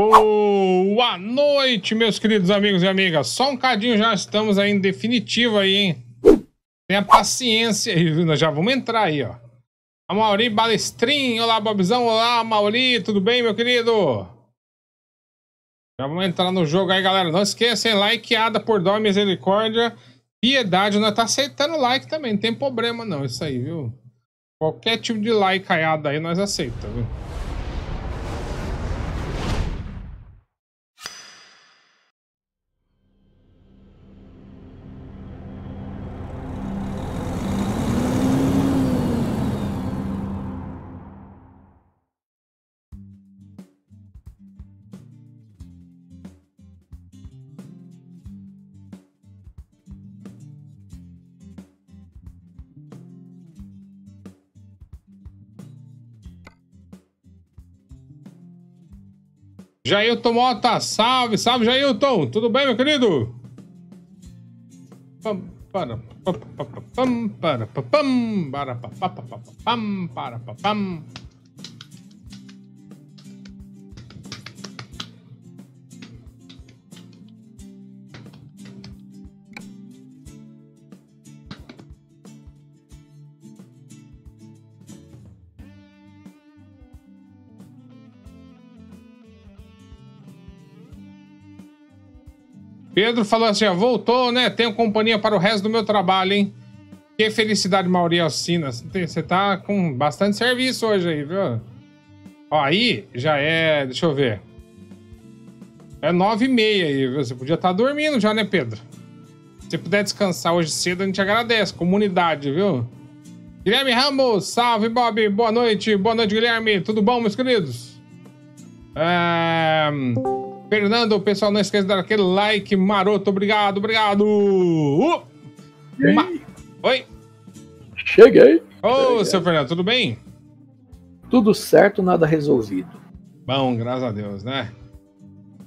Boa noite, meus queridos amigos e amigas. Só um cadinho, já estamos aí em definitivo aí, hein? Tenha paciência aí, nós já vamos entrar aí, ó. Amaury Balestrinho, olá, Bobzão, olá, Amaury, tudo bem, meu querido? Já vamos entrar no jogo aí, galera. Não esqueçam, likeada por dó e misericórdia. Piedade, nós tá aceitando like também, não tem problema não, isso aí, viu? Qualquer tipo de likeada aí, nós aceitamos, viu? Jailton Mota, salve, salve, Jailton. Tudo bem, meu querido? Pedro falou assim, ó, voltou, né? Tenho companhia para o resto do meu trabalho, hein? Que felicidade, Maurício Alcina. Você tá com bastante serviço hoje aí, viu? Ó, aí já é, deixa eu ver. É 9h30 aí, viu? Você podia estar dormindo já, né, Pedro? Se puder descansar hoje cedo, a gente agradece. Comunidade, viu? Guilherme Ramos, salve, Bob. Boa noite, Guilherme. Tudo bom, meus queridos? Fernando, pessoal, não esqueça de dar aquele like maroto. Obrigado, obrigado. Oi. Cheguei. Ô, seu Fernando, tudo bem? Tudo certo, nada resolvido. Bom, graças a Deus, né?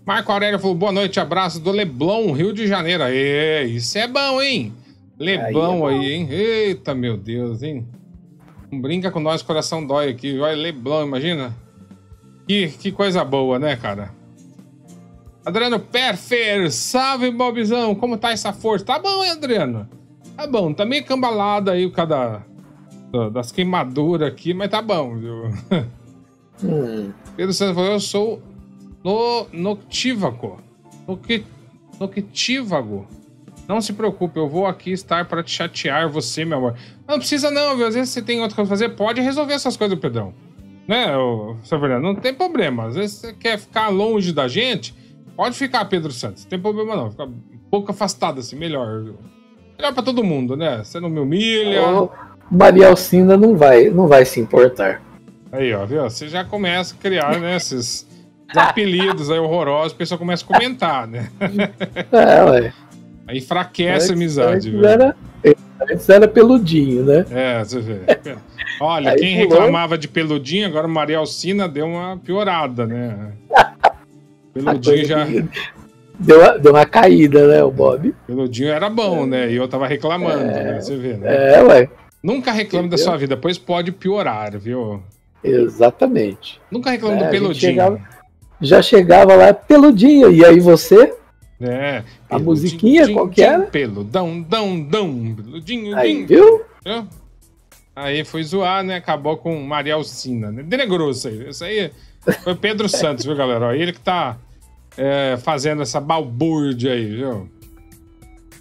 Marco Aurélio falou, boa noite, abraço do Leblon, Rio de Janeiro. Aê, isso é bom, hein? Leblon aí, é bom. Hein? Eita, meu Deus, hein? Não brinca com nós, coração dói aqui. Olha, Leblon, imagina. Que coisa boa, né, cara? Adriano Perfer, salve, Bobzão, como tá essa força? Tá bom, hein, Adriano? Tá bom, tá meio cambalada aí o cara das queimaduras aqui, mas tá bom, viu? Pedro Santos falou, eu sou noctívago. Não se preocupe, eu vou aqui estar para te chatear você, meu amor. Não precisa não, viu? Às vezes você tem outra coisa pra fazer, pode resolver essas coisas, Pedrão. Né, ô, seu Fernando? Não tem problema, às vezes você quer ficar longe da gente... Pode ficar, Pedro Santos, não tem problema não. Fica um pouco afastado, assim, melhor. Melhor pra todo mundo, né? Você não me humilha. Oh, Maria Alcina não vai se importar. Aí, ó, viu? Você já começa a criar, né, esses apelidos aí horrorosos, o pessoal começa a comentar, né? É, ué. Aí enfraquece a amizade, antes, viu? Antes era peludinho, né? É, você vê. Olha, aí quem reclamava de peludinho, agora Maria Alcina deu uma piorada, né? Peludinho já... Deu uma caída, né, o Bob? Peludinho era bom, né? E eu tava reclamando, né? Você vê, né? É, ué. Nunca reclame da sua vida, pois pode piorar, viu? Exatamente. Nunca reclame do peludinho. Já chegava lá, peludinho, e aí você? É. A musiquinha qualquer? Peludão, dão, peludinho. Aí, viu? Aí foi zoar, né? Acabou com Maria Alcina, né? Denegrou isso aí. Isso aí... Foi Pedro Santos, viu, galera? Ele que tá fazendo essa balbúrdia aí, viu?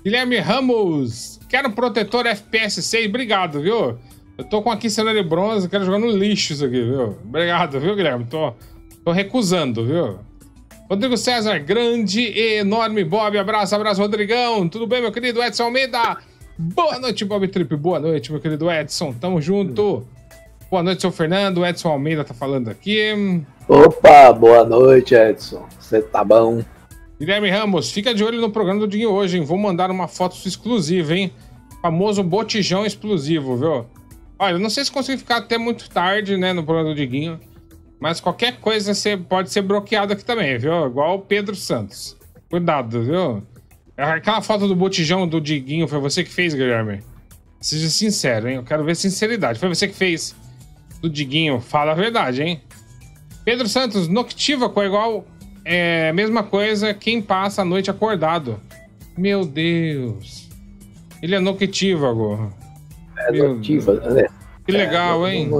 Guilherme Ramos, quero um protetor FPS 6, obrigado, viu? Eu tô com aqui cenário bronze, quero jogar no lixo isso aqui, viu? Obrigado, viu, Guilherme? Tô recusando, viu? Rodrigo César, grande e enorme Bob, abraço, Rodrigão. Tudo bem, meu querido Edson Almeida? Boa noite, Bob Trip, boa noite, meu querido Edson, tamo junto. Boa noite, seu Fernando. Edson Almeida tá falando aqui. Opa, boa noite, Edson. Você tá bom? Guilherme Ramos, fica de olho no programa do Diguinho hoje, hein? Vou mandar uma foto exclusiva, hein? Famoso botijão explosivo, viu? Olha, eu não sei se consigo ficar até muito tarde, né, no programa do Diguinho, mas qualquer coisa você pode ser bloqueado aqui também, viu? Igual o Pedro Santos. Cuidado, viu? Aquela foto do botijão do Diguinho foi você que fez, Guilherme? Seja sincero, hein? Eu quero ver sinceridade. Foi você que fez. Do Diguinho, fala a verdade, hein? Pedro Santos, noctívago é igual É, mesma coisa quem passa a noite acordado. Meu Deus. Ele é noctívago. É noctívago, né? Que legal, é, hein?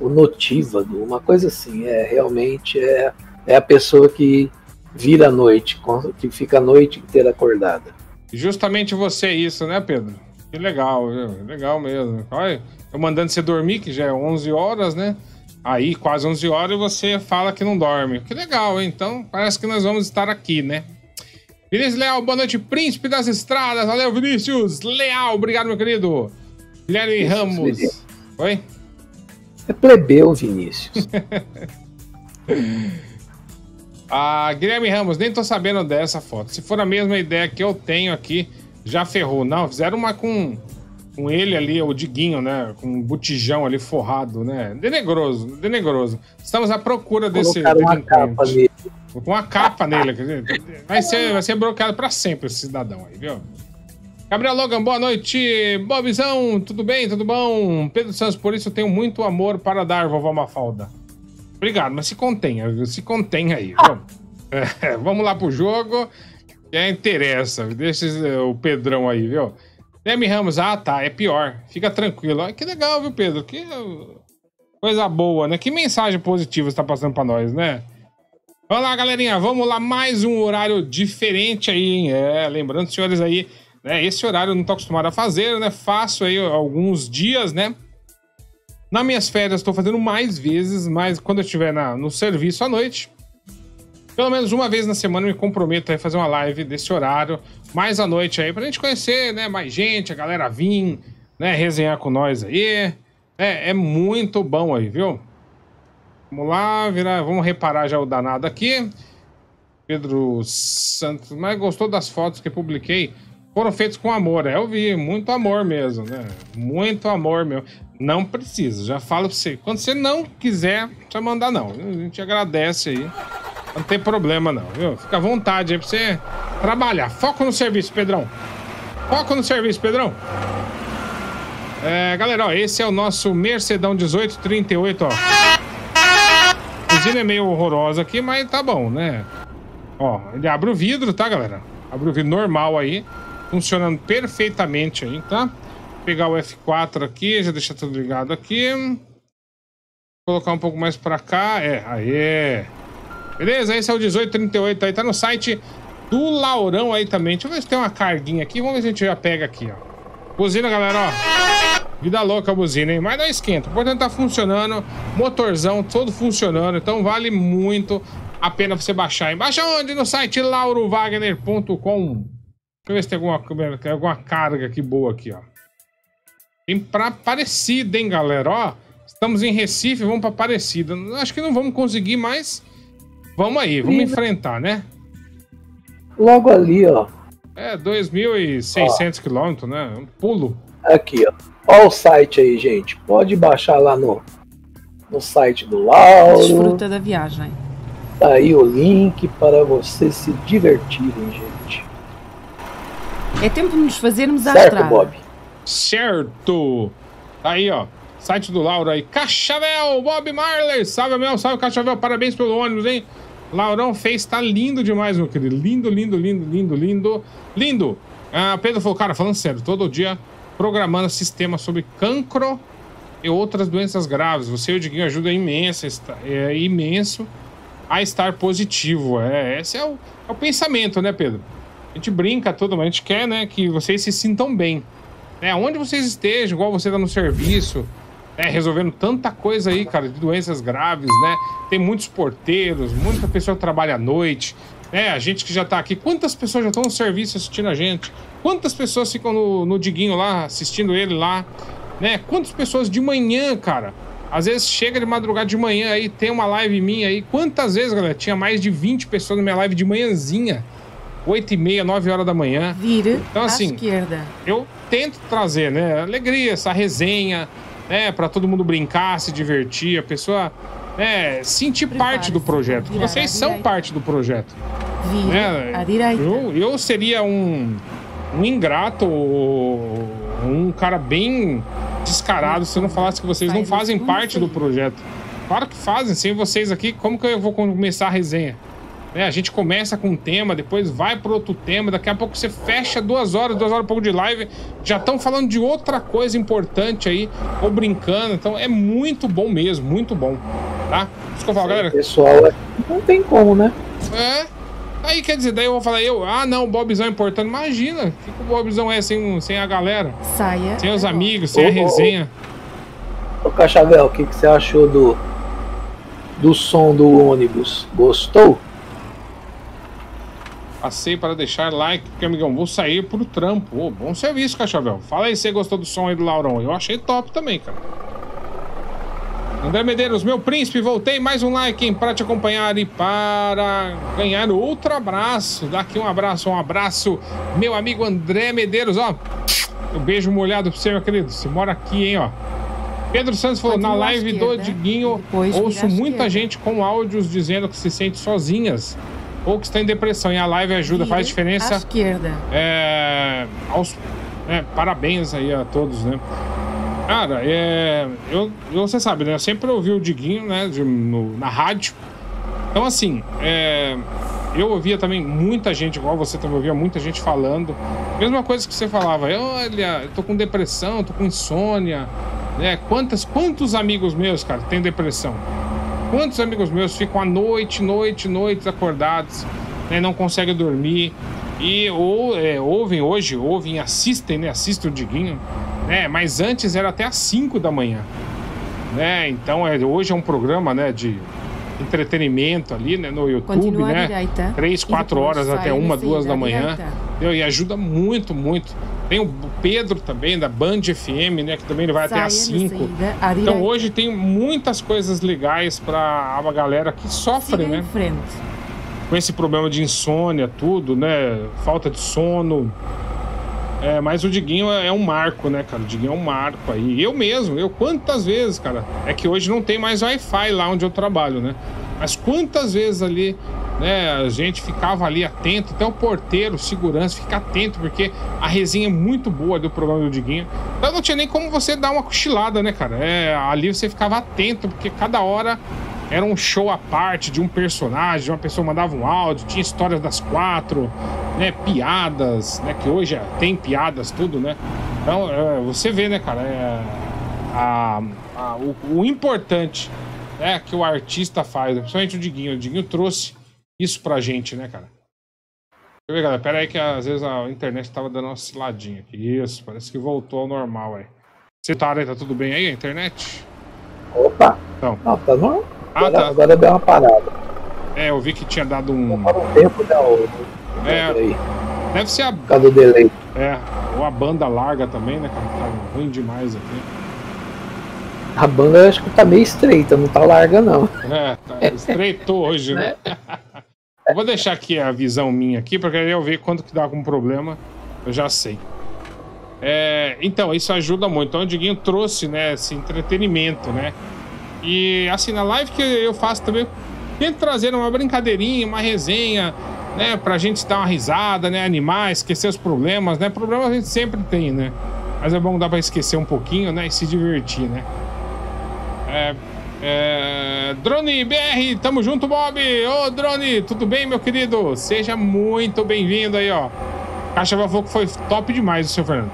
O notívago, uma coisa assim. É, realmente é a pessoa que vira à noite, que fica a noite inteira acordada. Justamente você é isso, né, Pedro? Que legal, viu? Legal mesmo. Olha, eu mandando você dormir, que já é 11 horas, né? Aí, quase 11 horas, e você fala que não dorme. Que legal, hein? Então, parece que nós vamos estar aqui, né? Vinícius Leal, boa noite, príncipe das estradas. Valeu, Vinícius Leal. Obrigado, meu querido. Guilherme Ramos. Oi? É plebeu, Vinícius. Ah, Guilherme Ramos, nem tô sabendo dessa foto. Se for a mesma ideia que eu tenho aqui, já ferrou. Não, fizeram uma com ele ali, o Diguinho, né? Com um botijão ali forrado, né? Denegroso, denegroso. Estamos à procura desse... Colocaram uma capa nele. Vai ser bloqueado pra sempre esse cidadão aí, viu? Gabriel Logan, boa noite. Bobzão, tudo bem? Tudo bom? Pedro Santos, por isso eu tenho muito amor para dar, vovó Mafalda. Obrigado, mas se contenha aí. Vamos lá pro jogo. Já interessa, deixa o Pedrão aí, viu? Guilherme Ramos, ah tá, é pior. Fica tranquilo. Que legal, viu, Pedro? Que coisa boa, né? Que mensagem positiva você tá passando pra nós, né? Vamos lá, galerinha, vamos lá, mais um horário diferente aí, hein? Lembrando, senhores, aí, né, esse horário eu não tô acostumado a fazer, né? Faço aí alguns dias, né? Nas minhas férias estou fazendo mais vezes, mas quando eu estiver no serviço à noite, pelo menos uma vez na semana eu me comprometo aí a fazer uma live desse horário, mais à noite aí, pra gente conhecer, né, mais gente, a galera vir, né, resenhar com nós aí. É muito bom aí, viu? Vamos lá, vamos reparar já o danado aqui. Pedro Santos, mas gostou das fotos que publiquei? Foram feitas com amor, eu vi, muito amor mesmo, né? Muito amor mesmo. Não precisa, já falo pra você. Quando você não quiser, não precisa mandar não. A gente agradece aí. Não tem problema não, viu? Fica à vontade aí pra você trabalhar. Foco no serviço, Pedrão. Foco no serviço, Pedrão. É, galera, ó, esse é o nosso Mercedão 1838, ó. A cozinha é meio horrorosa aqui, mas tá bom, né? Ó, ele abre o vidro, tá, galera? Abre o vidro normal aí, funcionando perfeitamente aí, tá? Vou pegar o F4 aqui, já deixar tudo ligado aqui. Vou colocar um pouco mais pra cá, aê! Beleza, esse é o 1838 aí, tá no site do Laurão aí também. Deixa eu ver se tem uma carguinha aqui, vamos ver se a gente já pega aqui, ó. Buzina, galera, ó. Vida louca a buzina, hein? Mas não esquenta. O importante tá funcionando. Motorzão todo funcionando. Então vale muito a pena você baixar. Baixa onde? No site laurowagner.com. Deixa eu ver se tem alguma carga aqui boa aqui, ó. Vem pra Aparecida, hein, galera? Ó, estamos em Recife, vamos pra Aparecida. Acho que não vamos conseguir, mas vamos aí, vamos enfrentar, né? Logo ali, ó. 2.600 quilômetros, né? Um pulo. Aqui, ó. Olha o site aí, gente. Pode baixar lá no site do Lauro. Desfruta da viagem. Tá aí o link para vocês se divertirem, gente. É tempo de nos fazermos a estrada. Certo, Bob? Certo. Aí, ó. Site do Lauro aí. Cachavel, Bob Marley. Salve, meu. Salve, Cachavel. Parabéns pelo ônibus, hein? Laurão fez. Tá lindo demais, meu querido. Lindo, lindo, lindo, lindo, lindo. Lindo. Ah, Pedro falou, cara, falando sério, todo dia... programando sistema sobre cancro e outras doenças graves. Você e o Diguinho ajudam imenso, a estar positivo. Esse é o pensamento, né, Pedro? A gente brinca tudo, mas a gente quer, né, que vocês se sintam bem. Né? Onde vocês estejam, igual você tá no serviço, né, resolvendo tanta coisa aí, cara, de doenças graves, né? Tem muitos porteiros, muita pessoa que trabalha à noite... a gente que já tá aqui. Quantas pessoas já estão no serviço assistindo a gente? Quantas pessoas ficam no Diguinho lá, assistindo ele lá? Né? Quantas pessoas de manhã, cara? Às vezes chega de madrugada de manhã aí, tem uma live minha aí. Quantas vezes, galera? Tinha mais de 20 pessoas na minha live de manhãzinha. 8h30, 9 horas da manhã. Vira então, assim, à esquerda. Eu tento trazer, né? Alegria, essa resenha, né? Pra todo mundo brincar, se divertir, a pessoa... sentir parte do projeto. Vocês são parte do projeto. Né? Eu seria um ingrato, um cara bem descarado se eu não falasse que vocês não fazem parte do projeto. Claro que fazem. Sem vocês aqui, como que eu vou começar a resenha? Né? A gente começa com um tema, depois vai para outro tema. Daqui a pouco você fecha 2 horas e pouco de live. Já estão falando de outra coisa importante aí, ou brincando. Então é muito bom mesmo, muito bom. Tá? Isso que eu falo, galera. Pessoal, não tem como, né? É. Aí quer dizer, daí eu vou falar, ah não, o Bobzão é importante. Imagina, o que o Bobzão é sem a galera? Saia. Sem os amigos, sem a resenha. Ô Cachavel, o que você achou do som do ônibus? Gostou? Passei para deixar like, porque amigão, vou sair pro trampo. Oh, bom serviço, Cachavel. Fala aí se você gostou do som aí do Laurão. Eu achei top também, cara. André Medeiros, meu príncipe, voltei, mais um like, hein, para te acompanhar e para ganhar outro abraço. Dá aqui um abraço, meu amigo André Medeiros, ó. Um beijo molhado para você, meu querido. Você mora aqui, hein, ó. Pedro Santos falou, na live do Diguinho, ouço muita gente com áudios dizendo que se sente sozinhas ou que está em depressão. E a live ajuda, faz diferença. Parabéns aí a todos, né? Cara, você sabe, né? Eu sempre ouvi o Diguinho, né? Na rádio. Então, assim, eu ouvia também muita gente, igual você também ouvia muita gente falando. Mesma coisa que você falava. Olha, eu tô com depressão, tô com insônia. Né? Quantos amigos meus, cara, têm depressão? Quantos amigos meus ficam à noite acordados, né? Não conseguem dormir. E ouvem hoje, assistem, né? Assistem o Diguinho, né? Mas antes era até às 5 da manhã, né? Então hoje é um programa, né? De entretenimento ali, né? No YouTube, né? 3, 4 horas até 1, 2 da manhã. E ajuda muito, muito. Tem o Pedro também, da Band FM, né? Que também ele vai até às 5. Então hoje tem muitas coisas legais para a galera que sofre, né? Com esse problema de insônia, tudo, né? Falta de sono. Mas o Diguinho é um marco, né, cara? O Diguinho é um marco aí. Eu quantas vezes, cara? É que hoje não tem mais Wi-Fi lá onde eu trabalho, né? Mas quantas vezes ali, né, a gente ficava ali atento, até o porteiro, o segurança, fica atento, porque a resenha é muito boa do programa do Diguinho. Então não tinha nem como você dar uma cochilada, né, cara? Ali você ficava atento, porque cada hora era um show à parte de um personagem, uma pessoa mandava um áudio, tinha histórias das 4, né, piadas, né, que hoje tem piadas, tudo, né? Então, você vê, né, cara, o importante, né, que o artista faz, principalmente o Diguinho. O Diguinho trouxe isso pra gente, né, cara? Deixa eu ver, galera, pera aí que às vezes a internet tava dando uma osciladinha aqui. Isso, parece que voltou ao normal aí. Você tá tudo bem aí, a internet? Opa! Então. Não, tá normal. Agora deu uma parada. Eu vi que tinha dado um. Para um tempo da outra. Deve ser a. Por causa do delay. Ou a banda larga também, né, cara? Tá ruim demais aqui. A banda eu acho que tá meio estreita, não tá larga, não. Estreitou hoje, né? Eu vou deixar aqui a visão minha aqui, porque aí eu ver quanto que dá com problema. Eu já sei. Então, isso ajuda muito. Então o Diguinho trouxe, né, esse entretenimento, né? E assim, na live que eu faço também, tento trazer uma brincadeirinha, uma resenha, né? Pra gente dar uma risada, né? Animar, esquecer os problemas, né? Problemas a gente sempre tem, né? Mas é bom dar pra esquecer um pouquinho, né? E se divertir, né? Drone BR, tamo junto, Bob! Ô, Drone, tudo bem, meu querido? Seja muito bem-vindo aí, ó. Cachavel falou que foi top demais o seu Fernando.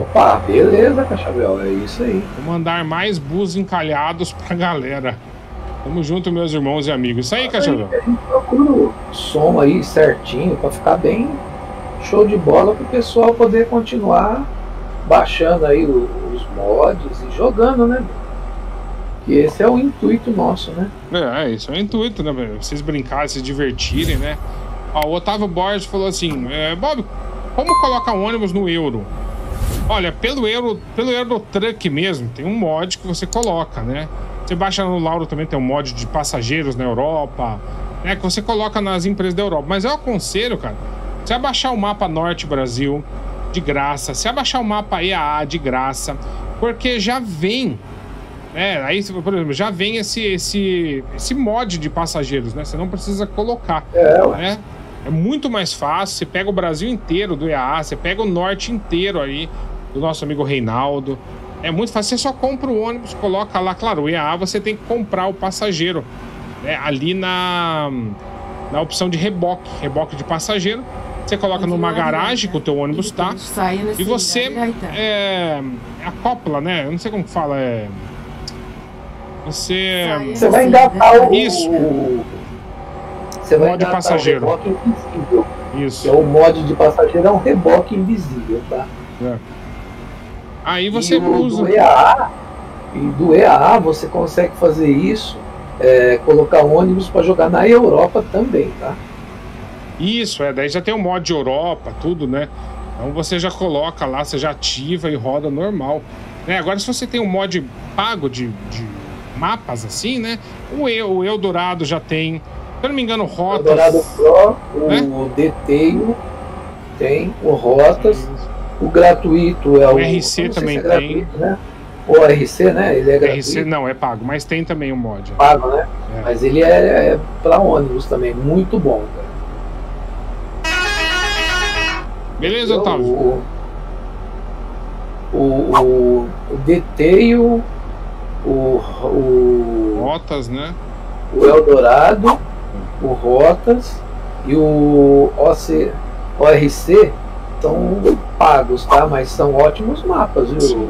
Opa, beleza, Cachavel, é isso aí. Vou mandar mais bus encalhados pra galera. Tamo junto, meus irmãos e amigos. Isso aí, Cachavel. A gente procura o som aí certinho pra ficar bem show de bola, pro pessoal poder continuar baixando aí os mods e jogando, né? Que esse é o intuito nosso, né? Isso é o intuito, né? Vocês brincarem, se divertirem, né? Ó, o Otávio Borges falou assim, Bob, como colocar um ônibus no euro? Olha, pelo Eurotruck mesmo, tem um mod que você coloca, né? Você baixa no Lauro também, tem um mod de passageiros na Europa, né? Que você coloca nas empresas da Europa. Mas eu aconselho, cara, você abaixar o Mapa Norte Brasil de graça, você abaixar o Mapa EAA de graça, porque já vem, né? Aí, por exemplo, já vem esse mod de passageiros, né? Você não precisa colocar, né? É muito mais fácil, você pega o Brasil inteiro do EAA, você pega o norte inteiro aí, do nosso amigo Reinaldo, É muito fácil, você só compra o ônibus, coloca lá, claro, o EAA você tem que comprar o passageiro, né? Ali na opção de reboque de passageiro. Você coloca numa garagem que o teu ônibus tá, e você acopla, né? Eu não sei como que fala, Você vai engatar o... Isso. Você vai mod passageiro. O reboque invisível. Isso. Então, o mod de passageiro é um reboque invisível, tá? É. Aí você usa... Do EAA você consegue fazer isso, colocar ônibus para jogar na Europa também, tá? Isso, daí já tem o mod de Europa, tudo, né? Então você já coloca lá, você já ativa e roda normal. Né? Agora, se você tem um mod pago de mapas assim, né? O Eldorado já tem, se eu não me engano, Rotas. Eldorado Pro, né? O DT tem, o Rotas. O gratuito é o RC também é gratuito, tem. Né? O RC, né? Ele é gratuito. RC não, é pago, mas tem também o mod. Pago, né? É. Mas ele é para ônibus também, muito bom, cara. Beleza, Otávio? O Detail, o Rotas, né? O Eldorado, o Rotas e o ORC são pagos, tá? Mas são ótimos mapas, viu? Sim.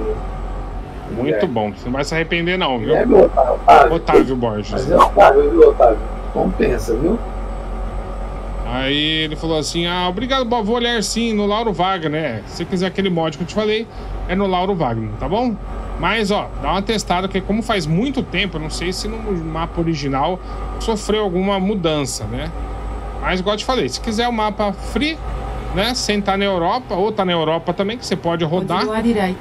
Muito bom, você não vai se arrepender não, viu? É, meu Otávio Borges. Mas é Otávio, viu, Otávio? Compensa, viu? Aí ele falou assim, obrigado, vou olhar sim no Lauro Wagner, né? Se quiser aquele mod que eu te falei, é no Lauro Wagner, tá bom? Mas, dá uma testada, porque como faz muito tempo, eu não sei se no mapa original sofreu alguma mudança, né? Mas, igual eu te falei, se quiser o mapa free, né? Sem estar na Europa, ou tá na Europa também, que você pode rodar.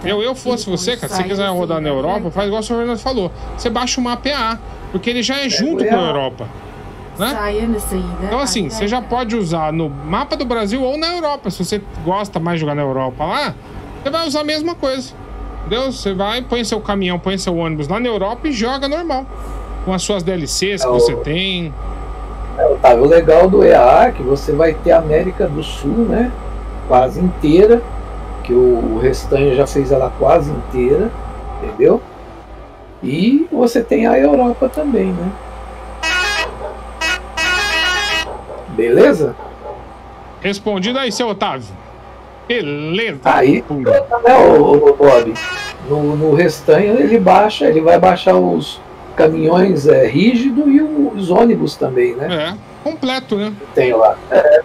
Eu fosse você, cara, se você quiser rodar na Europa, faz igual o Fernando falou, você baixa o mapa EA, porque ele já é junto com a Europa. Né? Então assim, você já pode usar no mapa do Brasil ou na Europa. Se você gosta mais de jogar na Europa lá, você vai usar a mesma coisa, entendeu? Você vai, põe seu caminhão, põe seu ônibus lá na Europa e joga normal, com as suas DLCs que você tem. O legal do EAA é que você vai ter a América do Sul, né? Quase inteira, que o Restanho já fez ela quase inteira, entendeu? E você tem a Europa também, né? Beleza? Respondido aí, seu Otávio. Beleza. Aí, né, o Bob? No Restanho ele vai baixar os caminhões rígido e os ônibus também, né? Completo, né? Tem lá.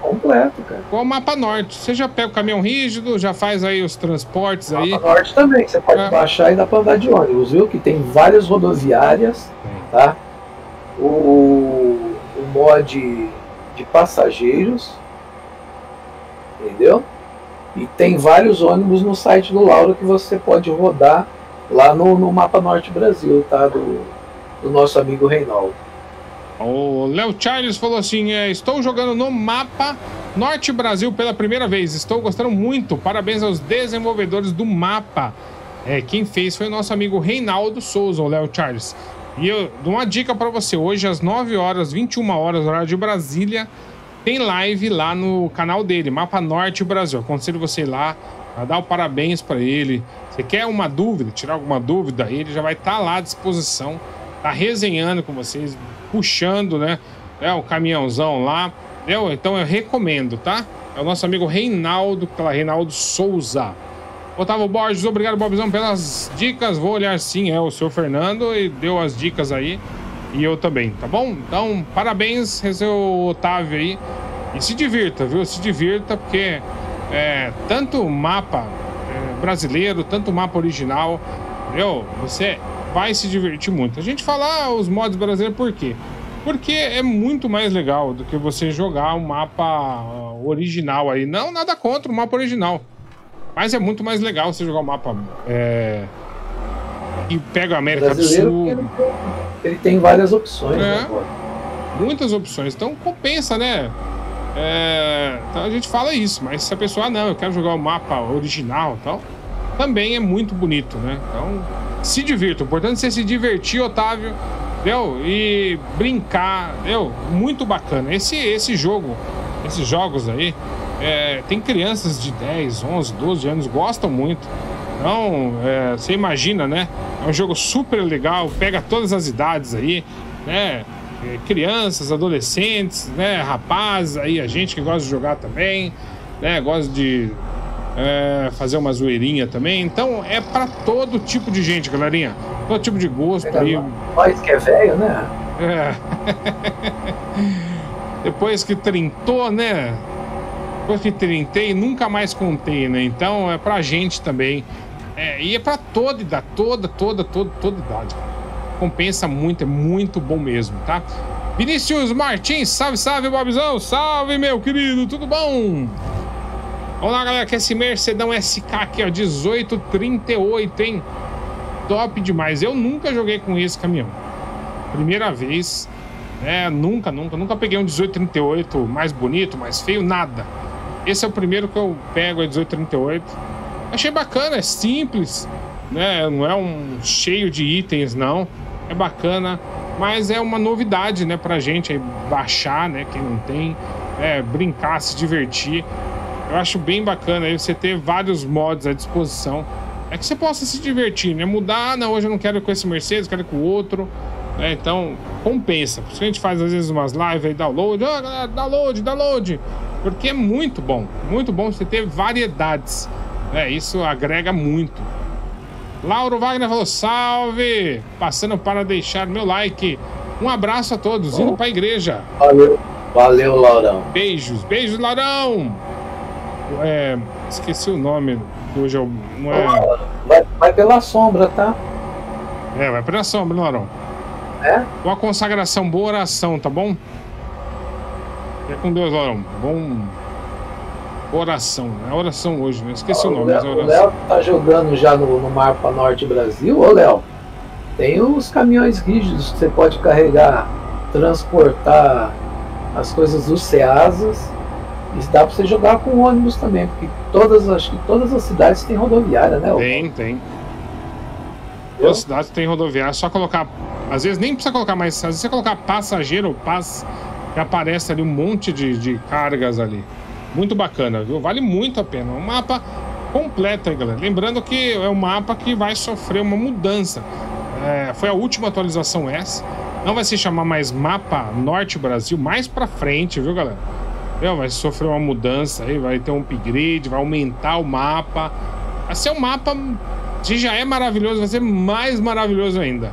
Completo, cara. Igual o Mapa Norte. Você já pega o caminhão rígido, já faz aí os transportes aí. Mapa Norte também. Você pode baixar e dá pra andar de ônibus, viu? Que tem várias rodoviárias, tá? O mod de passageiros, entendeu? E tem vários ônibus no site do Lauro que você pode rodar lá no Mapa Norte Brasil, tá? Do nosso amigo Reinaldo. O Léo Charles falou assim, estou jogando no Mapa Norte Brasil pela primeira vez, estou gostando muito, parabéns aos desenvolvedores do mapa. Quem fez foi o nosso amigo Reinaldo Souza, o Léo Charles. E eu dou uma dica para você, hoje às 21h, horário de Brasília, tem live lá no canal dele, Mapa Norte Brasil. Aconselho você ir lá, dar o parabéns para ele. Você quer uma dúvida, tirar alguma dúvida, ele já vai estar lá à disposição, tá resenhando com vocês, puxando, né? O caminhãozão lá. Então eu recomendo, tá? É o nosso amigo Reinaldo Souza. Otávio Borges, obrigado, Bobzão, pelas dicas. Vou olhar sim, o seu Fernando e deu as dicas aí e eu também, tá bom? Então, parabéns, seu Otávio aí. E se divirta, viu? Se divirta, porque tanto o mapa brasileiro, tanto o mapa original, entendeu? Você vai se divertir muito. A gente fala os mods brasileiros por quê? Porque é muito mais legal do que você jogar um mapa original aí. Não, nada contra o mapa original. Mas é muito mais legal você jogar o mapa e pega a América do Sul. Ele tem várias opções. Muitas opções. Então compensa, né? Então a gente fala isso, mas se a pessoa não, eu quero jogar o mapa original e tal, também é muito bonito, né? Então se divirta. O importante é você se divertir, Otávio, entendeu? E brincar, entendeu? Muito bacana. Esse jogo, esses jogos aí. Tem crianças de 10, 11, 12 anos, gostam muito. Então, você imagina, né? É um jogo super legal, pega todas as idades aí, né? Crianças, adolescentes, né? Rapazes, aí a gente que gosta de jogar também, né? Gosta de fazer uma zoeirinha também. Então, é pra todo tipo de gente, galerinha. Todo tipo de gosto. Aí. Nós que é velho, né? É. Depois que trintou, né? Depois que trintei, nunca mais contei, né? Então, é pra gente também. E é pra toda idade, toda idade. Compensa muito, é muito bom mesmo, tá? Vinícius Martins, salve, salve, Bobzão. Salve, meu querido, tudo bom? Vamos lá, galera, que esse Mercedão SK aqui, ó, 1838, hein? Top demais. Eu nunca joguei com esse caminhão. Primeira vez, né? Nunca peguei um 1838 mais bonito, mais feio, nada. Esse é o primeiro que eu pego, é 1838. Achei bacana, é simples, né? Não é um cheio de itens, não. É bacana, mas é uma novidade, né? Pra gente aí baixar, né? Quem não tem, brincar, se divertir. Eu acho bem bacana aí você ter vários mods à disposição. É que você possa se divertir, né? Mudar, não, hoje eu não quero ir com esse Mercedes, quero ir com o outro, né? Então, compensa. Por isso que a gente faz, às vezes, umas lives aí, download. Ó, galera, download. Porque é muito bom você ter variedades. Isso agrega muito. Lauro Wagner falou, salve! Passando para deixar meu like. Um abraço a todos, indo pra igreja. Valeu, Laurão. Beijos, Laurão! Esqueci o nome. Hoje não é... Vai pela sombra, tá? Vai pela sombra, Laurão. Uma consagração, boa oração, tá bom? É com Deus, Laurão. Bom... Oração, é oração hoje, né? Esqueci o nome, mas é oração. O Léo tá jogando já no Mapa Norte Brasil. Ô, Léo, tem os caminhões rígidos que você pode carregar, transportar as coisas dos Ceasas. E dá pra você jogar com ônibus também, porque acho que todas as cidades têm rodoviária, né? Tem. Todas as cidades têm rodoviária, só colocar. Às vezes nem precisa colocar, mas às vezes você colocar passageiro ou passe, já aparece ali um monte de cargas ali. Muito bacana, viu? Vale muito a pena. Um mapa completo aí, galera. Lembrando que é um mapa que vai sofrer uma mudança. Foi a última atualização essa. Não vai se chamar mais Mapa Norte Brasil, mais pra frente, viu, galera? Vai sofrer uma mudança aí, vai ter um upgrade, vai aumentar o mapa. Vai ser um mapa que já é maravilhoso, vai ser mais maravilhoso ainda.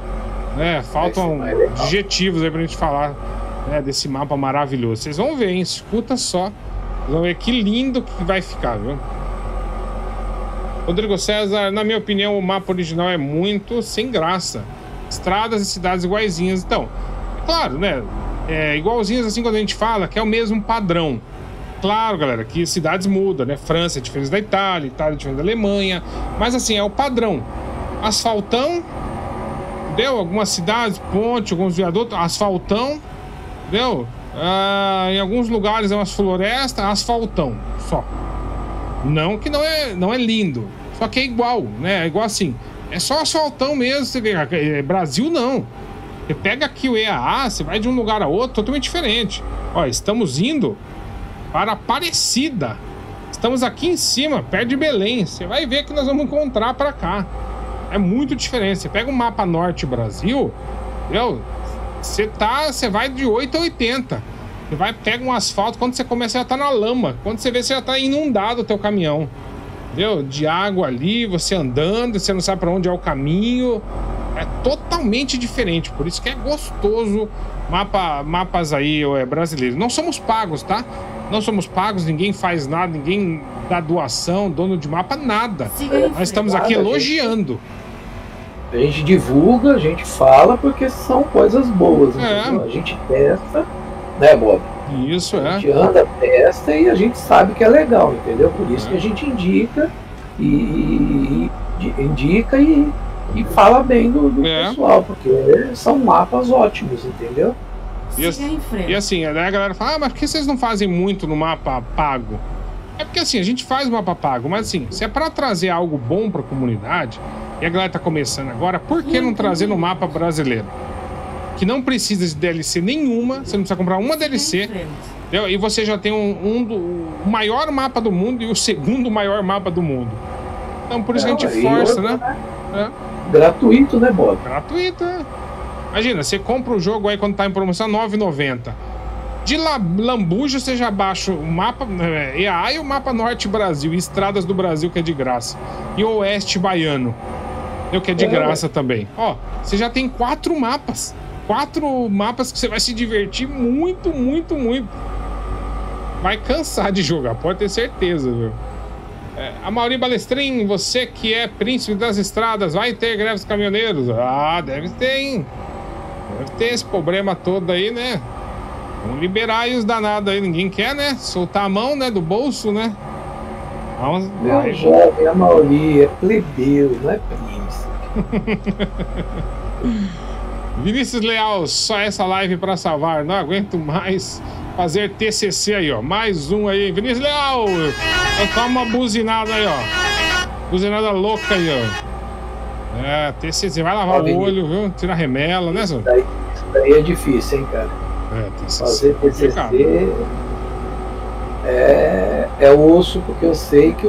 Faltam adjetivos aí pra gente falar, né, desse mapa maravilhoso. Vocês vão ver, hein? Escuta só. Vamos ver que lindo que vai ficar, viu? Rodrigo César, na minha opinião, o mapa original é muito sem graça. Estradas e cidades iguaizinhas. Então, é claro, né? Igualzinhas assim quando a gente fala que é o mesmo padrão. Claro, galera, que cidades mudam, né? França é diferente da Itália, Itália é diferente da Alemanha. Mas assim, é o padrão. Asfaltão, deu? Algumas cidades, ponte, alguns viadutos, asfaltão, deu? Em alguns lugares é umas florestas, asfaltão, só. Não que não é lindo, só que é igual, né? É igual assim, é só asfaltão mesmo. Você vê, Brasil não. Você pega aqui o EAA, você vai de um lugar a outro, totalmente diferente. Ó, estamos indo para Aparecida. Estamos aqui em cima, perto de Belém. Você vai ver que nós vamos encontrar para cá. É muito diferente. Você pega o Mapa Norte Brasil, entendeu? Você vai de 8 a 80. Você vai, pega um asfalto. Quando você começa, você já tá na lama. Quando você vê, você já tá inundado o teu caminhão. Entendeu? De água ali, você andando, você não sabe pra onde é o caminho. É totalmente diferente. Por isso que é gostoso mapas aí brasileiros. Não somos pagos, tá? Não somos pagos, ninguém faz nada, ninguém dá doação, dono de mapa, nada. Nós estamos aqui elogiando. A gente divulga, a gente fala, porque são coisas boas. Entendeu? A gente testa, né, Bob? Isso, A gente anda, testa e a gente sabe que é legal, entendeu? Por isso que a gente indica e fala bem do pessoal, porque são mapas ótimos, entendeu? E assim, a galera fala, mas por que vocês não fazem muito no mapa pago? É porque assim, a gente faz o mapa pago, mas assim, se é para trazer algo bom para a comunidade, e a galera tá começando agora, por que não trazer no mapa brasileiro? Que não precisa de DLC nenhuma, você não precisa comprar uma DLC, entendeu? E você já tem o maior mapa do mundo e o segundo maior mapa do mundo. Então por isso que a gente força, outro, né? É. Gratuito, né, Bob? Gratuito, né? Imagina, você compra o jogo aí quando tá em promoção R$ 9,90. De lambuja você já baixa o mapa EAA e o Mapa Norte Brasil, Estradas do Brasil, que é de graça. E o Oeste Baiano, que é de graça também. Ó, você já tem 4 mapas. 4 mapas que você vai se divertir muito, muito, muito. Vai cansar de jogar, pode ter certeza, viu? Amaury Balestrinho, você que é príncipe das estradas, vai ter greve dos caminhoneiros? Ah, deve ter, hein? Deve ter esse problema todo aí, né? Vamos liberar aí os danados aí, ninguém quer, né? Soltar a mão, né? Do bolso, né? Vamos... Meu jovem, Amaury, é plebeu, não é príncipe. Vinícius Leal, só essa live pra salvar, não aguento mais fazer TCC aí, ó. Mais um aí, Vinícius Leal. Tá uma buzinada aí, ó. Buzinada louca aí, ó. É, TCC, vai lavar o olho, viu? Tira a remela, né, senhor? Isso daí é difícil, hein, cara? É, TCC. Fazer TCC é osso, porque eu sei que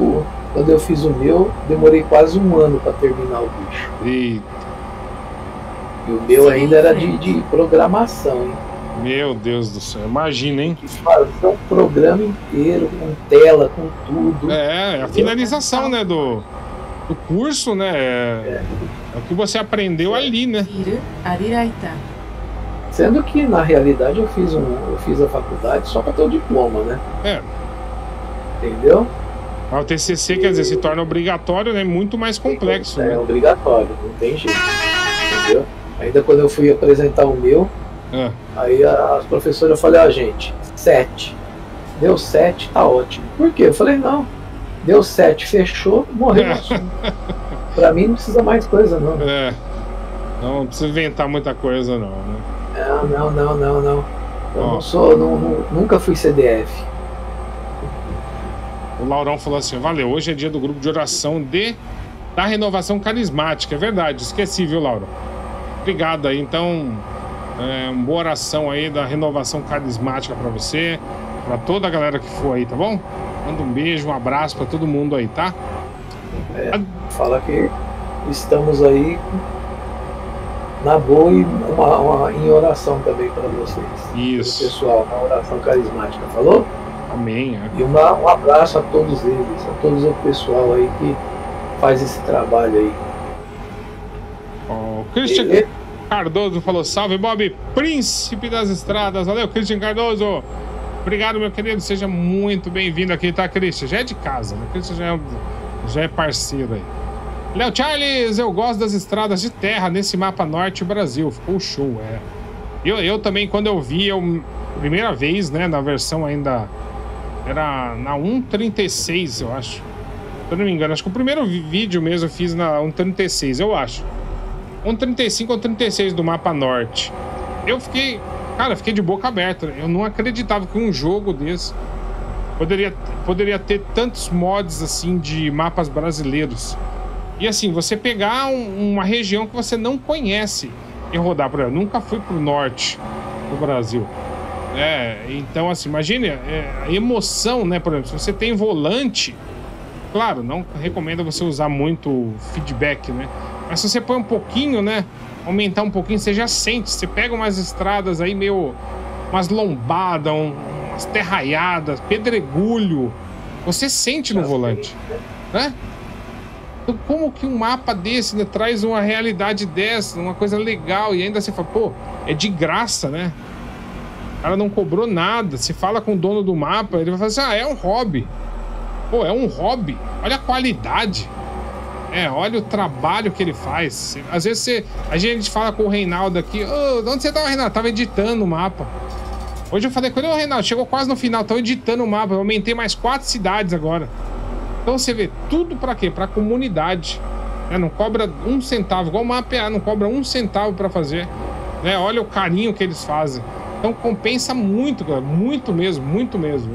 quando eu fiz o meu, demorei quase um ano pra terminar o bicho. Eita. E o meu ainda era de programação, hein? Meu Deus do céu, imagina, hein? Fazer um programa inteiro, com tela, com tudo. É a finalização, né, do curso, né? É o que você aprendeu ali, né? Sendo que, na realidade, eu fiz a faculdade só para ter o diploma, né? É. Entendeu? Mas o TCC, quer dizer, se torna obrigatório, né? Muito mais complexo, né? É obrigatório, não tem jeito. Entendeu? Ainda quando eu fui apresentar o meu... Aí as professoras falaram, gente, 7. Deu 7, tá ótimo. Por quê? Eu falei, não. Deu 7, fechou, morreu o assunto. Pra mim não precisa mais coisa, não. Não precisa inventar muita coisa, não, né? Não. Eu não sou, nunca fui CDF. O Laurão falou assim, valeu, hoje é dia do grupo de oração da renovação carismática. É verdade, esqueci, viu, Laurão? Obrigado aí, então... uma boa oração aí da renovação carismática pra você, pra toda a galera que for aí, tá bom? Manda um beijo, um abraço pra todo mundo aí, tá? Fala que estamos aí na boa e em oração também pra vocês. Isso. Pessoal, uma oração carismática, falou? Amém. E um abraço a todos eles, a todo o pessoal aí que faz esse trabalho aí. O Cristian... Cardoso falou, salve Bob, príncipe das estradas, valeu Cristian Cardoso, obrigado meu querido, seja muito bem-vindo aqui, tá Cristian? Já é de casa, né? Cristian já é parceiro aí. Léo Charles, eu gosto das estradas de terra nesse Mapa Norte Brasil, ficou show, Eu também, quando eu vi, primeira vez, né, na versão ainda, era na 1.36, eu acho, se eu não me engano, acho que o primeiro vídeo mesmo eu fiz na 1.36, eu acho. 1.35 ou 36 do Mapa Norte. Eu fiquei... Cara, fiquei de boca aberta. Eu não acreditava que um jogo desse poderia ter tantos mods, assim, de mapas brasileiros. E, assim, você pegar uma região que você não conhece e rodar por ela. Eu nunca fui pro norte do Brasil. Então, assim, imagine a emoção, né? Por exemplo, se você tem volante... Claro, não recomendo você usar muito feedback, né? Mas se você põe um pouquinho, né? Aumentar um pouquinho, você já sente. Você pega umas estradas aí meio... Umas lombadas, umas terraiadas, pedregulho. Você sente no volante, né? Então como que um mapa desse, né, traz uma realidade dessa, uma coisa legal. E ainda você fala, pô, é de graça, né? O cara não cobrou nada. Você fala com o dono do mapa, ele vai falar assim, é um hobby. Pô, é um hobby. Olha a qualidade. Olha o trabalho que ele faz. Às vezes a gente fala com o Reinaldo aqui, de onde você tava, Reinaldo? Tava editando o mapa. Hoje eu falei com ele, Reinaldo, chegou quase no final, tô editando o mapa, eu aumentei mais 4 cidades agora. Então você vê, tudo pra quê? Pra comunidade. Não cobra um centavo, igual o mapa, não cobra um centavo pra fazer. Olha o carinho que eles fazem. Então compensa muito, cara, muito mesmo, muito mesmo.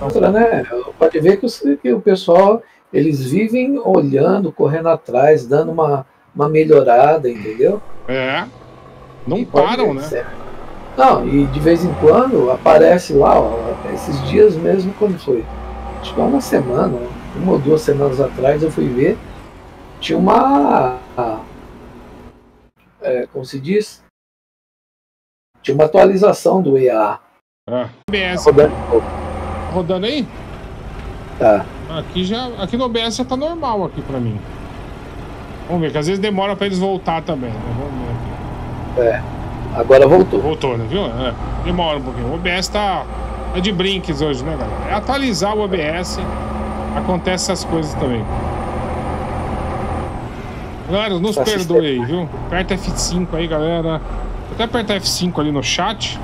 Outra, né? Pode ver que o pessoal... Eles vivem olhando, correndo atrás, dando uma melhorada, entendeu? Não param, né? Certo. Não, e de vez em quando aparece lá, ó, esses dias mesmo, quando foi? Acho que há uma semana, uma ou duas semanas atrás eu fui ver, tinha uma, como se diz? Tinha uma atualização do EAA. Ah. OBS. Rodando aí? Tá. Aqui, já, aqui no OBS já tá normal aqui pra mim. Vamos ver, que às vezes demora pra eles voltar também, né? Vamos ver aqui. É, agora voltou. Voltou, né? Viu? É, demora um pouquinho. O OBS tá de brinques hoje, né, galera? É atualizar o OBS, acontece essas coisas também. Galera, nos perdoe aí, viu? Aperta F5 aí, galera. Vou até apertar F5 ali no chat.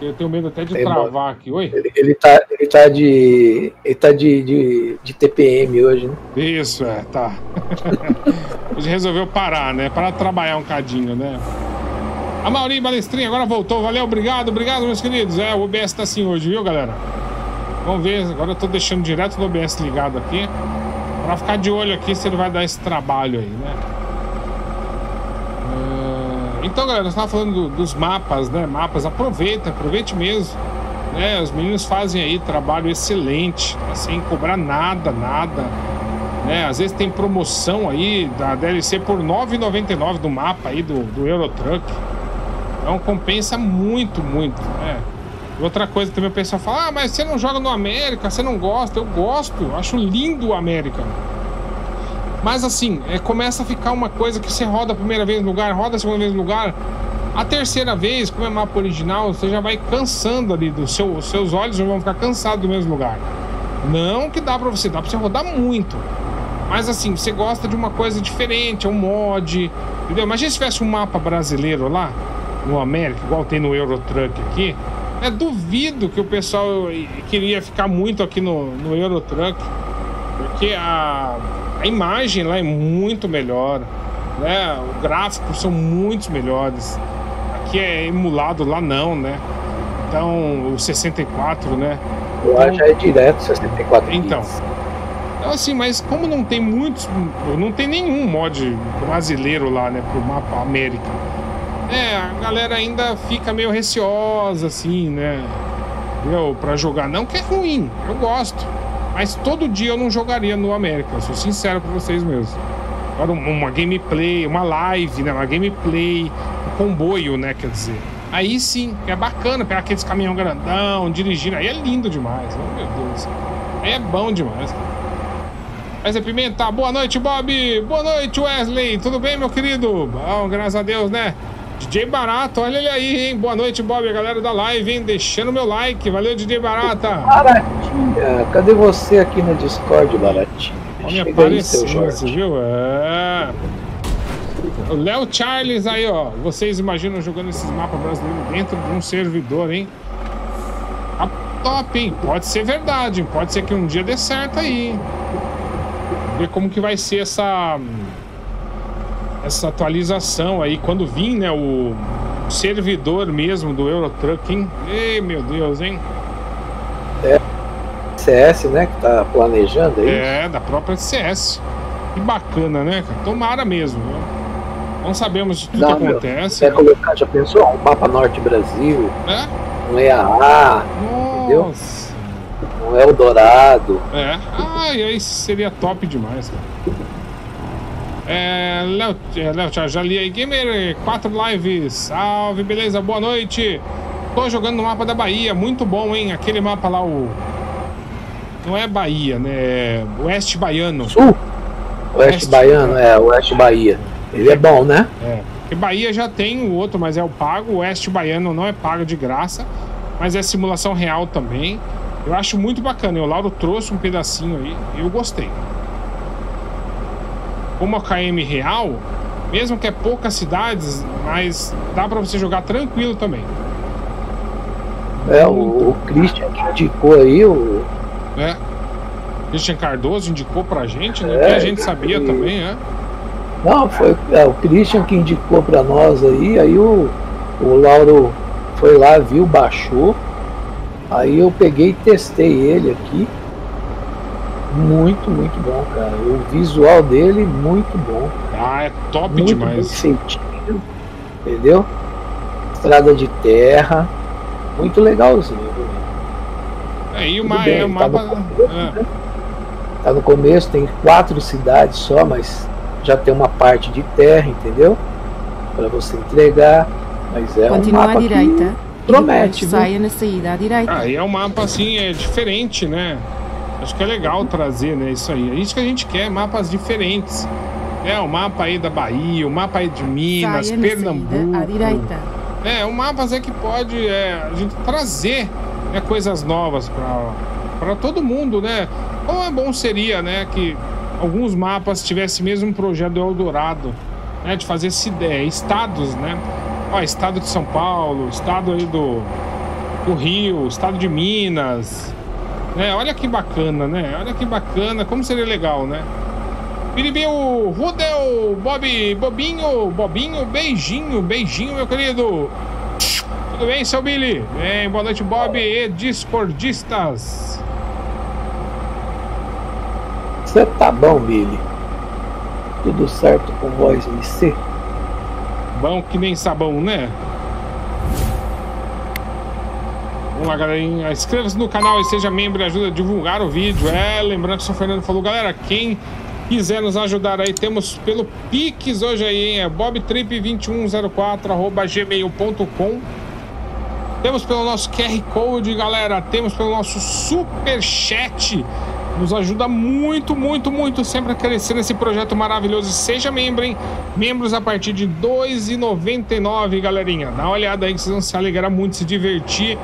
Eu tenho medo até de travar aqui. Oi? Ele tá de TPM hoje, né? Isso, é, tá. Ele resolveu parar, né? Parar de trabalhar um cadinho, né? Amaury Balestrinho agora voltou. Valeu, obrigado, obrigado, meus queridos. É, o OBS tá assim hoje, viu, galera? Vamos ver, agora eu tô deixando direto do OBS ligado aqui. Pra ficar de olho aqui se ele vai dar esse trabalho aí, né? Então, galera, nós estávamos falando dos mapas, né? Mapas, aproveite mesmo, né? Os meninos fazem aí trabalho excelente, né? Sem cobrar nada, né? Às vezes tem promoção aí da DLC por R$ 9,99 do mapa aí do Eurotruck. Então compensa muito, né? E outra coisa também o pessoal fala, ah, mas você não joga no América, você não gosta. Eu gosto, eu acho lindo o América. Mas assim, começa a ficar uma coisa que você roda a primeira vez no lugar, roda a segunda vez no lugar. A terceira vez, como é mapa original, você já vai cansando ali, os seus olhos já vão ficar cansados do mesmo lugar. Não que dá pra você rodar muito. Mas assim, você gosta de uma coisa diferente, é um mod, entendeu? Imagina se tivesse um mapa brasileiro lá, no América, igual tem no Eurotruck aqui. É, duvido que o pessoal queria ficar muito aqui no Eurotruck, porque a imagem lá é muito melhor, né? Os gráficos são muito melhores. Aqui é emulado, lá não, né? Então, o 64, né? Então, lá já é direto 64. Então, assim, mas como não tem nenhum mod brasileiro lá, né? Pro mapa América. A galera ainda fica meio receosa, assim, né? Pra jogar, não que é ruim, eu gosto. Mas todo dia eu não jogaria no América, eu sou sincero pra vocês mesmo. Agora uma gameplay, uma live, né? Uma gameplay, um comboio, né? Quer dizer, aí sim, é bacana pegar aqueles caminhão grandão, dirigindo, aí é lindo demais, né? Meu Deus, é bom demais. Mas é Pimenta, boa noite, Bob, boa noite, Wesley, tudo bem, meu querido? Bom, graças a Deus, né? DJ Barata, olha ele aí, hein? Boa noite, Bob, a galera da live, hein? Deixando meu like. Valeu, DJ Barata. Baratinha, cadê você aqui no Discord, Baratinha? Olha, apareceu, você viu? É. O Léo Charles aí, ó. Vocês imaginam jogando esses mapas brasileiros dentro de um servidor, hein? Tá top, hein? Pode ser verdade, hein? Pode ser que um dia dê certo aí, hein? Ver como que vai ser essa atualização aí, quando vir, né, o servidor mesmo do Eurotruck, hein? Ei, meu Deus, hein? É, CS, né, que tá planejando aí. É, da própria CS. Que bacana, né, cara? Tomara mesmo, né? Não sabemos de tudo que acontece. Meu, colocar, já pensou? Um Mapa Norte Brasil, um EAA, entendeu? Um Eldorado. É, e aí seria top demais, cara. Léo, já li aí, Gamer, 4 lives, salve, beleza, boa noite. Tô jogando no mapa da Bahia, muito bom, hein, aquele mapa lá, não é Bahia, né, é Oeste Baiano. Sul? Oeste Baiano, Oeste Bahia, ele é bom, né? É, porque Bahia já tem o outro, mas é o pago, o Oeste Baiano não é pago de graça, mas é simulação real também, eu acho muito bacana, o Lauro trouxe um pedacinho aí, eu gostei. Como a KM real, mesmo que é poucas cidades, mas dá pra você jogar tranquilo também. É, o Christian que indicou aí, Christian Cardoso indicou pra gente, né? Que a gente sabia também, né? Não, foi o Christian que indicou pra nós aí o Lauro foi lá, viu, baixou, aí eu peguei e testei ele aqui. Muito bom, cara. O visual dele, muito bom. Ah, é top muito demais. Muito sentido, entendeu? Estrada de terra, muito legalzinho. E o mapa, né? Tá no começo, tem 4 cidades só, mas já tem uma parte de terra, entendeu? Para você entregar, mas é continua um mapa à direita, que promete. Saia na saída à direita. Aí é um mapa assim, é diferente, né? Acho que é legal trazer, né, isso aí. É isso que a gente quer, mapas diferentes. É, o mapa aí da Bahia, o mapa aí de Minas, saia Pernambuco. À direita. É, um mapa é que pode a gente trazer, né, coisas novas para todo mundo, né? Ou é bom seria, né, que alguns mapas tivessem mesmo um projeto do Eldorado, né, de fazer estados, né? Ó, estado de São Paulo, estado aí do Rio, estado de Minas, né? Olha que bacana, né? Olha que bacana, como seria legal, né? Piribinho, Rudel, Bobinho, beijinho, meu querido. Tudo bem, seu Billy? Bem, boa noite, Bob e discordistas. Você tá bom, Billy? Tudo certo com voz MC? Bom que nem sabão, né? Vamos lá, galerinha. Inscreva-se no canal e seja membro e ajuda a divulgar o vídeo. É, lembrando que o São Fernando falou, galera, quem quiser nos ajudar aí, temos pelo Pix hoje aí, hein? É bobtrip2104@gmail.com. Temos pelo nosso QR Code, galera. Temos pelo nosso Superchat. Nos ajuda muito, muito, muito sempre a crescer nesse projeto maravilhoso. Seja membro, hein? Membros a partir de R$ 2,99, galerinha. Dá uma olhada aí que vocês vão se alegrar muito, se divertir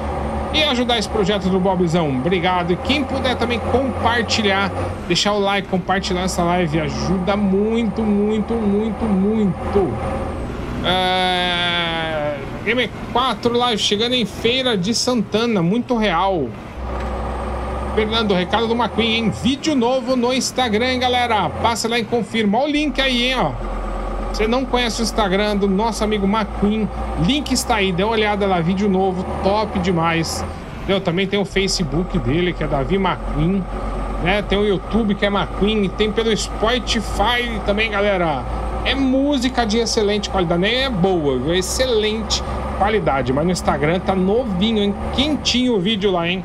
e ajudar esse projeto do Bobzão. Obrigado. E quem puder também compartilhar, deixar o like, compartilhar essa live, ajuda muito, muito, muito, muito. M4 Live chegando em Feira de Santana, muito real. Fernando, recado do McQueen, hein? Vídeo novo no Instagram, hein, galera? Passa lá e confirma. Olha o link aí, hein, ó. Você não conhece o Instagram do nosso amigo McQueen, link está aí, dê uma olhada lá, vídeo novo, top demais. Eu também tenho o Facebook dele, que é Davi McQueen, né? Tem o YouTube, que é McQueen, tem pelo Spotify também, galera. É música de excelente qualidade, nem é boa, viu? Excelente qualidade, mas no Instagram tá novinho, hein? Quentinho o vídeo lá, hein?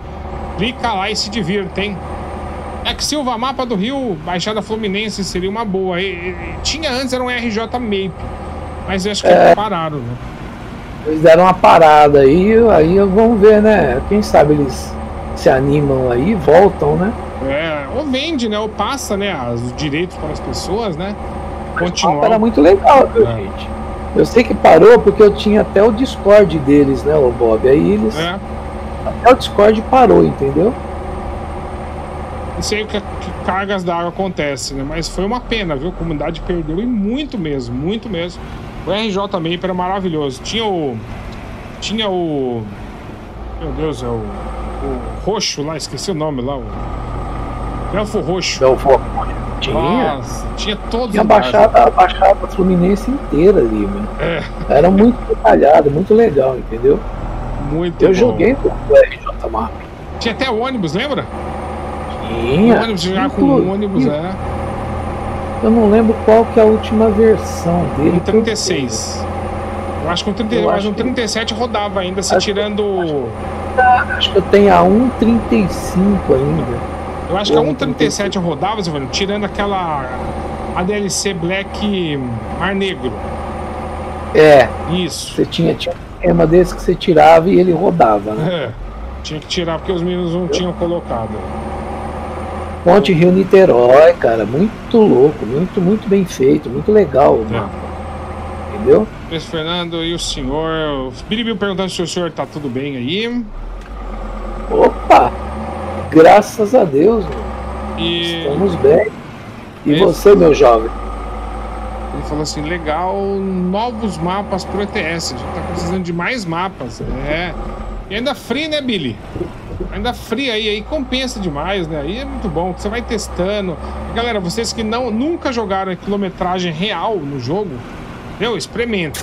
Clica lá e se divirta, hein? É que Silva, mapa do Rio, Baixada Fluminense seria uma boa. E tinha antes, era um RJ Map, mas eu acho que pararam, né? Eles deram uma parada aí vamos ver, né? Quem sabe eles se animam aí, voltam, né? É, ou vende, né? Ou passa, né? Os direitos para as pessoas, né? Continuar. O mapa era muito legal, viu, gente? Eu sei que parou porque eu tinha até o Discord deles, né, o Bob? Aí eles. É. Até o Discord parou, entendeu? Não sei o que cargas d'água acontece, né? Mas foi uma pena, viu? A comunidade perdeu e muito mesmo. O RJ também era maravilhoso. Tinha o... Meu Deus, é o roxo lá, esqueci o nome lá. O Elfo Roxo. Elfo tinha. Nossa, tinha todos. Tinha a Baixada Fluminense inteira ali, mano. É. Era muito detalhado, muito legal, entendeu? Muito eu bom. Joguei com o RJ Map. Tinha até ônibus, lembra? Tinha. O ônibus, já com o ônibus, é. Eu não lembro qual que é a última versão dele. Um 36. Eu acho que um 36, mas um 37 rodava ainda, se tirando. Acho que eu tenho a 1,35 ainda. Eu acho que a 1,37 rodava, Silvano, tirando aquela ADLC Black Mar Negro. É. Isso. Você tinha uma desse que você tirava e ele rodava, né? É, tinha que tirar porque os meninos não tinham colocado. Ponte Rio Niterói, cara, muito louco, muito bem feito, muito legal o mapa. Entendeu? Pois, Fernando, e o senhor? O Biribil perguntando se o senhor tá tudo bem aí. Opa! Graças a Deus, e... estamos bem. E você, meu jovem? Ele falou assim, legal, novos mapas pro ETS. A gente tá precisando de mais mapas. É. E ainda free, né, Billy? Ainda free aí compensa demais, né? Aí é muito bom, você vai testando. Galera, vocês que nunca jogaram a quilometragem real no jogo, entendeu? Experimenta,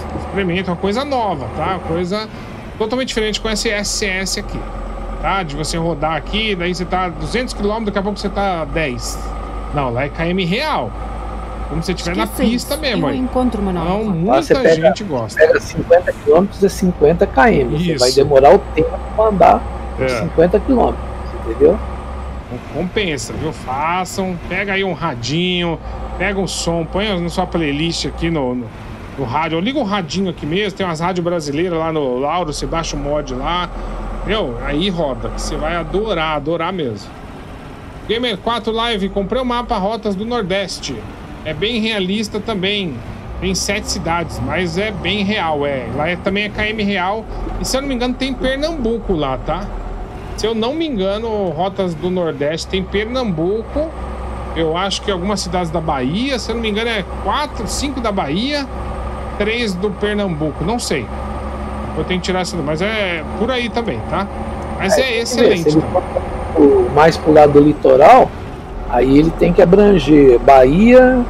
uma coisa nova, tá? Uma coisa totalmente diferente com esse SCS aqui, tá? De você rodar aqui, daí você tá 200 km, daqui a pouco você tá 10. Não, lá é KM real, como você estiver na pista mesmo. Eu aí encontro uma nova. Não, muita gente gosta. Pega 50 km é 50 km. Isso. Você vai demorar o tempo para andar 50 km, entendeu? Compensa, viu? Façam, pega aí um radinho, pega um som, põe na sua playlist aqui no rádio. Liga um radinho aqui mesmo, tem umas rádios brasileiras lá no Lauro, você baixa o mod lá, entendeu? Aí roda, que você vai adorar mesmo. Gamer 4 Live, comprei o mapa Rotas do Nordeste. É bem realista também. Tem 7 cidades, mas é bem real, é. Lá também é KM real. E se eu não me engano, tem Pernambuco lá, tá? Se eu não me engano, Rotas do Nordeste tem Pernambuco. Eu acho que algumas cidades da Bahia, se eu não me engano, é 4, 5 da Bahia, 3 do Pernambuco. Não sei. Eu tenho que tirar isso, mas é por aí também, tá? Mas é excelente. Mais pro lado do litoral, aí ele tem que abranger Bahia,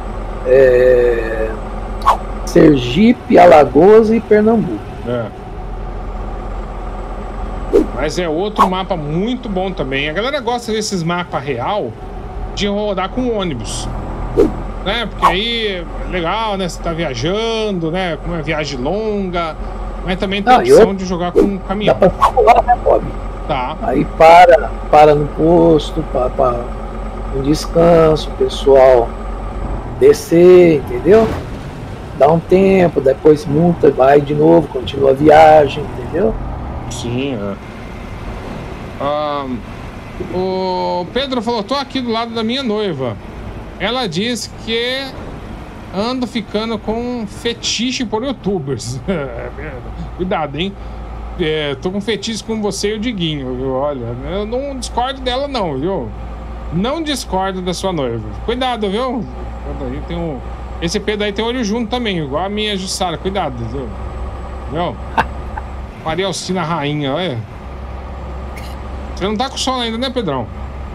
Sergipe, Alagoas e Pernambuco. É. Mas é outro mapa muito bom também. A galera gosta desses mapas real de rodar com ônibus, né? Porque aí é legal, né? Você tá viajando, né? Com uma viagem longa, mas também tem a opção de jogar com um caminhão. Dá pra pular, né, Bob? Tá. Aí para no posto, para um descanso, o pessoal descer, entendeu? Dá um tempo, depois multa, vai de novo, continua a viagem, entendeu? Sim, é. O Pedro falou, tô aqui do lado da minha noiva. Ela disse que ando ficando com fetiche por youtubers. Cuidado, hein? Tô com fetiche com você e o Diguinho, viu? Olha, eu não discordo dela não, viu? Não discordo da sua noiva. Cuidado, viu? Aí tem um... Esse Pedro aí tem olho junto também, igual a minha Jussara. Cuidado, viu? Viu? Maria Alcina rainha, olha. Você não tá com sono ainda, né, Pedrão?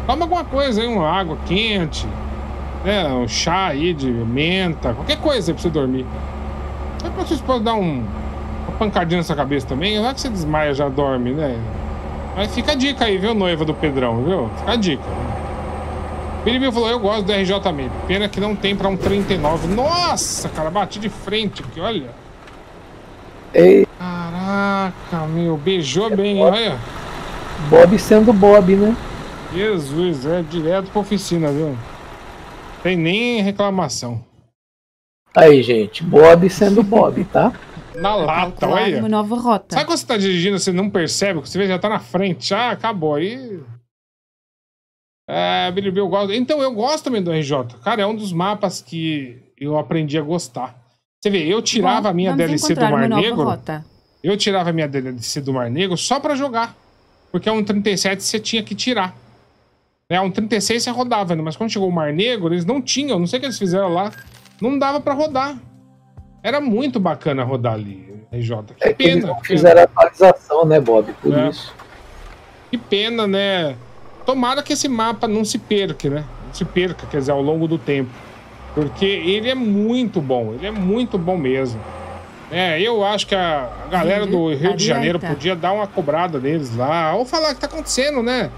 Toma alguma coisa aí, uma água quente, né? Um chá aí de menta, qualquer coisa aí pra você dormir. É pra vocês podem dar uma pancadinha na sua cabeça também. Não é que você desmaia, já dorme, né? Mas fica a dica aí, viu, noiva do Pedrão, viu? Fica a dica. Piribinho falou, eu gosto do RJ também. Pena que não tem pra um 39. Nossa, cara, bati de frente aqui, olha. Ei. Caraca, meu, beijou bem, Bob. Olha. Bob sendo Bob, né? Jesus, é direto pra oficina, viu? Tem nem reclamação. Aí, gente, Bob sendo Bob, tá? Na lata, olha. Uma nova rota. Sabe quando você tá dirigindo, você não percebe, que você vê, já tá na frente, já acabou, aí... É, Billy, eu gosto. Então, eu gosto também do RJ. Cara, é um dos mapas que eu aprendi a gostar. Você vê, eu tirava a minha DLC do Mar Negro. Eu tirava a minha DLC do Mar Negro só pra jogar. Porque a 1.37 você tinha que tirar. A 1.36 você rodava, mas quando chegou o Mar Negro, eles não tinham. Não sei o que eles fizeram lá. Não dava pra rodar. Era muito bacana rodar ali, RJ. Que pena. Eles não fizeram a atualização, né, Bob? Por isso. Que pena, né? Tomara que esse mapa não se perca, né? Não se perca, quer dizer, ao longo do tempo. Porque ele é muito bom. Ele é muito bom mesmo. É, eu acho que a galera do Rio de Janeiro podia dar uma cobrada neles lá. Ou falar o que tá acontecendo, né?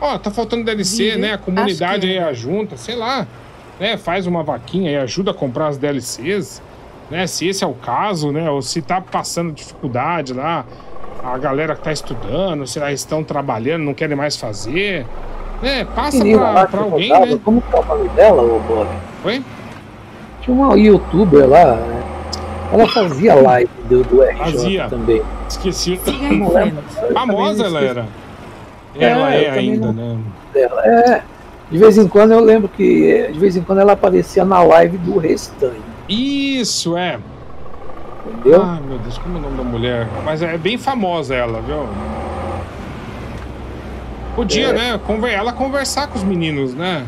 Ó, tá faltando DLC, né? A comunidade aí ajunta, sei lá. Né? Faz uma vaquinha e ajuda a comprar as DLCs. Né? Se esse é o caso, né? Ou se tá passando dificuldade lá. A galera que tá estudando, se elas estão trabalhando, não querem mais fazer. É, passa pra alguém, rodava, né? Como que é o nome dela, ô Bob? Oi? Tinha uma youtuber lá, né? Ela fazia live do RJ fazia. Também. Esqueci. Famosa ela era. Ela é ainda, né? Ela é. De vez em quando eu lembro que... De vez em quando ela aparecia na live do Restanho. Isso, é. Entendeu? Ai, meu Deus, como é o nome da mulher? Mas é bem famosa ela, viu? Podia, né? Ela conversar com os meninos, né?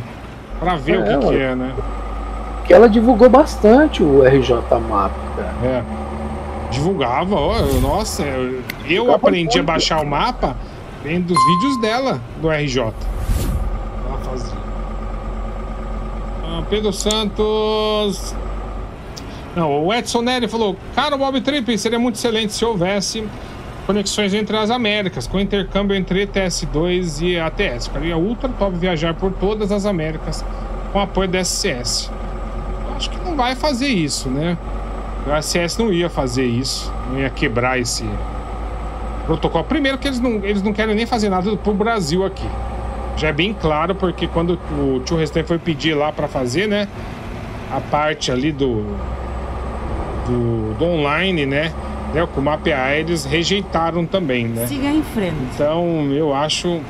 Pra ver o que é, né? Porque ela divulgou bastante o RJ Map, cara. É. Divulgava, ó. Nossa, eu aprendi a baixar o mapa vendo os vídeos dela, do RJ. Ela fazia. Pedro Santos... Não, o Edson Nery falou, cara, o Bob Trip seria muito excelente se houvesse conexões entre as Américas, com intercâmbio entre ETS2 e ATS. Ficaria ultra top viajar por todas as Américas com apoio da SCS. Eu acho que não vai fazer isso, né? A SCS não ia fazer isso, não ia quebrar esse protocolo. Primeiro que eles não querem nem fazer nada pro Brasil aqui. já é bem claro, porque quando o tio Restante foi pedir lá para fazer, né, a parte ali do online, né, com o MAPA, eles rejeitaram também, né? Siga em frente. Então, eu acho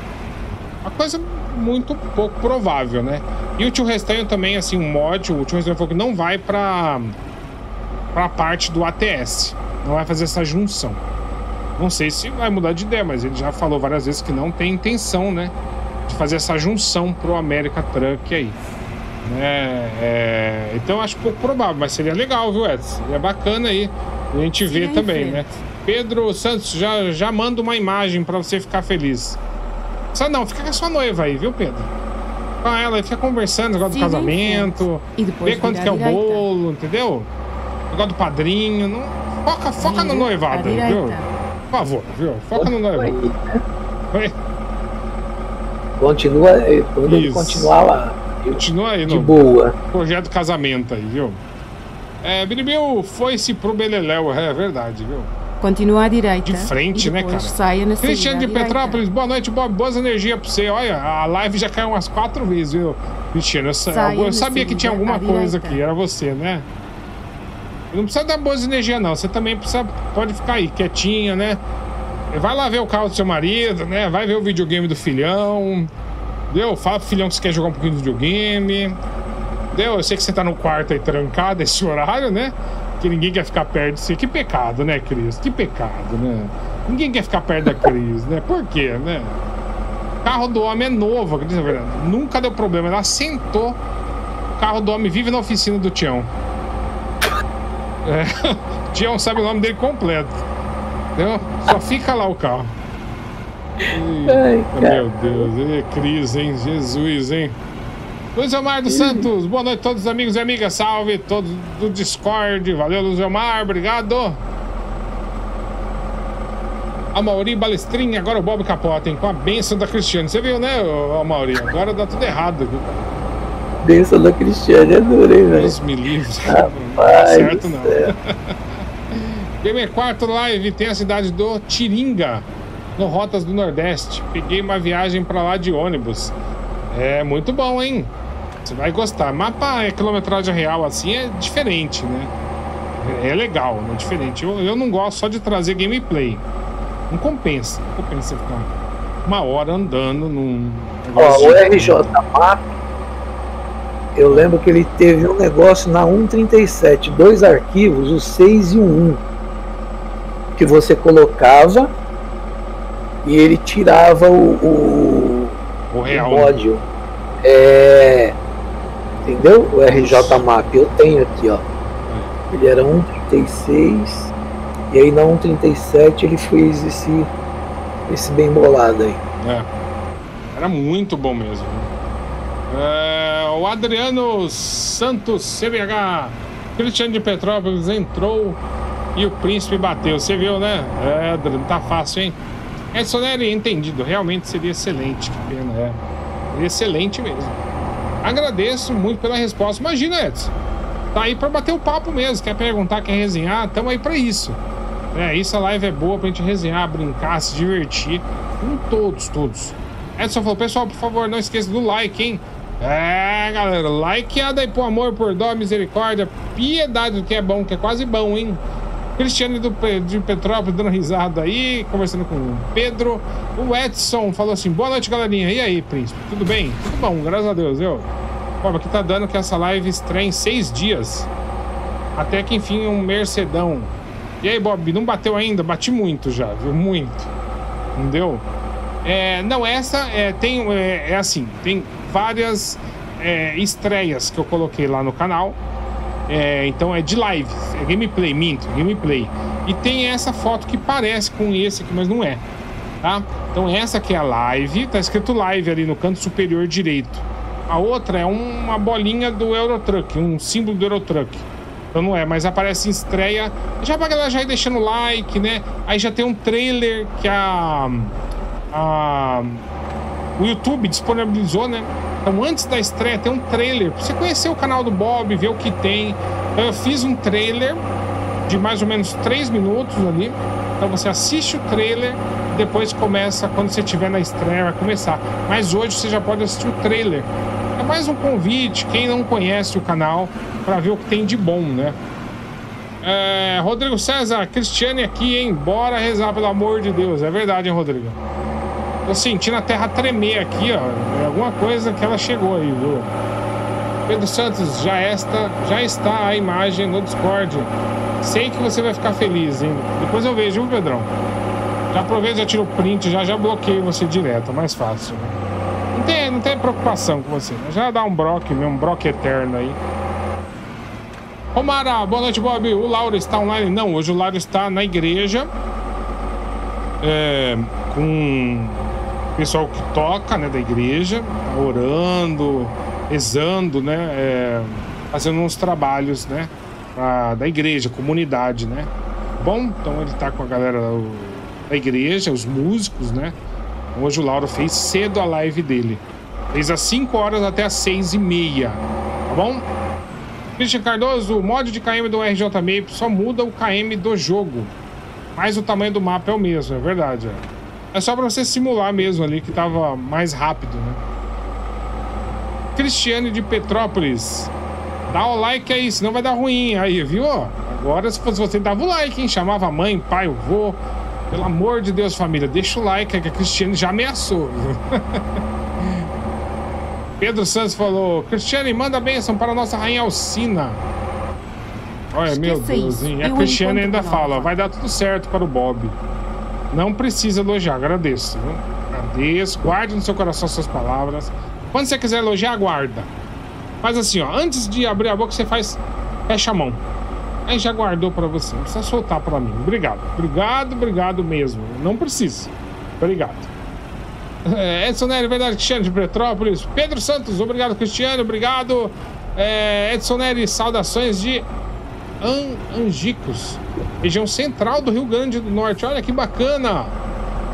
uma coisa muito pouco provável, né? E o tio Restanho também, assim, o tio Restanho falou que não vai pra parte do ATS, não vai fazer essa junção. Não sei se vai mudar de ideia, mas ele já falou várias vezes que não tem intenção, né, de fazer essa junção pro América Truck aí. Então, acho pouco provável, mas seria legal, viu, Edson? É bacana aí a gente ver também, né? Pedro Santos, já manda uma imagem pra você ficar feliz. Só não, fica com a sua noiva aí, viu, Pedro? Com ela, fica conversando, negócio do casamento, vê quanto que é o bolo, entendeu? Negócio do padrinho, não... foca no noivado, viu? Por favor, viu? Foca no noivado. Oi? Continua lá. Continua aí no projeto casamento aí, viu? Biribiu foi-se pro Beleléu, é verdade, viu? Continua à direita. De frente, né, cara? Cristiane de Petrópolis, boa noite, Bob. Boas energias pra você. Olha, a live já caiu umas 4 vezes, viu? Cristiane, eu sabia que tinha alguma coisa aqui, era você, né? Não precisa dar boas energias, não. Você também pode ficar aí, quietinha, né? Vai lá ver o carro do seu marido, né? Vai ver o videogame do filhão. Deu? Fala pro filhão que você quer jogar um pouquinho de videogame. Deu? Eu sei que você tá no quarto aí trancado esse horário, né? Que ninguém quer ficar perto de você. Que pecado, né, Cris? Que pecado, né? Ninguém quer ficar perto da Cris, né? Por quê, né? O carro do homem é novo, Cris, na verdade. Nunca deu problema. Ela sentou. O carro do homem vive na oficina do Tião. Tião sabe o nome dele completo. Entendeu? Só fica lá o carro. Eita, meu Deus, Cris, hein? Jesus, hein? Luiz Elmar dos Santos, boa noite a todos os amigos e amigas, salve todos do Discord, valeu Luiz Elmar, obrigado. Amaury Balestrinho, agora o Bob capota, hein? Com a bênção da Cristiane, você viu, né, Amaury? Agora dá tudo errado. Bênção da Cristiane, adorei, velho. Deus me livre, não tá certo não. Gamer 4 Live, tem a cidade do Tiringa, no Rotas do Nordeste, peguei uma viagem pra lá de ônibus. É muito bom, hein? Você vai gostar. Mapa é quilometragem real, assim, é diferente, né? É legal, é diferente. Eu não gosto só de trazer gameplay. Não compensa. Não compensa você ficar uma hora andando num... Ó, o RJ Mapa, eu lembro que ele teve um negócio na 137, 2 arquivos, o 6 e o 1, que você colocava e ele tirava o real. Módio. Entendeu? O RJ Map eu tenho aqui, ó. Ele era 1,36 e aí na 1,37 ele fez esse bem bolado aí. Era muito bom mesmo. O Adriano Santos, CBH, Cristiane de Petrópolis entrou e o príncipe bateu. Você viu, né? Adriano, tá fácil, hein? Edson Nery, entendido, realmente seria excelente, que pena, seria excelente mesmo. Agradeço muito pela resposta. Imagina, Edson, tá aí pra bater o papo mesmo, quer perguntar, quer resenhar, tamo aí pra isso. Isso, a live é boa pra gente resenhar, brincar, se divertir, com todos. Edson falou, pessoal, por favor, não esqueça do like, hein? Galera, likeada aí por amor, por dó, misericórdia, piedade do que é bom, que é quase bom, hein? Cristiane de Petrópolis dando risada aí, conversando com o Pedro. O Edson falou assim, boa noite, galerinha. E aí, príncipe, tudo bem? Tudo bom, graças a Deus, viu? Pô, aqui tá dando que essa live estreia em 6 dias. Até que enfim, um Mercedão. E aí, Bob, não bateu ainda? Bati muito já, viu? Muito. Não deu? Não, essa tem várias estreias que eu coloquei lá no canal. Então é de live, é gameplay, gameplay. E tem essa foto que parece com esse aqui, mas não é, tá? Então essa aqui é a live, tá escrito live ali no canto superior direito. A outra é uma bolinha do Eurotruck, um símbolo do Eurotruck. Então não é, mas aparece em estreia. Já pra galera já ir deixando like, né? Aí já tem um trailer que o YouTube disponibilizou, né? Então, antes da estreia, tem um trailer. Pra você conhecer o canal do Bob, ver o que tem. Eu fiz um trailer de mais ou menos 3 minutos ali. Então você assiste o trailer, depois começa, quando você estiver na estreia, vai começar. Mas hoje você já pode assistir o trailer. É mais um convite, quem não conhece o canal, para ver o que tem de bom, né? É, Rodrigo César, Cristiane aqui, hein? Bora rezar, pelo amor de Deus. É verdade, hein, Rodrigo? Tô sentindo a terra tremer aqui, ó. É alguma coisa que ela chegou aí, viu? Pedro Santos, já está a imagem no Discord. Sei que você vai ficar feliz, hein? Depois eu vejo, viu, Pedrão? Já aproveito, já tiro o print, já bloqueio você direto, mais fácil. Não tem preocupação com você. Já dá um broque eterno aí. Romara, boa noite, Bob. O Lauro está online? Não, hoje o Lauro está na igreja. É, com o pessoal que toca, né, da igreja. Tá orando, rezando, né? É, fazendo uns trabalhos, né? Da igreja, comunidade, né? Bom, então ele tá com a galera da igreja, os músicos, né? Hoje o Lauro fez cedo a live dele. Fez às 5 horas até às 6h30, tá bom? Cristian Cardoso, o mod de KM do RJ Map só muda o KM do jogo, mas o tamanho do mapa é o mesmo, é verdade. É só pra você simular mesmo ali, que tava mais rápido, né? Cristiane de Petrópolis, dá o like aí, senão vai dar ruim aí, viu? Agora, se fosse você, dava o like, hein? Chamava a mãe, pai, o vô. Pelo amor de Deus, família, deixa o like, que a Cristiane já ameaçou. Pedro Santos falou: Cristiane, manda bênção para a nossa rainha Alcina. Olha, esqueça, meu Deus, a Cristiane ainda fala: vai dar tudo certo para o Bob. Não precisa elogiar, agradeço. Viu? Agradeço, guarde no seu coração suas palavras. Quando você quiser elogiar, guarda. Mas assim, ó, antes de abrir a boca, você fecha a mão. Aí já guardou para você, não precisa soltar para mim. Obrigado, obrigado, obrigado mesmo. Não precisa, obrigado. Edson Nery, verdade, Cristiano de Petrópolis. Pedro Santos, obrigado, Cristiano, obrigado. Edson Nery, saudações de Angicos, região central do Rio Grande do Norte. Olha que bacana.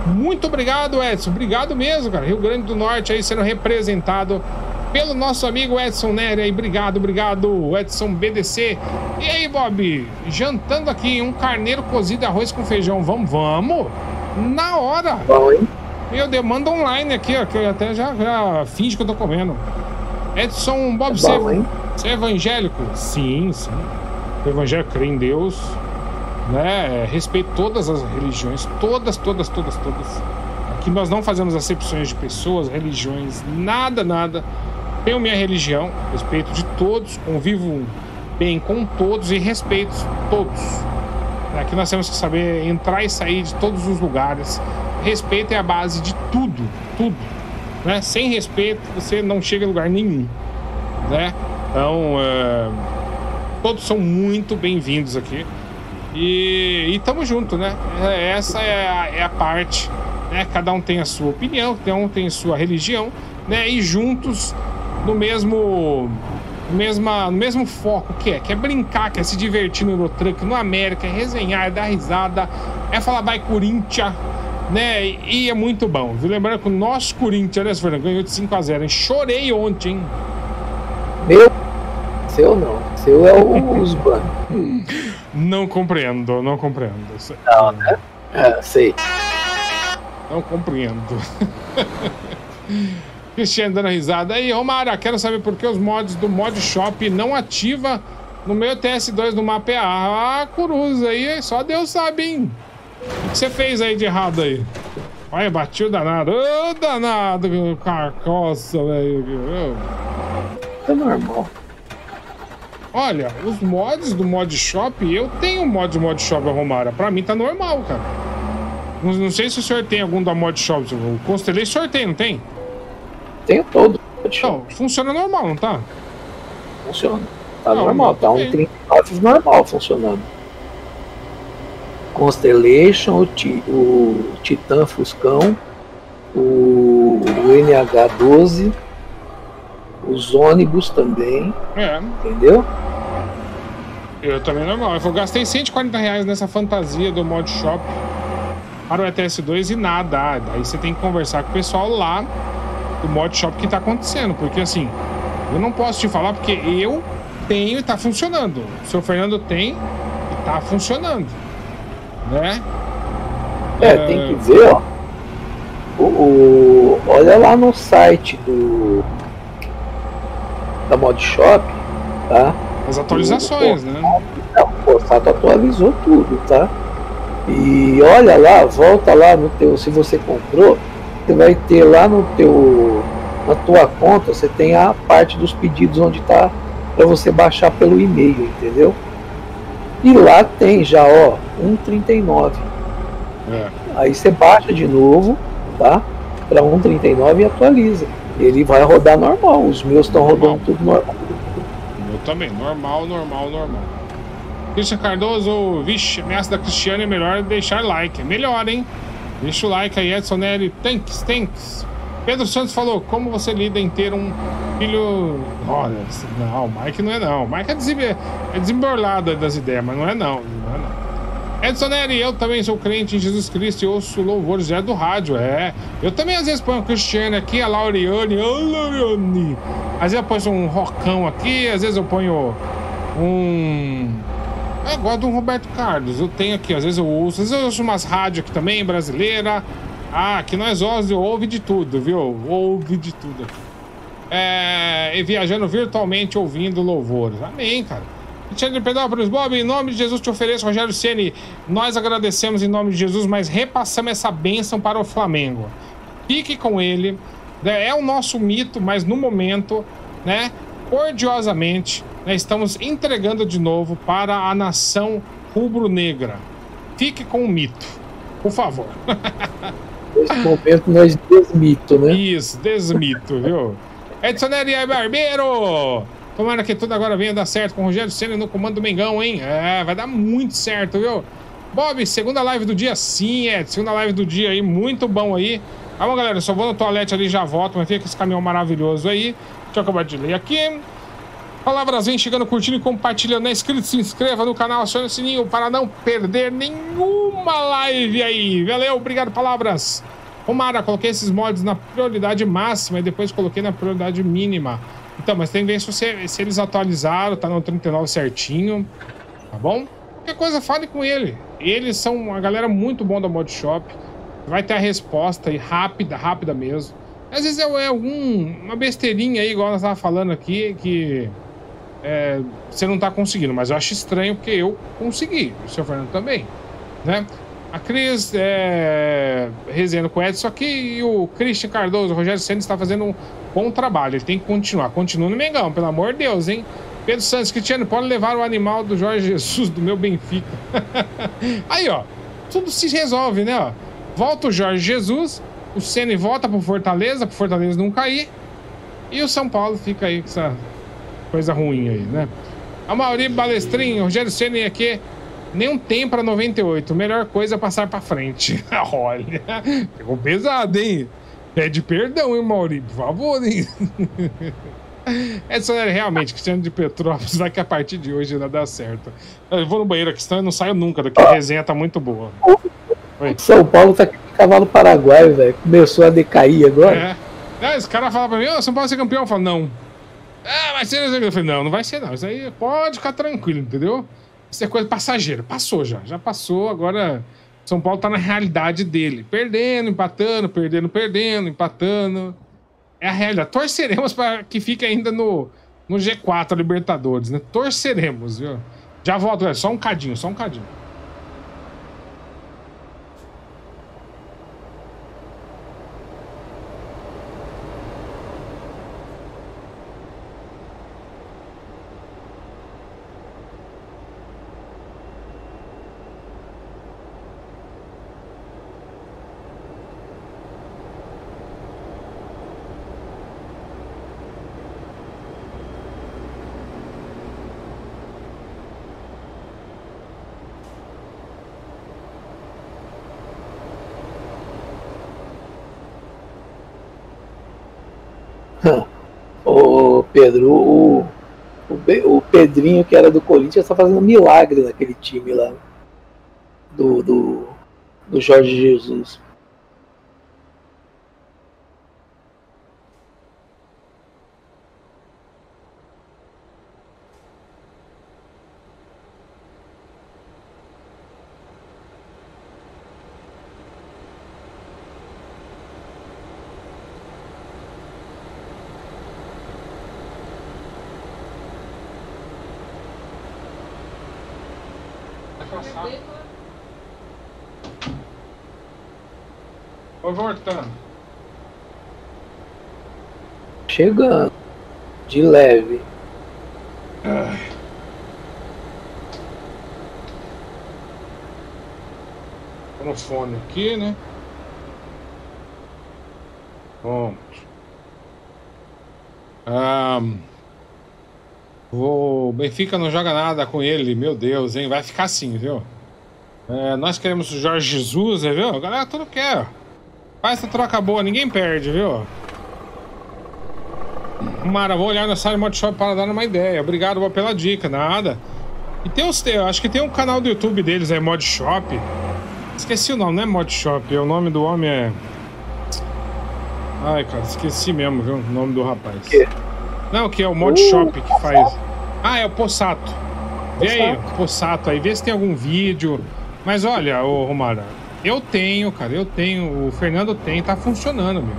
Muito obrigado, Edson. Obrigado mesmo, cara. Rio Grande do Norte aí sendo representado pelo nosso amigo Edson Nery aí. Obrigado, obrigado, Edson BDC. E aí, Bob, jantando aqui um carneiro cozido, arroz com feijão. Vamos. Na hora. Oi. Meu Deus, manda online aqui, ó, que eu até já finge que eu tô comendo. Edson, Bob, você é evangélico? Sim. O evangélico crê em Deus, né? Respeito todas as religiões, todas. Aqui nós não fazemos acepções de pessoas, religiões, nada. Tenho minha religião, respeito de todos, convivo bem com todos e respeito todos. Aqui nós temos que saber entrar e sair de todos os lugares. Respeito é a base de tudo, né? Sem respeito você não chega a lugar nenhum, né? Então todos são muito bem-vindos aqui e tamo junto, né? Essa é a parte, né? Cada um tem a sua opinião, cada um tem a sua religião, né? E juntos no mesmo foco, que é brincar, que é se divertir no Eurotruck, no América, é resenhar, é dar risada, é falar vai Corinthians, né? E é muito bom. Lembrando que o nosso Corinthians, né, Fernando, ganhou de 5-0, hein? Chorei ontem, hein? Meu, seu não. Seu é o Usban. Não compreendo. Não, né? É, sei. Não compreendo. Cristiano dando risada. Aí, Romara, quero saber por que os mods do Mod Shop não ativa no meu TS2 do mapa EAA. Ah, Coruza aí, só Deus sabe, hein? O que você fez aí de errado aí? Olha, bati o danado. Ô, danado, carcoça, velho. É normal. Olha, os mods do Mod Shop, eu tenho mod Shop, Romara. Pra mim tá normal, cara. Não sei se o senhor tem algum da Mod Shop. Eu constelei sorteio, não tem? Tenho todo. Então, funciona normal, não tá? Funciona. Tá não, normal, tá um 39 normal funcionando. Constellation, o Titan Fuscão, o NH12, os ônibus também. É. Entendeu? Eu também normal. Eu gastei R$140 nessa fantasia do Mod Shop para o ETS2 e nada. Aí você tem que conversar com o pessoal lá do Mod Shop que tá acontecendo. Porque assim, eu não posso te falar porque eu tenho e tá funcionando. O seu Fernando tem e tá funcionando, né? É, tem que ver, ó. Olha lá no site da Mod Shop, tá? As atualizações, né? O portal atualizou tudo, tá? E olha lá, volta lá no teu, se você comprou, você vai ter lá no teu, na tua conta, você tem a parte dos pedidos onde tá para você baixar pelo e-mail, entendeu? E lá tem já, ó, 1,39. É. Aí você baixa de novo, tá? Para 1,39 e atualiza. Ele vai rodar normal. Os meus estão rodando tudo normal. O meu também, normal. Cristian Cardoso, vixe, ameaça da Cristiane é melhor deixar like. É melhor, hein? Deixa o like aí, Edson Neri. Tanks. Pedro Santos falou, como você lida em ter um filho... Olha, não, o Mike não é não. O Mike é desemborlado das ideias, mas não é não. Edson Neri, eu também sou crente em Jesus Cristo e ouço louvores já do rádio, é. Eu também às vezes ponho o Cristiane aqui, a Lauriane, Às vezes eu ponho um rocão aqui, às vezes eu ponho um... Eu gosto do Roberto Carlos, eu tenho aqui, às vezes eu ouço, às vezes eu ouço umas rádios aqui também, brasileira. Ah, que nós ouve de tudo, viu? Ouve de tudo aqui. É, e viajando virtualmente, ouvindo louvores. Amém, cara. Cristiane de Petrópolis, Bob, em nome de Jesus te ofereço, Rogério Ceni. Nós agradecemos em nome de Jesus, mas repassamos essa bênção para o Flamengo. Fique com ele. É o nosso mito, mas no momento, né? Cordiosamente, né, estamos entregando de novo para a nação rubro-negra. Fique com o mito, por favor. Nesse momento nós desmito, né? Isso, desmito, viu? Edson Neri e Barbeiro! Tomara que tudo agora venha dar certo com o Rogério Ceni no comando do Mengão, hein? É, vai dar muito certo, viu? Bob, segunda live do dia, sim, Edson. Segunda live do dia aí, muito bom aí. Calma, galera, eu só vou no toalete ali e já volto, mas fica esse caminhão maravilhoso aí. Deixa eu acabar de ler aqui. Palavras vem chegando, curtindo e compartilhando. É inscrito, se inscreva no canal, acione o sininho para não perder nenhuma live aí. Valeu, obrigado, Palavras. Omara, coloquei esses mods na prioridade máxima e depois coloquei na prioridade mínima. Então, mas tem que ver se eles atualizaram, tá no 39 certinho, tá bom? Qualquer coisa, fale com ele. Eles são uma galera muito boa da Mod Shop. Vai ter a resposta aí, rápida mesmo. Às vezes é uma besteirinha aí, igual nós tava falando aqui, que é, você não tá conseguindo. Mas eu acho estranho porque eu consegui, o seu Fernando também, né? A Cris resenhando com o Edson aqui e o Cristian Cardoso, o Rogério Ceni está fazendo um bom trabalho. Ele tem que continuar. Continua no Mengão, pelo amor de Deus, hein? Pedro Santos, Cristiano, pode levar o animal do Jorge Jesus, do meu Benfica. Aí, ó, tudo se resolve, né? Ó, volta o Jorge Jesus... O Ceni volta pro Fortaleza não cair. E o São Paulo fica aí com essa coisa ruim aí, né? Amaury Balestrinho, Rogério Ceni aqui. Nenhum tempo pra 98. Melhor coisa é passar pra frente. Olha, pegou pesado, hein? Pede perdão, hein, Amaury? Por favor, hein? Edson, realmente, Cristiane de Petrópolis, vai que a partir de hoje vai dar certo. Eu vou no banheiro aqui, senão eu não saio nunca daqui. A resenha tá muito boa. Oi? São Paulo tá aqui. Cavalo paraguaio, velho. Começou a decair agora. É. Esse cara fala pra mim, São Paulo vai ser campeão. Eu falo, não. Ah, vai ser. Eu falei, não vai ser não. Isso aí pode ficar tranquilo, entendeu? Isso é coisa passageira. Passou já. Já passou. Agora São Paulo tá na realidade dele. Perdendo, empatando, perdendo, perdendo, empatando. É a realidade. Torceremos pra que fique ainda no G4 Libertadores, né? Torceremos, viu? Já volto, velho. Só um cadinho. Pedro, o Pedrinho, que era do Corinthians, tá fazendo milagre naquele time lá do Jorge Jesus. passar. Tô voltando. Chegando. De leve. Ai. Fone aqui, né? Pronto. O Benfica não joga nada com ele, meu Deus, hein? Vai ficar assim, viu? É, nós queremos o Jorge Jesus, viu? A galera tudo quer. Faz essa troca boa, ninguém perde, viu? Mara, vou olhar no site Mod Shop para dar uma ideia. Obrigado pela dica, nada. E tem os teus, acho que tem um canal do YouTube deles aí, Mod Shop. Esqueci o nome, não é Mod Shop, o nome do homem é... Ai, cara, esqueci mesmo, viu? O nome do rapaz. Que? Não, que é o Mod Shop que faz... Ah, é o Possato. Vê aí, Possato aí, vê se tem algum vídeo. Mas olha, ô Romara, eu tenho, cara, eu tenho, o Fernando tem, tá funcionando, meu.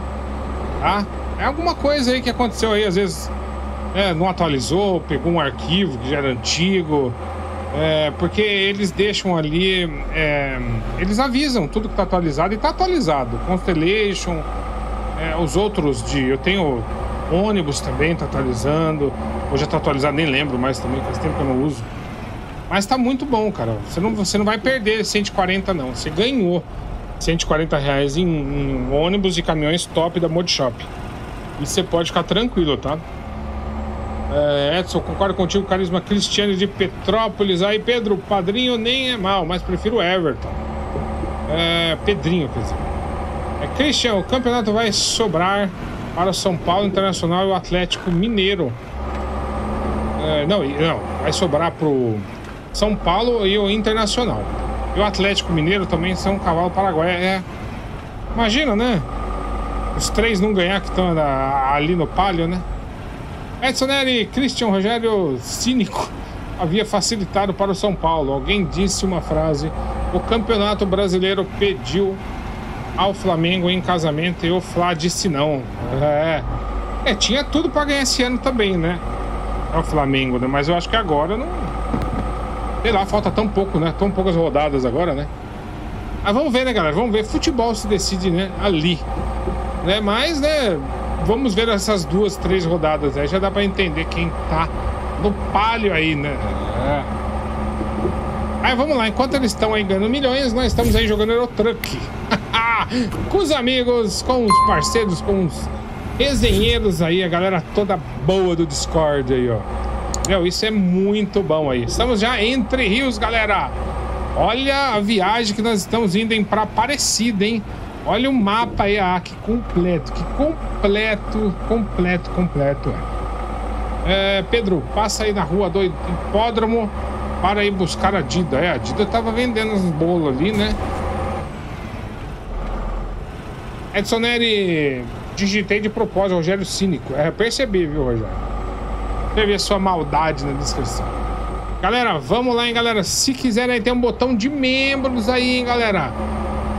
Tá? É alguma coisa aí que aconteceu aí, às vezes não atualizou, pegou um arquivo que já era antigo... É, porque eles deixam ali, eles avisam tudo que tá atualizado, e tá atualizado. Constellation, os outros de... Eu tenho ônibus também, tá atualizando. Hoje já tá atualizado, nem lembro mais também, faz tempo que eu não uso. Mas tá muito bom, cara. Você não vai perder 140, não. Você ganhou 140 reais em ônibus e caminhões top da Mod Shop. E você pode ficar tranquilo, tá? Edson, concordo contigo, carisma Cristiane de Petrópolis. Aí, Pedro, padrinho nem é mal, mas prefiro o Everton. Pedrinho, quer dizer. Cristian, o campeonato vai sobrar para São Paulo, Internacional e o Atlético Mineiro. Não, vai sobrar para o São Paulo e o Internacional. E o Atlético Mineiro também são um cavalo paraguaio. Imagina, né? Os três não ganhar que estão ali no palio, né? Edson Neri, Christian Rogério Cínico havia facilitado para o São Paulo. Alguém disse uma frase: o Campeonato Brasileiro pediu ao Flamengo em casamento e o Flá disse não. Tinha tudo para ganhar esse ano também, né? É o Flamengo, né? Mas eu acho que agora não... Sei lá, falta tão pouco, né? Tão poucas rodadas agora, né? Mas vamos ver, né, galera? Vamos ver. Futebol se decide, né? Ali. Né? Mas, né... Vamos ver essas duas, três rodadas aí. Já dá pra entender quem tá no palio aí, né? Aí vamos lá, enquanto eles estão aí ganhando milhões, nós estamos aí jogando Eurotruck. Com os amigos, com os parceiros, com os resenheiros aí, a galera toda boa do Discord aí, ó. Meu, isso é muito bom aí. Estamos já entre rios, galera. Olha a viagem que nós estamos indo em pra Aparecida, hein? Olha o mapa EAA, que completo. Pedro, passa aí na rua do hipódromo para ir buscar a Dida. A Dida tava vendendo uns bolos ali, né? Edson Neri, digitei de propósito, Rogério Cínico. Percebi, viu, Rogério? Percebi a sua maldade na descrição. Galera, vamos lá, hein, galera? Se quiserem, aí tem um botão de membros aí, hein, galera?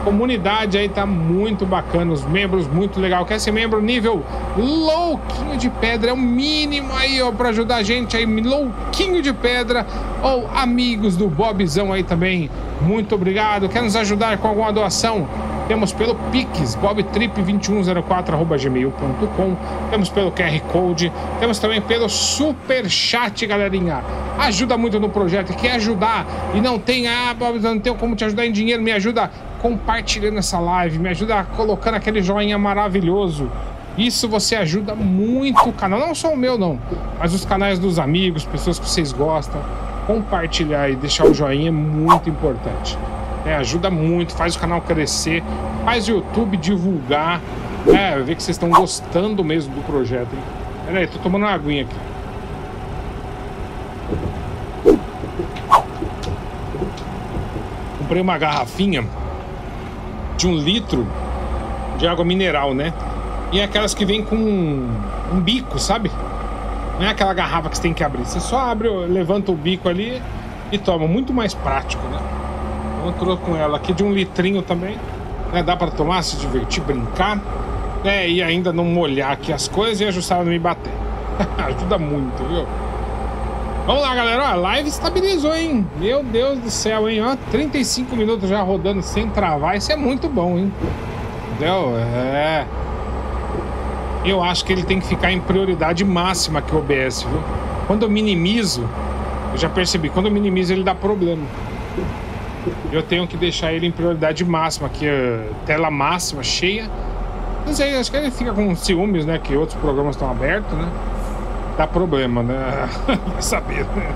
Comunidade aí tá muito bacana, os membros muito legal. Quer ser membro nível louquinho de pedra? É o mínimo aí, ó, pra ajudar a gente aí, louquinho de pedra, ou amigos do Bobzão aí também, muito obrigado. Quer nos ajudar com alguma doação? Temos pelo Pix, bobtrip2104@gmail.com, temos pelo QR Code, temos também pelo Superchat, galerinha. Ajuda muito no projeto, quer ajudar e não tem, Bobzão, não tenho como te ajudar em dinheiro, me ajuda compartilhando essa live, me ajuda colocando aquele joinha maravilhoso. Isso você ajuda muito o canal, não só o meu não, mas os canais dos amigos, pessoas que vocês gostam. Compartilhar e deixar o joinha é muito importante, ajuda muito, faz o canal crescer, faz o YouTube divulgar, ver que vocês estão gostando mesmo do projeto, hein? Pera aí, tô tomando uma aguinha aqui. Comprei uma garrafinha de 1 litro de água mineral, né? E é aquelas que vem com um bico, sabe? Não é aquela garrafa que você tem que abrir. Você só abre, levanta o bico ali e toma. Muito mais prático, né? Eu tô com ela aqui de 1 litrinho também, né? Dá para tomar, se divertir, brincar, né? E ainda não molhar aqui as coisas e ajustar, não me bater. Ajuda muito, viu? Vamos lá, galera. Ó, a live estabilizou, hein? Meu Deus do céu, hein? Ó, 35 minutos já rodando sem travar. Isso é muito bom, hein? Entendeu? É... Eu acho que ele tem que ficar em prioridade máxima aqui o OBS, viu? Quando eu minimizo, eu já percebi, quando eu minimizo ele dá problema. Eu tenho que deixar ele em prioridade máxima aqui, tela máxima, cheia. Não sei, acho que ele fica com ciúmes, né? Que outros programas estão abertos, né? Dá problema, né? Vai saber, né?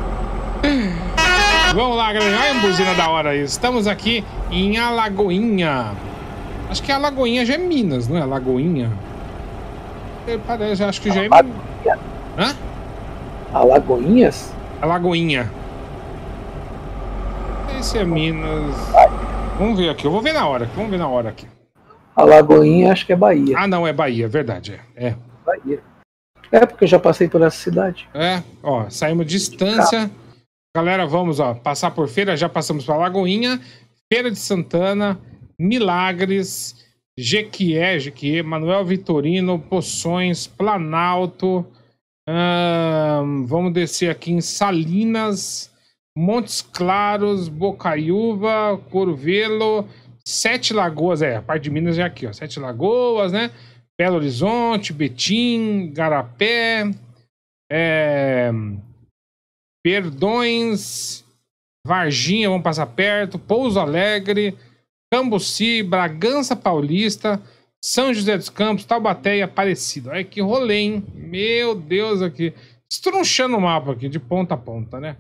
Vamos lá, galera. Olha a buzina da hora aí. Estamos aqui em Alagoinha. Acho que Alagoinha já é Minas, não é? Alagoinha. Parece, acho que já é... Hã? Alagoinhas? Alagoinha. Esse é Minas. Vamos ver aqui. Eu vou ver na hora. Vamos ver na hora aqui. Alagoinha acho que é Bahia. Ah, não. É Bahia. Verdade. É. Bahia. É, porque eu já passei por essa cidade. É. Ó, saímos distância. Galera, vamos, ó. Passar por Feira. Já passamos para Alagoinha. Feira de Santana. Milagres. Jequié, Manuel Vitorino, Poções, Planalto, vamos descer aqui em Salinas, Montes Claros, Bocaiúva, Corvelo, Sete Lagoas, a parte de Minas é aqui, ó, Sete Lagoas, né? Belo Horizonte, Betim, Garapé, Perdões, Varginha, vamos passar perto, Pouso Alegre, Cambuci, Bragança Paulista, São José dos Campos, Taubaté e Aparecida. Olha que rolê, hein? Meu Deus, aqui. Estronchando o mapa aqui, de ponta a ponta, né?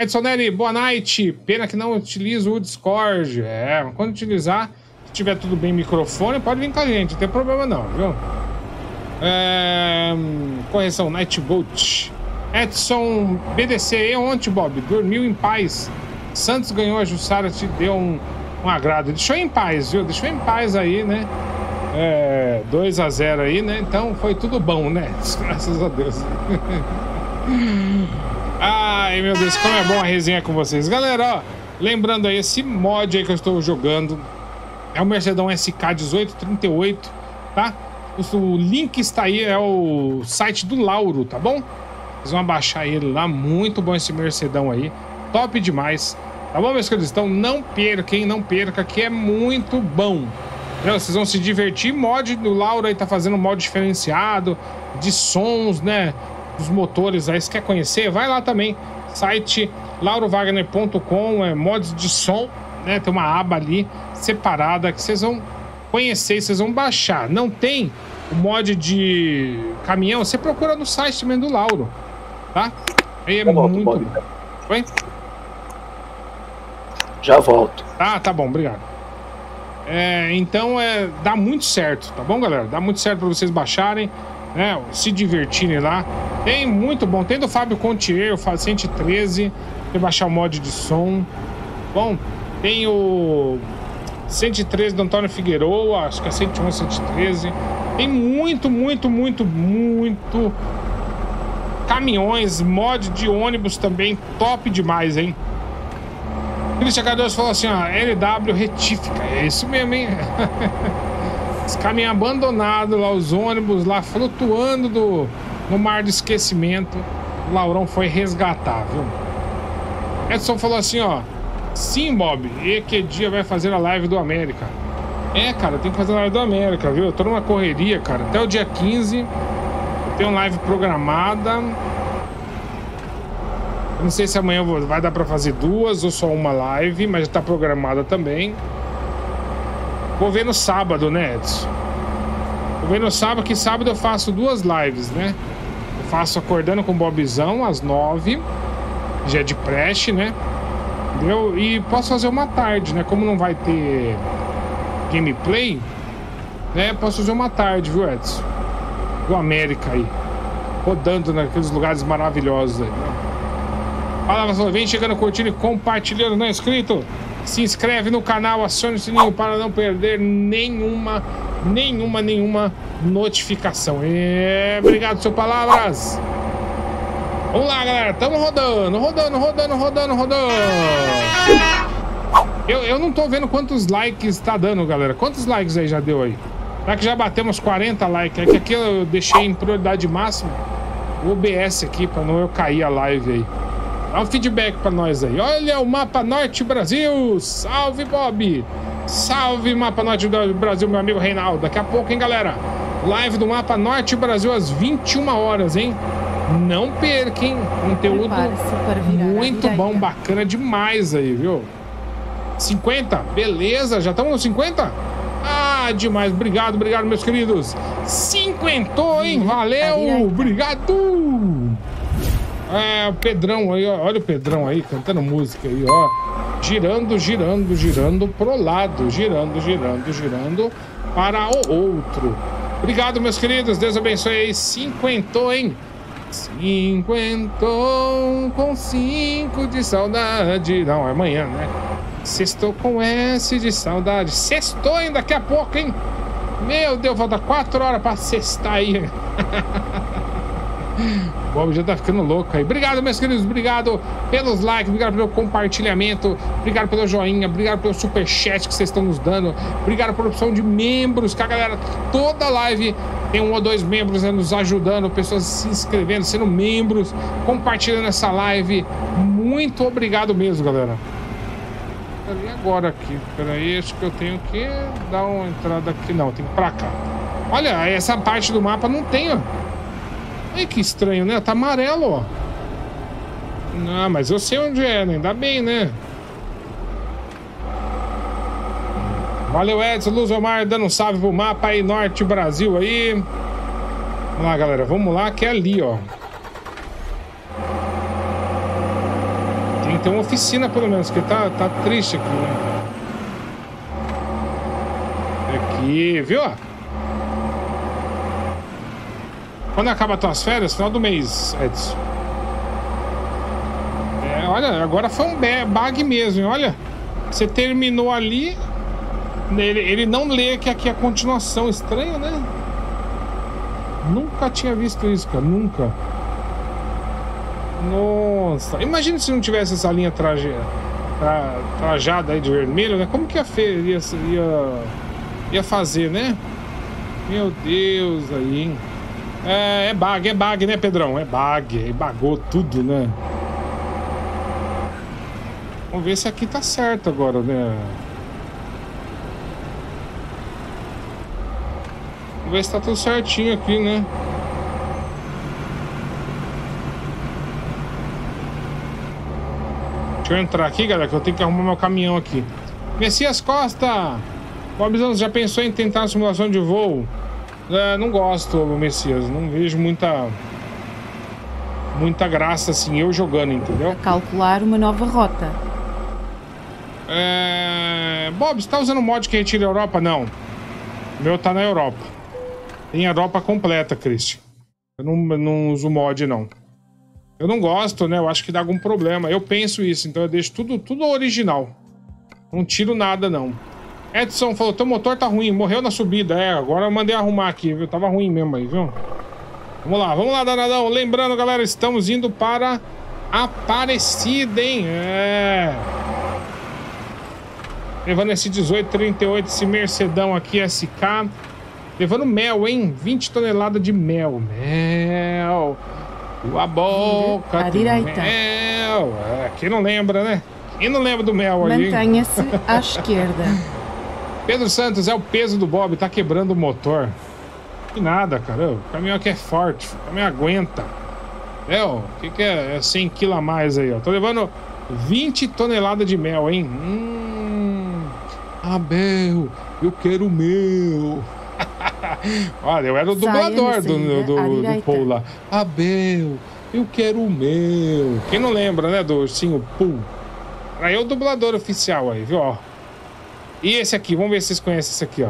Edson Neri, boa noite. Pena que não utilizo o Discord. Mas quando utilizar, se tiver tudo bem microfone, pode vir com a gente. Não tem problema não, viu? Correção, Nightbolt. Edson, BDC, ontem, Bob, dormiu em paz. Santos ganhou a Jussara, te deu um agrado. Deixou em paz, viu? Deixou em paz aí, né? 2-0 aí, né? Então foi tudo bom, né? Graças a Deus. Ai, meu Deus, como é bom a resenha com vocês. Galera, ó, lembrando aí, esse mod aí que eu estou jogando é o Mercedão SK1838, tá? O link está aí, é o site do Lauro, tá bom? Vocês vão abaixar ele lá, muito bom esse Mercedão aí, top demais. Tá bom, meus queridos? Então não perca, hein? Não perca, que é muito bom. Então, vocês vão se divertir. Mod do Lauro aí tá fazendo um mod diferenciado, de sons, né? Dos motores aí, se quer conhecer, vai lá também. Site laurowagner.com, mods de som, né? Tem uma aba ali, separada, que vocês vão conhecer, vocês vão baixar. Não tem o mod de caminhão, você procura no site mesmo do Lauro. Tá? Aí é muito bom. Oi? Já volto. Ah, tá bom, obrigado. Então, dá muito certo, tá bom, galera? Dá muito certo pra vocês baixarem, né? Se divertirem lá. Tem muito bom. Tem do Fábio Contier, o Fábio 113, tem baixar o mod de som. Bom, tem o 113 do Antônio Figueroa, acho que é 111, 113. Tem muito caminhões, mod de ônibus também, top demais, hein? Cristian Cardoso falou assim, ó, LW retífica, é isso mesmo, hein? Os caminhões abandonados lá, os ônibus lá flutuando no mar do esquecimento, o Laurão foi resgatar, viu? Edson falou assim, ó, sim, Bob, e que dia vai fazer a live do América? Cara, tem que fazer a live do América, viu? Eu tô numa correria, cara, até o dia 15... Tem live programada. Eu não sei se amanhã vai dar pra fazer duas ou só uma live, mas já tá programada também. Vou ver no sábado, né, Edson? Vou ver no sábado, que sábado eu faço duas lives, né? Eu faço Acordando com o Bobzão às 9, já é de creche, né? Entendeu? E posso fazer uma tarde, né? Como não vai ter gameplay, né? Posso fazer uma tarde, viu, Edson? América aí, rodando naqueles lugares maravilhosos aí. Palavras, vem chegando, curtindo e compartilhando, não é inscrito? Se inscreve no canal, acione o sininho para não perder nenhuma notificação. Obrigado, seu Palavras. Vamos lá, galera, estamos rodando. Eu não tô vendo quantos likes tá dando, galera. Quantos likes aí já deu aí? Será que já batemos 40 likes? É que aqui eu deixei em prioridade máxima o OBS aqui, pra não eu cair a live aí. Dá um feedback pra nós aí. Olha o Mapa Norte Brasil! Salve, Bob! Salve, Mapa Norte Brasil, meu amigo Reinaldo. Daqui a pouco, hein, galera? Live do Mapa Norte Brasil às 21 horas, hein? Não perca, hein? Conteúdo muito bom, bacana demais aí, viu? 50? Beleza, já estamos nos 50? Ah, demais. Obrigado, obrigado, meus queridos. 50, hein? Valeu! Obrigado! É, o Pedrão aí, ó. Olha o Pedrão aí, cantando música aí, ó. Girando, girando, girando pro lado. Girando, girando, girando para o outro. Obrigado, meus queridos. Deus abençoe aí. 50, hein? 50 com 5 de saudade. Não, é amanhã, né? Sextou com S de saudade. Sextou, hein? Daqui a pouco, hein? Meu Deus, falta 4 horas pra sextar aí. O Bob já tá ficando louco aí. Obrigado, meus queridos. Obrigado pelos likes. Obrigado pelo compartilhamento. Obrigado pelo joinha. Obrigado pelo superchat que vocês estão nos dando. Obrigado pela opção de membros. Que a galera, toda live tem 1 ou 2 membros, né, nos ajudando. Pessoas se inscrevendo, sendo membros, compartilhando essa live. Muito obrigado mesmo, galera. E agora aqui, peraí, acho que eu tenho que dar uma entrada aqui. Não, tem que ir pra cá. Olha, essa parte do mapa não tem, ó. Ai, que estranho, né? Tá amarelo, ó. Não, mas eu sei onde é, né? Ainda bem, né? Valeu, Edson, Luz Omar, dando um salve pro mapa aí, Norte Brasil aí. Vamos lá, galera, vamos lá, que é ali, ó. Tem que ter uma oficina, pelo menos, porque tá triste aqui, né? Aqui, viu, ó? Quando acaba as tuas férias? Final do mês, Edson. É, olha, agora foi um bug mesmo, hein? Olha. Você terminou ali. Ele não lê que aqui é a continuação. Estranho, né? Nunca tinha visto isso, cara. Nunca. Nossa. Imagina se não tivesse essa linha trajada aí de vermelho, né? Como que a feira ia fazer, né? Meu Deus, aí, hein? É bug, né, Pedrão? É bug, bagou tudo, né? Vamos ver se aqui tá certo agora, né? Vamos ver se tá tudo certinho aqui, né? Deixa eu entrar aqui, galera, que eu tenho que arrumar meu caminhão aqui. Messias Costa! Bobzão, já pensou em tentar uma simulação de voo? É, não gosto, Messias. Não vejo muita graça assim, eu jogando, entendeu? Calcular uma nova rota. É... Bob, você tá usando um mod que retira a Europa? Não. O meu tá na Europa. Tem a Europa completa, Cristian. Eu não uso mod, não. Eu não gosto, né? Eu acho que dá algum problema. Eu penso isso, então eu deixo tudo original. Não tiro nada, não. Edson falou, teu motor tá ruim, morreu na subida. É, agora eu mandei arrumar aqui, viu? Tava ruim mesmo aí, viu? Vamos lá, danadão. Lembrando, galera, estamos indo para Aparecida, hein? É. Levando esse 1838, esse Mercedão aqui, SK. Levando mel, hein? 20 toneladas de mel. Mel. Tua boca do mel. É, quem não lembra, né? Quem não lembra do mel aí? Mantenha-se à esquerda. Pedro Santos, é o peso do Bob, tá quebrando o motor. Que nada, cara. O caminhão aqui é forte, o caminhão aguenta. É, ó, o que é 100 quilos a mais aí, ó. Tô levando 20 toneladas de mel, hein? Abel, eu quero o meu. Olha, eu era o dublador do Paul lá. Abel, eu quero o meu. Quem não lembra, né, do ursinho Paul? Aí é o dublador oficial aí, viu, ó. E esse aqui, vamos ver se vocês conhecem esse aqui, ó.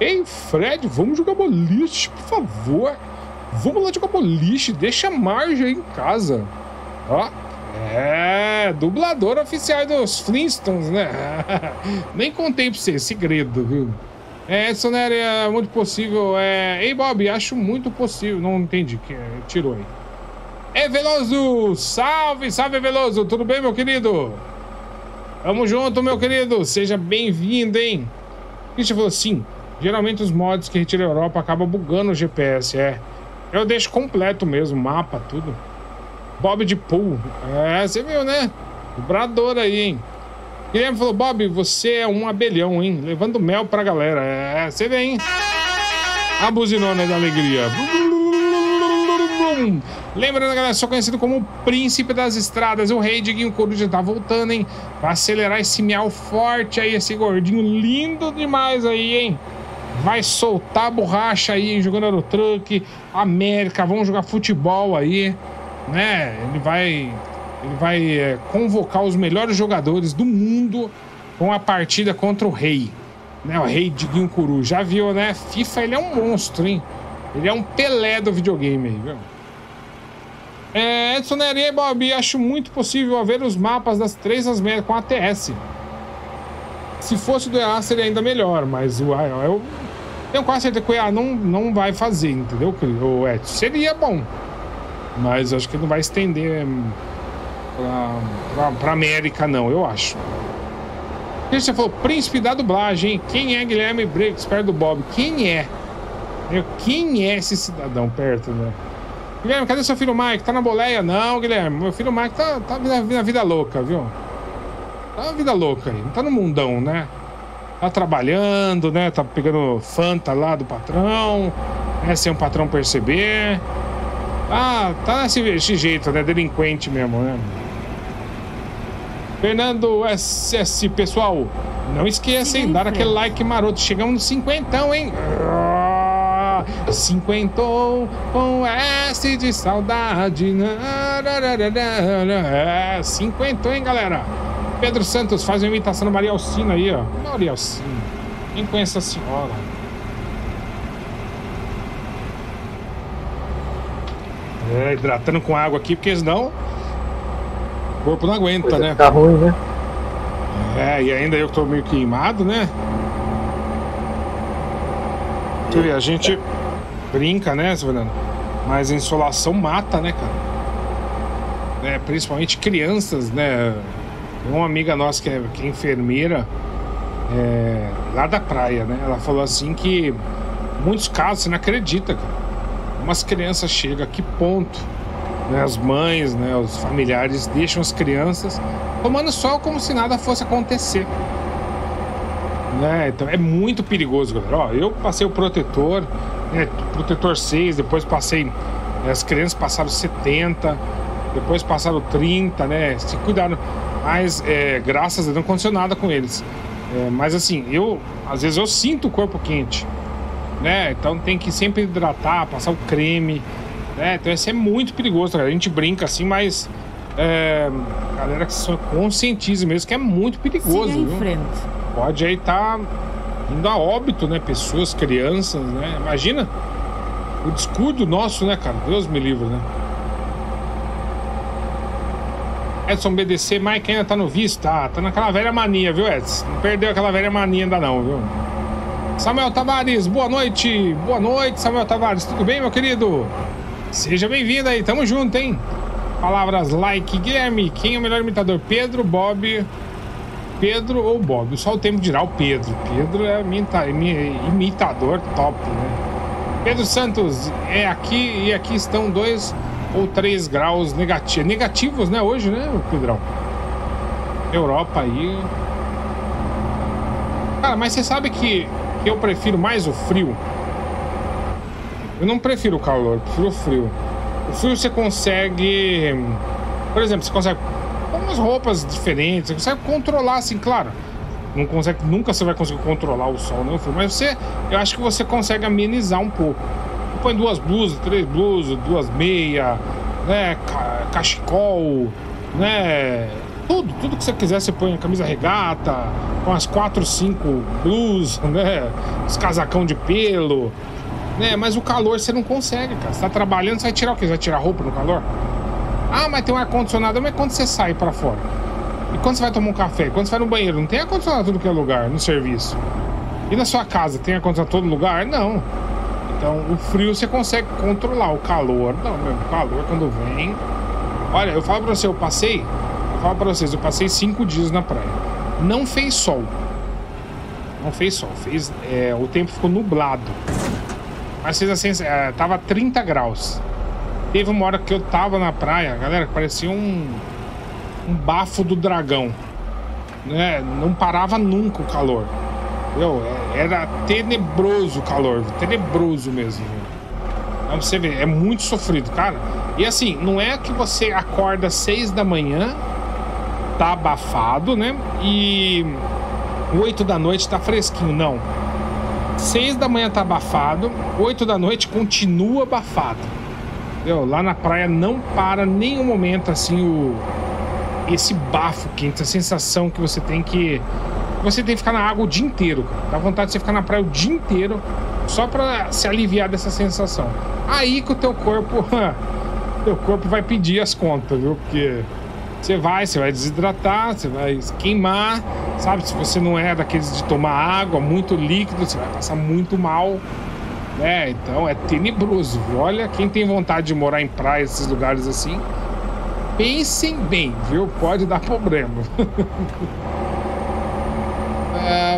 Ei, Fred, vamos jogar boliche, por favor. Vamos lá jogar boliche, deixa a Marge aí em casa. Ó, é, dublador oficial dos Flintstones, né? Nem contei pra vocês, segredo, viu? É, Edson, é muito possível, é... Ei, Bob, acho muito possível, não entendi, que tirou aí. É, Veloso, salve, Veloso, tudo bem, meu querido? Tamo junto, meu querido. Seja bem-vindo, hein? Cristian falou, sim, Geralmente os mods que retira a Europa acabam bugando o GPS, é. Eu deixo completo mesmo, mapa, tudo. Bob de Pool. É, você viu, né? Vibrador aí, hein? Guilherme falou, Bob, você é um abelhão, hein? Levando mel pra galera. É, você vem, hein? A buzinona da alegria. Lembrando, galera, sou conhecido como o príncipe das estradas. O rei Diguinho Coruja tá voltando, hein? Pra acelerar esse miau forte aí, esse gordinho lindo demais aí, hein? Vai soltar a borracha aí, hein? Jogando no truck. América, vamos jogar futebol aí, né? Ele vai convocar os melhores jogadores do mundo com a partida contra o rei, né? O rei Diguinho Coruja. Já viu, né? FIFA, ele é um monstro, hein? Ele é um Pelé do videogame aí, viu? Edson Nery, e Bob, acho muito possível haver os mapas das 3 às 6 com ATS. Se fosse do EAA seria ainda melhor, mas eu tenho quase certeza que o EAA não vai fazer, entendeu, o Edson? Seria bom, mas acho que não vai estender pra América, não, eu acho. Cristian falou, príncipe da dublagem, hein? Quem é Guilherme Briggs perto do Bob? Quem é? Quem é esse cidadão perto, né? Guilherme, cadê seu filho Mike? Tá na boleia? Não, Guilherme, meu filho Mike tá na vida louca, viu? Tá na vida louca aí, não tá no mundão, né? Tá trabalhando, né? Tá pegando Fanta lá do patrão, né? Sem o patrão perceber. Ah, tá nesse jeito, né? Delinquente mesmo, né? Fernando SS, pessoal, não esqueça, hein? Dar aquele like maroto. Chegamos no 50, hein? 50 com S de saudade. 50, hein, galera? Pedro Santos faz uma imitação da Maria Alcina aí, ó. Maria Alcina. Quem conhece a senhora? É, hidratando com água aqui, porque senão o corpo não aguenta, pois né? Tá ruim, né? É, e ainda eu tô meio queimado, né? A gente brinca, né, Fernando? Mas a insolação mata, né, cara? É, principalmente crianças, né? Uma amiga nossa que é enfermeira, lá da praia, né? Ela falou assim que muitos casos, você não acredita, cara. Umas crianças chegam a que ponto, né? As mães, né? Os familiares deixam as crianças tomando sol como se nada fosse acontecer. Né? Então é muito perigoso, galera. Ó, eu passei o protetor, né? Protetor 6, depois passei, né? As crianças passaram 70, depois passaram 30, né? Se cuidaram, mas graças a Deus não aconteceu nada com eles. É, mas assim, eu às vezes eu sinto o corpo quente, né? Então tem que sempre hidratar, passar o creme, né? Então isso é muito perigoso, galera. A gente brinca assim, mas galera que se conscientize mesmo que é muito perigoso. Siga em frente. Pode aí tá indo a óbito, né? Pessoas, crianças, né? Imagina o descuido nosso, né, cara? Deus me livre, né? Edson BDC, Mike ainda tá no visto? Tá naquela velha mania, viu, Edson? Não perdeu aquela velha mania ainda não, viu? Samuel Tavares, boa noite. Boa noite, Samuel Tavares. Tudo bem, meu querido? Seja bem-vindo aí, tamo junto, hein? Palavras like. Guilherme, quem é o melhor imitador? Pedro, Bob... Pedro ou Bob? Só o tempo dirá o Pedro. Pedro é imitador top, né? Pedro Santos, é aqui e aqui estão 2 ou 3 graus negativos, né? Hoje, né, Pedrão? Europa aí. Cara, mas você sabe que eu prefiro mais o frio? Eu não prefiro o calor, eu prefiro o frio. O frio você consegue... Por exemplo, você consegue... umas roupas diferentes, você consegue controlar assim, claro, não consegue, nunca você vai conseguir controlar o sol, né? Mas você, eu acho que você consegue amenizar um pouco. Você põe 2 blusas, 3 blusas, 2 meias, né? Cachecol, né? Tudo que você quiser, você põe a camisa regata, com as 4, 5 blusas, né? Os casacão de pelo, né? Mas o calor você não consegue, cara. Você tá trabalhando, você vai tirar o quê? Você vai tirar roupa no calor? Ah, mas tem um ar-condicionado. Mas quando você sai pra fora? E quando você vai tomar um café? Quando você vai no banheiro? Não tem ar-condicionado tudo que é lugar, no serviço. E na sua casa, tem ar-condicionado todo lugar? Não. Então, o frio você consegue controlar. O calor, não, meu. O calor, quando vem... Olha, eu falo pra você, eu passei 5 dias na praia. Não fez sol. Não fez sol, fez, o tempo ficou nublado. Mas fez assim, tava 30 graus. Teve uma hora que eu tava na praia, galera, que parecia um bafo do dragão, né? Não parava nunca o calor. Entendeu? Era tenebroso o calor, tenebroso mesmo. Aí você vê, é muito sofrido, cara. E assim, não é que você acorda 6 da manhã, tá abafado, né? E 8 da noite tá fresquinho, não. 6 da manhã tá abafado, 8 da noite continua abafado. Entendeu? Lá na praia não para nenhum momento assim esse bafo quente, a sensação que você tem que. Você tem que ficar na água o dia inteiro, cara. Dá vontade de você ficar na praia o dia inteiro só pra se aliviar dessa sensação. Aí que o teu corpo vai pedir as contas, viu? Porque você vai desidratar, você vai queimar, sabe? Se você não é daqueles de tomar água, muito líquido, você vai passar muito mal, né? Então é tenebroso, viu? Olha, quem tem vontade de morar em praia, esses lugares assim, pensem bem, viu? Pode dar problema.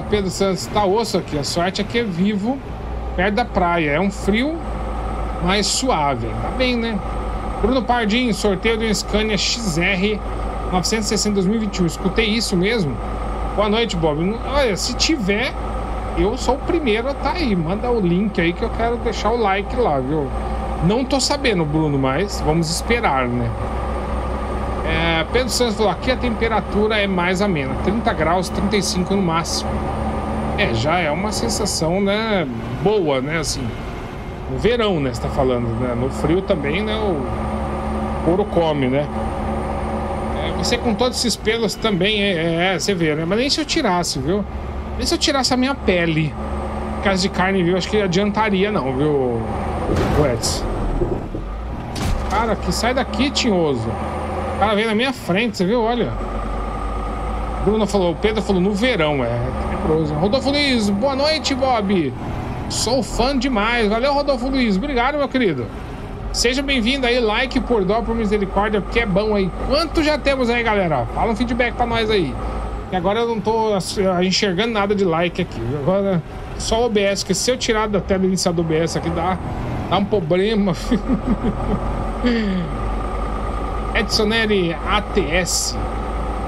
Pedro Santos, tá osso aqui. A sorte é que é vivo perto da praia. É um frio mais suave. Tá bem, né? Bruno Pardinho, sorteio de um Scania XR 960 2021. Escutei isso mesmo? Boa noite, Bob. Olha, se tiver, eu sou o primeiro a tá aí. Manda o link aí que eu quero deixar o like lá, viu? Não tô sabendo, Bruno, mas vamos esperar, né? Pedro Santos falou, aqui a temperatura é mais amena, 30 graus, 35 no máximo. Já é uma sensação, né, boa, né, assim, no verão, né, você tá falando, né, no frio também, né, o couro come, né. Você com todos esses pelos também, você vê, né, mas nem se eu tirasse, viu, nem se eu tirasse a minha pele, em caso de carne, viu, acho que adiantaria não, viu, Edson. Cara, que sai daqui, tinhoso. O cara veio na minha frente, você viu? Olha. Bruno falou, o Pedro falou, no verão, é. Rodolfo Luiz, boa noite, Bob. Sou fã demais. Valeu, Rodolfo Luiz. Obrigado, meu querido. Seja bem-vindo aí, like por dó, por misericórdia, porque é bom aí. Quanto já temos aí, galera? Fala um feedback pra nós aí. E agora eu não tô enxergando nada de like aqui. Agora só o OBS, porque se eu tirar da tela inicial do OBS aqui, dá um problema. Edsoneri ATS.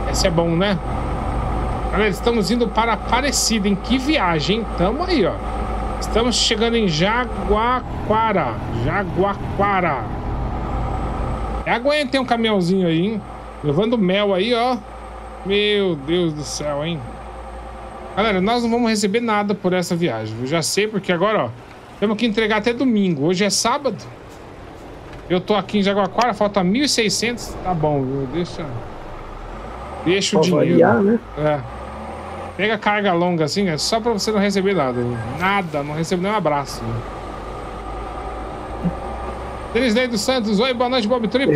Esse é bom, né? Galera, estamos indo para Aparecida. Em que viagem? Tamo aí, ó. Estamos chegando em Jaguaquara. Aguentem um caminhãozinho aí, hein? Levando mel aí, ó. Meu Deus do céu, hein? Galera, nós não vamos receber nada por essa viagem. Eu já sei, porque agora, ó, temos que entregar até domingo. Hoje é sábado. Eu tô aqui em Jaguaquara, falta 1.600. Tá bom, viu? Deixa o dinheiro. Variar, né? Pega carga longa assim, é só pra você não receber nada. Viu? Nada, não recebo nem um abraço. Denis dos Santos, oi, boa noite, Bob Trip.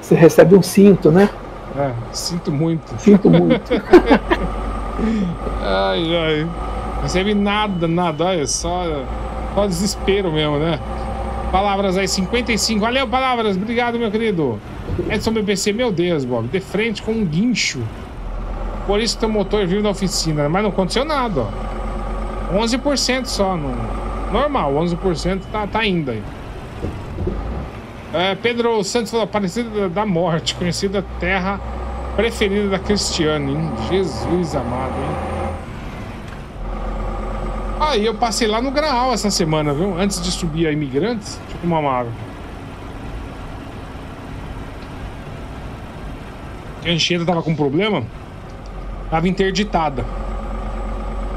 Você recebe um cinto, né? Sinto muito. Sinto muito. Ai. Recebe nada, olha, só desespero mesmo, né? Palavras aí, 55. Valeu, Palavras. Obrigado, meu querido. Edson BPC, meu Deus, Bob. De frente com um guincho. Por isso teu motor vive na oficina. Mas não aconteceu nada, ó. 11% só. No... Normal, 11% tá ainda aí. Pedro Santos falou, Aparecida da Morte. Conhecida terra preferida da Cristiane, hein? Jesus amado, hein? Aí eu passei lá no Graal essa semana, viu? Antes de subir a Imigrantes, tipo uma maravilha. A enchente tava com problema, tava interditada.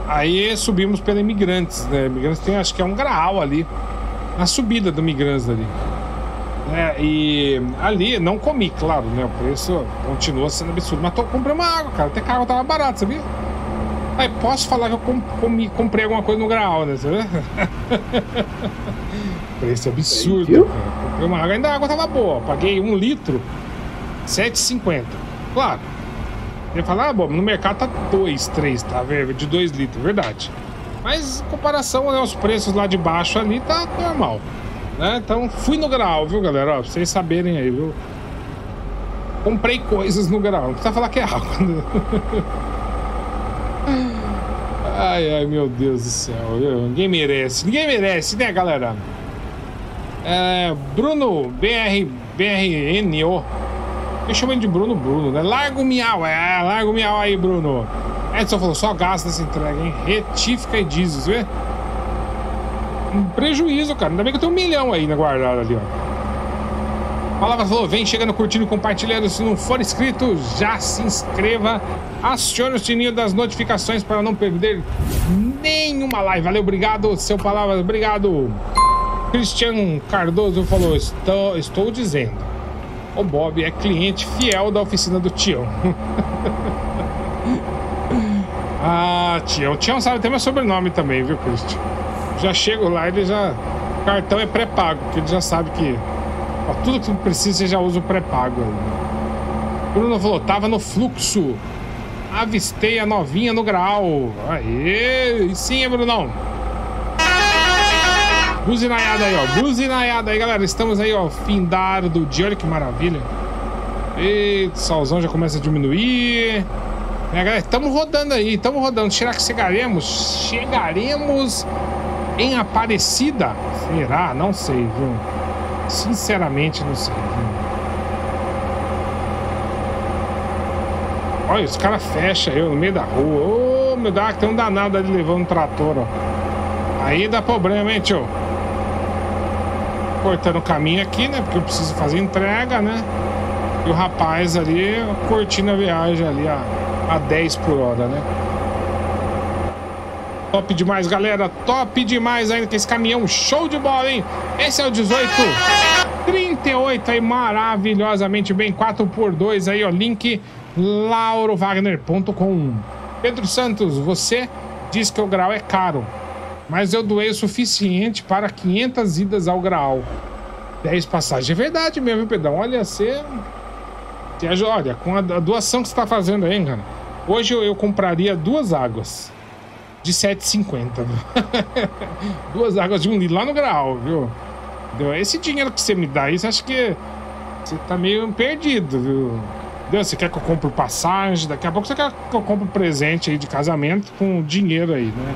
Aí subimos pela Imigrantes, né? Imigrantes tem, acho que é um Graal ali, na subida do Imigrantes ali. E ali não comi, claro, né? O preço continua sendo absurdo, mas comprei uma água, cara. Até carro tava barato, sabia? Aí posso falar que eu comprei alguma coisa no Graal, né? Você vê? Preço absurdo, cara. Comprei uma água, ainda a água tava boa. Paguei 1 litro, 7,50. Claro. Eu ia falar, bom, no mercado tá 2, 3, tá? De 2 litros, verdade. Mas em comparação, né, aos preços lá de baixo ali, tá normal. Né? Então fui no Graal, viu, galera? Ó, pra vocês saberem aí, viu? Comprei coisas no Graal. Não precisa falar que é água, né? Ai, ai, meu Deus do céu. Ninguém merece, né, galera? É, Bruno BRNO. Eu chamo ele de Bruno, né? Larga o miau, larga o miau aí, Bruno. Edson falou, só gasto nessa entrega, hein? Retífica e dízimos, vê? Um prejuízo, cara. Ainda bem que eu tenho 1 milhão aí na guardada ali, ó. Palavra falou, vem chegando, curtindo, compartilhando. Se não for inscrito, já se inscreva. Acione o sininho das notificações para não perder nenhuma live. Valeu, obrigado. Seu palavra, obrigado. Cristiano Cardoso falou, estou dizendo, o Bob é cliente fiel da oficina do Tião. Ah, Tião sabe até meu sobrenome também, viu, Cristian? Já chego lá, ele já... O cartão é pré-pago, porque ele já sabe que... Ó, tudo que precisa, você já usa o pré-pago. Bruno falou, tava no fluxo. Avistei a novinha no grau. Aê! Sim, é, Brunão. Buzinaiada aí, ó. Buzinaiada aí, galera. Estamos aí, ó. Findar do dia. Olha que maravilha. Eita, o solzão já começa a diminuir. É, galera, estamos rodando aí. Estamos rodando. Será que chegaremos? Chegaremos em Aparecida? Será? Não sei, viu? Sinceramente, não sei, viu? Olha, os caras fecham eu no meio da rua. Ô, meu Deus, tem um danado ali levando um trator, ó. Aí dá problema, hein, tio? Cortando o caminho aqui, né? Porque eu preciso fazer entrega, né? E o rapaz ali curtindo a viagem ali a 10 por hora, né? Top demais, galera. Top demais ainda que esse caminhão. Show de bola, hein? Esse é o 1838 aí, maravilhosamente bem. 4x2 aí, ó. Link laurowagner.com. Pedro Santos, você diz que o grau é caro, mas eu doei o suficiente para 500 idas ao Graal. 10 passagens. É verdade mesmo, hein, Pedrão? Olha, você ajuda. Olha, com a doação que você está fazendo aí, cara. Hoje eu compraria 2 águas de 7,50. 2 águas de 1 litro lá no Graal, viu? Deu. Esse dinheiro que você me dá aí, você acha que você tá meio perdido, viu? Deu. Você quer que eu compre passagem? Daqui a pouco você quer que eu compre presente aí de casamento com dinheiro aí, né?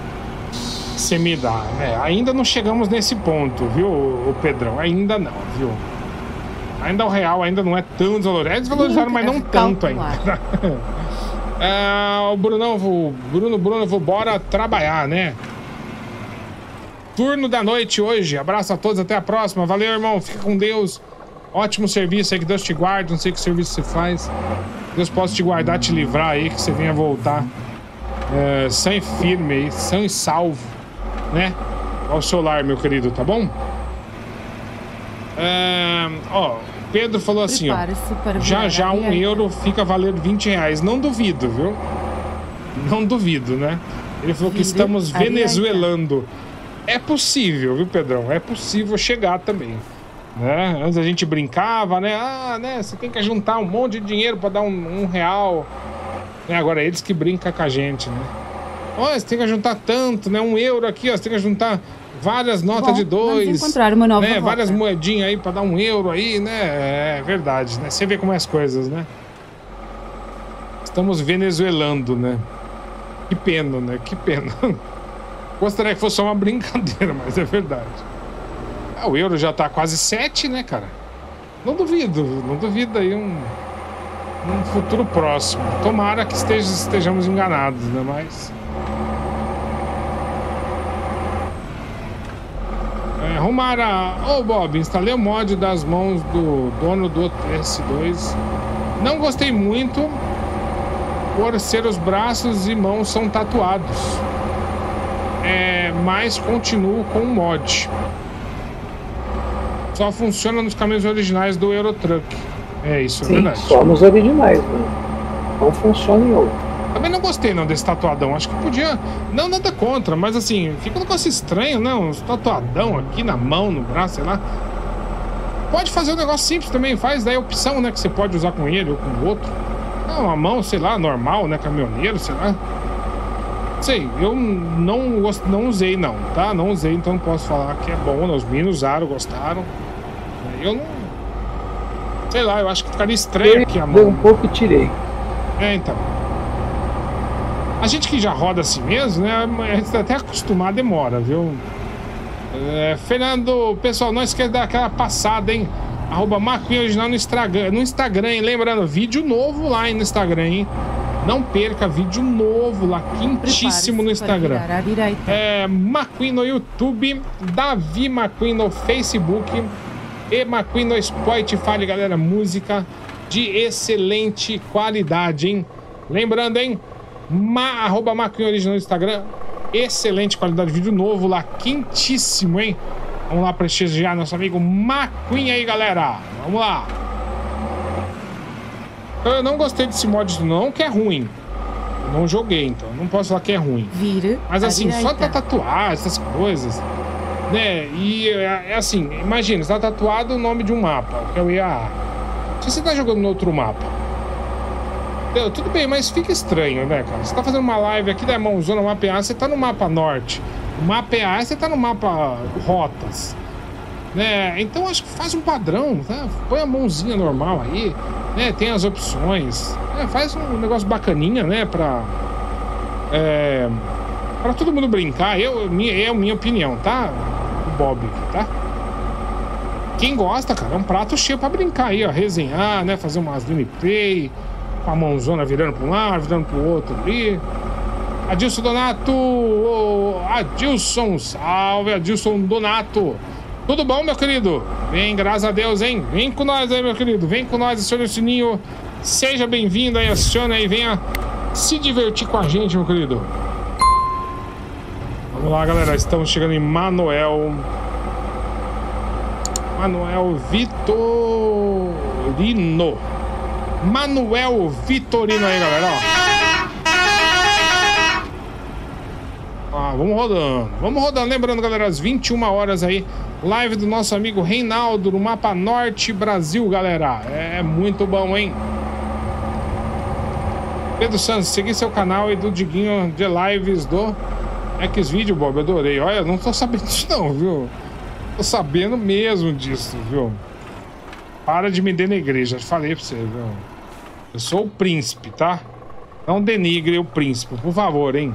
Você me dá, né? Ainda não chegamos nesse ponto, viu, o Pedrão? Ainda não, viu? Ainda o real ainda não é tão desvalorizado. É desvalorizado, mas não tanto ainda. Ah, o Brunão, Bruno, bora trabalhar, né? Turno da noite hoje. Abraço a todos, até a próxima. Valeu, irmão. Fica com Deus. Ótimo serviço aí, que Deus te guarde. Não sei que serviço você faz. Deus possa te guardar, te livrar aí, que você venha voltar sã e firme aí, sã e salvo, né? Ao solar, meu querido, tá bom? Ó, Pedro falou assim, ó, já 1 euro fica valendo 20 reais. Não duvido, viu? Não duvido, né? Ele falou que estamos venezuelando. É possível, viu, Pedrão? É possível chegar também, né? Antes a gente brincava, né? Ah, né? Você tem que juntar um monte de dinheiro para dar um real. É, agora é eles que brincam com a gente, né? Olha, você tem que juntar tanto, né? 1 euro aqui, ó. Você tem que juntar várias notas de 2. Vamos encontrar uma nova, né? Várias moedinhas aí pra dar 1 euro aí, né? É verdade, né? Você vê como é as coisas, né? Estamos venezuelando, né? Que pena, né? Que pena. Gostaria que fosse só uma brincadeira, mas é verdade. Ah, o euro já tá quase 7, né, cara? Não duvido, não duvido aí um futuro próximo. Tomara que estejamos enganados, né? Mas... Romara, ô Bob, instalei o mod das mãos do dono do S2. Não gostei muito, por ser os braços e mãos são tatuados. É, mas continuo com o mod. Só funciona nos caminhos originais do Eurotruck. É isso, sim, é verdade. Só nos originais, né? Não funciona em outro. Também não gostei não desse tatuadão, acho que podia, não nada contra, mas assim, fica um negócio estranho, né? Uns tatuadão aqui na mão, no braço, sei lá. Pode fazer um negócio simples também, faz daí a opção, né? Que você pode usar com ele ou com o outro. Não, a mão, sei lá, normal, né? Caminhoneiro, sei lá. Sei, eu não usei não, tá? Não usei, então não posso falar que é bom, né? Os meninos usaram, gostaram. Eu não... Sei lá, eu acho que ficaria estranho aqui a mão. Deu um pouco e tirei. É, então... A gente que já roda assim mesmo, né? A gente até acostumar demora, viu? É, Fernando, pessoal, não esquece daquela passada, hein? @McQueenOriginal no Instagram, hein? Lembrando, vídeo novo lá no Instagram, hein? Não perca, vídeo novo lá, quentíssimo no Instagram. É, McQueen no YouTube, Davi McQueen no Facebook e McQueen no Spotify, galera. Música de excelente qualidade, hein? Lembrando, hein? @McQueenOriginal no Instagram, excelente qualidade, vídeo novo lá, quentíssimo, hein? Vamos lá prestigiar nosso amigo McQueen aí, galera. Vamos lá. Eu não gostei desse mod não, que é ruim. Eu não joguei, então não posso falar que é ruim. Mas assim, só tá tatuagem, essas coisas, né? E é assim, imagina, você tá tatuado o nome de um mapa, que é o EAA. Se você tá jogando no outro mapa, entendeu? Tudo bem, mas fica estranho, né, cara? Você tá fazendo uma live aqui da mãozona, mapa EAA, você tá no mapa norte. O mapa EAA, você tá no mapa Rotas, né? Então acho que faz um padrão, tá? Põe a mãozinha normal aí, né? Tem as opções, né? Faz um negócio bacaninha, né? Pra todo mundo brincar. Minha opinião, tá? O Bob, tá? Quem gosta, cara, é um prato cheio pra brincar aí, ó, resenhar, né? Fazer umas gameplay com a mãozona virando pra um lado, virando pro outro ali. Adilson Donato, Adilson, salve, Adilson Donato. Tudo bom, meu querido? Vem, graças a Deus, hein? Vem com nós aí, meu querido. Vem com nós, acione o sininho. Seja bem-vindo aí, acione aí. Venha se divertir com a gente, meu querido. Vamos lá, galera. Estamos chegando em Manuel. Manuel Vitorino. Manuel Vitorino aí, galera, ó. Ah, vamos rodando, lembrando, galera, às 21 horas aí, live do nosso amigo Reinaldo no Mapa Norte Brasil, galera, é muito bom, hein? Pedro Santos, segui seu canal e do Diguinho de lives do Xvideo, Bob, adorei. Olha, não tô sabendo disso não, viu? Tô sabendo mesmo disso, viu? Para de me denegrir, já falei pra você, viu? Eu sou o príncipe, tá? Não denigre o príncipe, por favor, hein?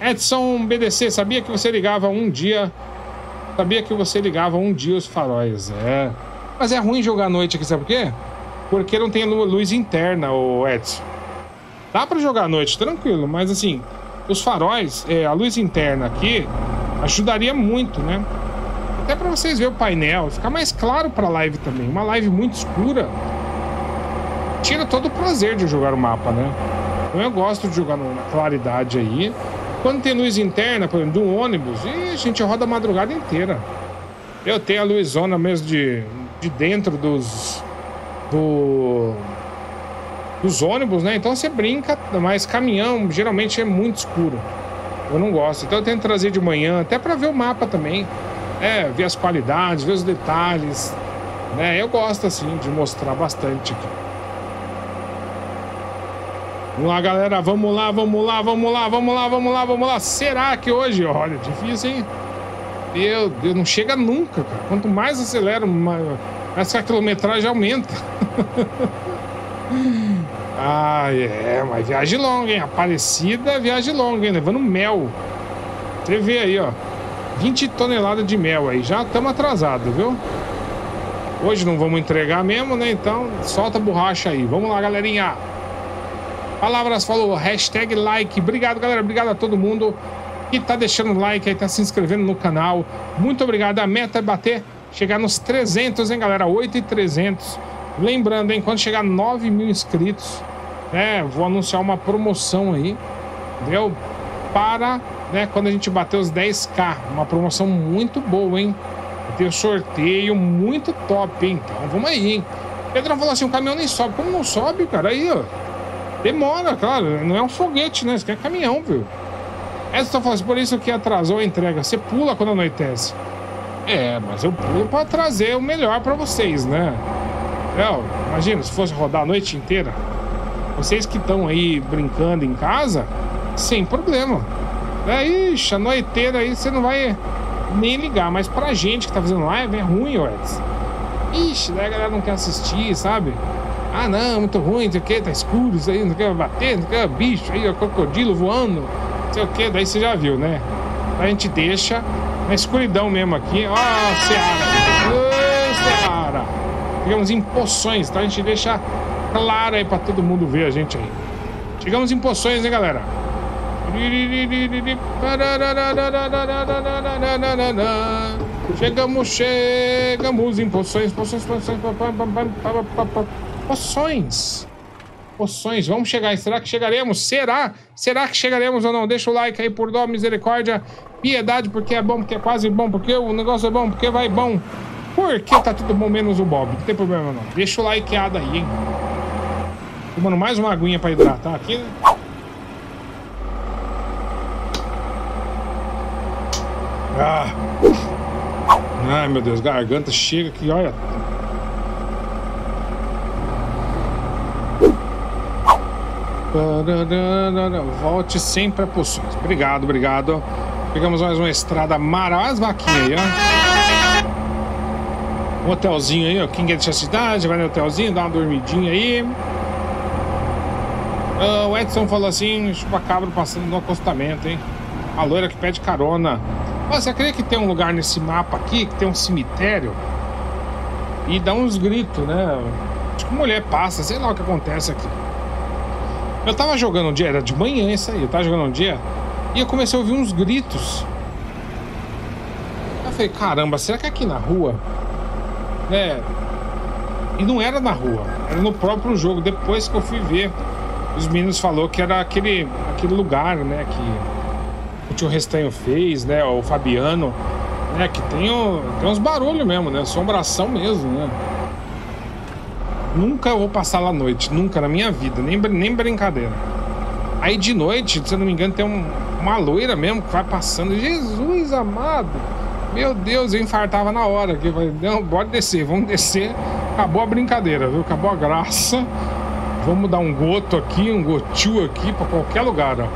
Edson BDC, sabia que você ligava um dia os faróis, é. Mas é ruim jogar à noite aqui, sabe por quê? Porque não tem luz interna, ô Edson. Dá pra jogar à noite, tranquilo, mas assim, os faróis, a luz interna aqui ajudaria muito, né? Até pra vocês verem o painel, ficar mais claro pra live também. Uma live muito escura tira todo o prazer de jogar o mapa, né? Então eu gosto de jogar na claridade aí. Quando tem luz interna, por exemplo, de um ônibus, e a gente roda a madrugada inteira. Eu tenho a luzona mesmo de dentro dos ônibus, né? Então você brinca, mas caminhão geralmente é muito escuro. Eu não gosto. Então eu tento trazer de manhã, até para ver o mapa também. É, ver as qualidades, ver os detalhes, né? Eu gosto, assim, de mostrar bastante aqui. Vamos lá, galera, vamos lá. Será que hoje, olha, difícil, hein? Meu Deus, não chega nunca, cara. Quanto mais acelera, mais que a quilometragem aumenta. Ah, é, mas viagem longa, hein? Aparecida, viagem longa, hein? Levando mel. Você vê aí, ó, 20 toneladas de mel aí, já estamos atrasados, viu? Hoje não vamos entregar mesmo, né? Então solta a borracha aí, vamos lá, galerinha. Palavras falou, hashtag like. Obrigado, galera, obrigado a todo mundo que tá deixando like aí, tá se inscrevendo no canal. Muito obrigado, a meta é chegar nos 300, hein, galera, 8.300. Lembrando, hein, quando chegar 9 mil inscritos, né, vou anunciar uma promoção aí, entendeu? Para, né, quando a gente bater os 10k, uma promoção muito boa, hein? Tem um sorteio muito top, hein? Então vamos aí, hein? Pedro falou assim, o caminhão nem sobe. Como não sobe, cara? Aí, ó, demora, claro, não é um foguete, né? Isso aqui é caminhão, viu? Edson falou assim, por isso que atrasou a entrega. Você pula quando anoitece. É, mas eu pulo pra trazer o melhor pra vocês, né? É, imagina, se fosse rodar a noite inteira, vocês que estão aí brincando em casa, sem problema. É, ixi, a noiteira aí você não vai nem ligar. Mas pra gente que tá fazendo live é ruim, ó, Edson. Ixi, daí a galera não quer assistir, sabe? Ah, não, muito ruim, não sei o que, tá escuro isso aí, não quer bater, não quer bicho aí, ó, crocodilo voando, não sei o que, daí você já viu, né? A gente deixa na escuridão mesmo aqui, ó, Seara, chegamos em Poções, tá? A gente deixa claro aí pra todo mundo ver a gente aí. Chegamos em Poções, né, galera? Chegamos em Poções, vamos chegar. Será que chegaremos? Será que chegaremos ou não? Deixa o like aí por dó, misericórdia, piedade, porque é bom, porque é quase bom, porque o negócio é bom, porque vai bom, porque tá tudo bom menos o Bob. Não tem problema não. Deixa o likeado aí, hein? Tomando mais uma aguinha pra hidratar aqui, né? Ah. Ai, meu Deus, garganta chega aqui, olha. Volte sempre a Poções. Obrigado, obrigado. Pegamos mais uma estrada mara. Olha as vaquinhas aí, ó. Um hotelzinho aí, ó. Quem quer deixar a cidade, vai no hotelzinho, dá uma dormidinha aí. O Edson falou assim: chupacabra passando no acostamento, hein? A loira que pede carona. Você acredita que tem um lugar nesse mapa aqui, que tem um cemitério? E dá uns gritos, né? Acho que mulher passa, sei lá o que acontece aqui. Eu tava jogando um dia, era de manhã isso aí, eu tava jogando um dia, e eu comecei a ouvir uns gritos. Eu falei, caramba, será que é aqui na rua? Né? E não era na rua, era no próprio jogo. Depois que eu fui ver, os meninos falaram que era aquele lugar, né, que o tio Restanho fez, né? O Fabiano, né? Que tem uns barulhos mesmo, né? Assombração mesmo, né? Nunca vou passar lá à noite, nunca na minha vida, nem brincadeira. Aí de noite, se eu não me engano, tem uma loira mesmo que vai passando. Jesus amado! Meu Deus, eu infartava na hora. Que eu falei, não, bora descer, vamos descer. Acabou a brincadeira, viu? Acabou a graça. Vamos dar um goto aqui, um gotil aqui pra qualquer lugar, ó.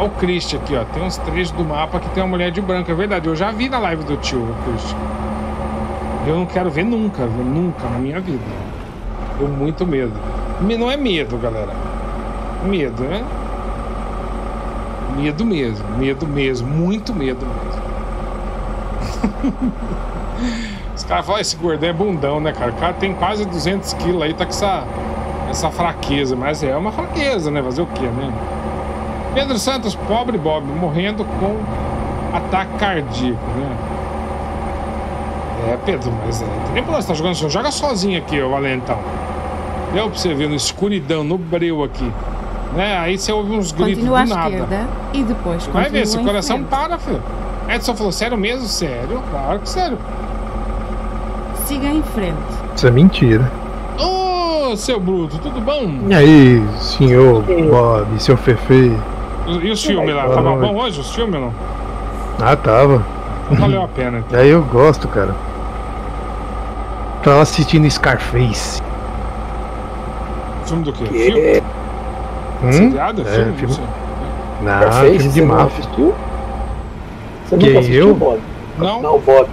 Olha o Christian aqui, ó. Tem uns trechos do mapa que tem uma mulher de branco. É verdade, eu já vi na live do tio, o Christian. Eu não quero ver nunca, nunca na minha vida. Eu muito medo. Não é medo, galera. Medo, né? Medo mesmo, muito medo mesmo. Os caras falam, esse gordão é bundão, né, cara? O cara tem quase 200 quilos aí, tá com essa fraqueza. Mas é uma fraqueza, né? Fazer o quê, né? Pedro Santos, pobre Bob, morrendo com ataque cardíaco, né? É, Pedro, mas é. Nem por nós tá jogando, só joga sozinho aqui, ó, Valentão. Deu pra você ver no escuridão, no breu aqui, né? Aí você ouve uns gritos do nada. E depois vai ver, seu coração para, filho. Edson falou, sério mesmo? Sério, claro que sério. Siga em frente. Isso é mentira. Ô, seu Bruto, tudo bom? E aí, senhor Bob, seu Fefe. E os filmes lá? Tava bom hoje os filmes ou não? Ah, tava. Não valeu a pena. Então. Aí eu gosto, cara. Tava assistindo Scarface. Filme do quê? Filme? Seriado? É, filme. Não, filme de máfia. Você nunca assistiu, Bob? Não. Não, Bob.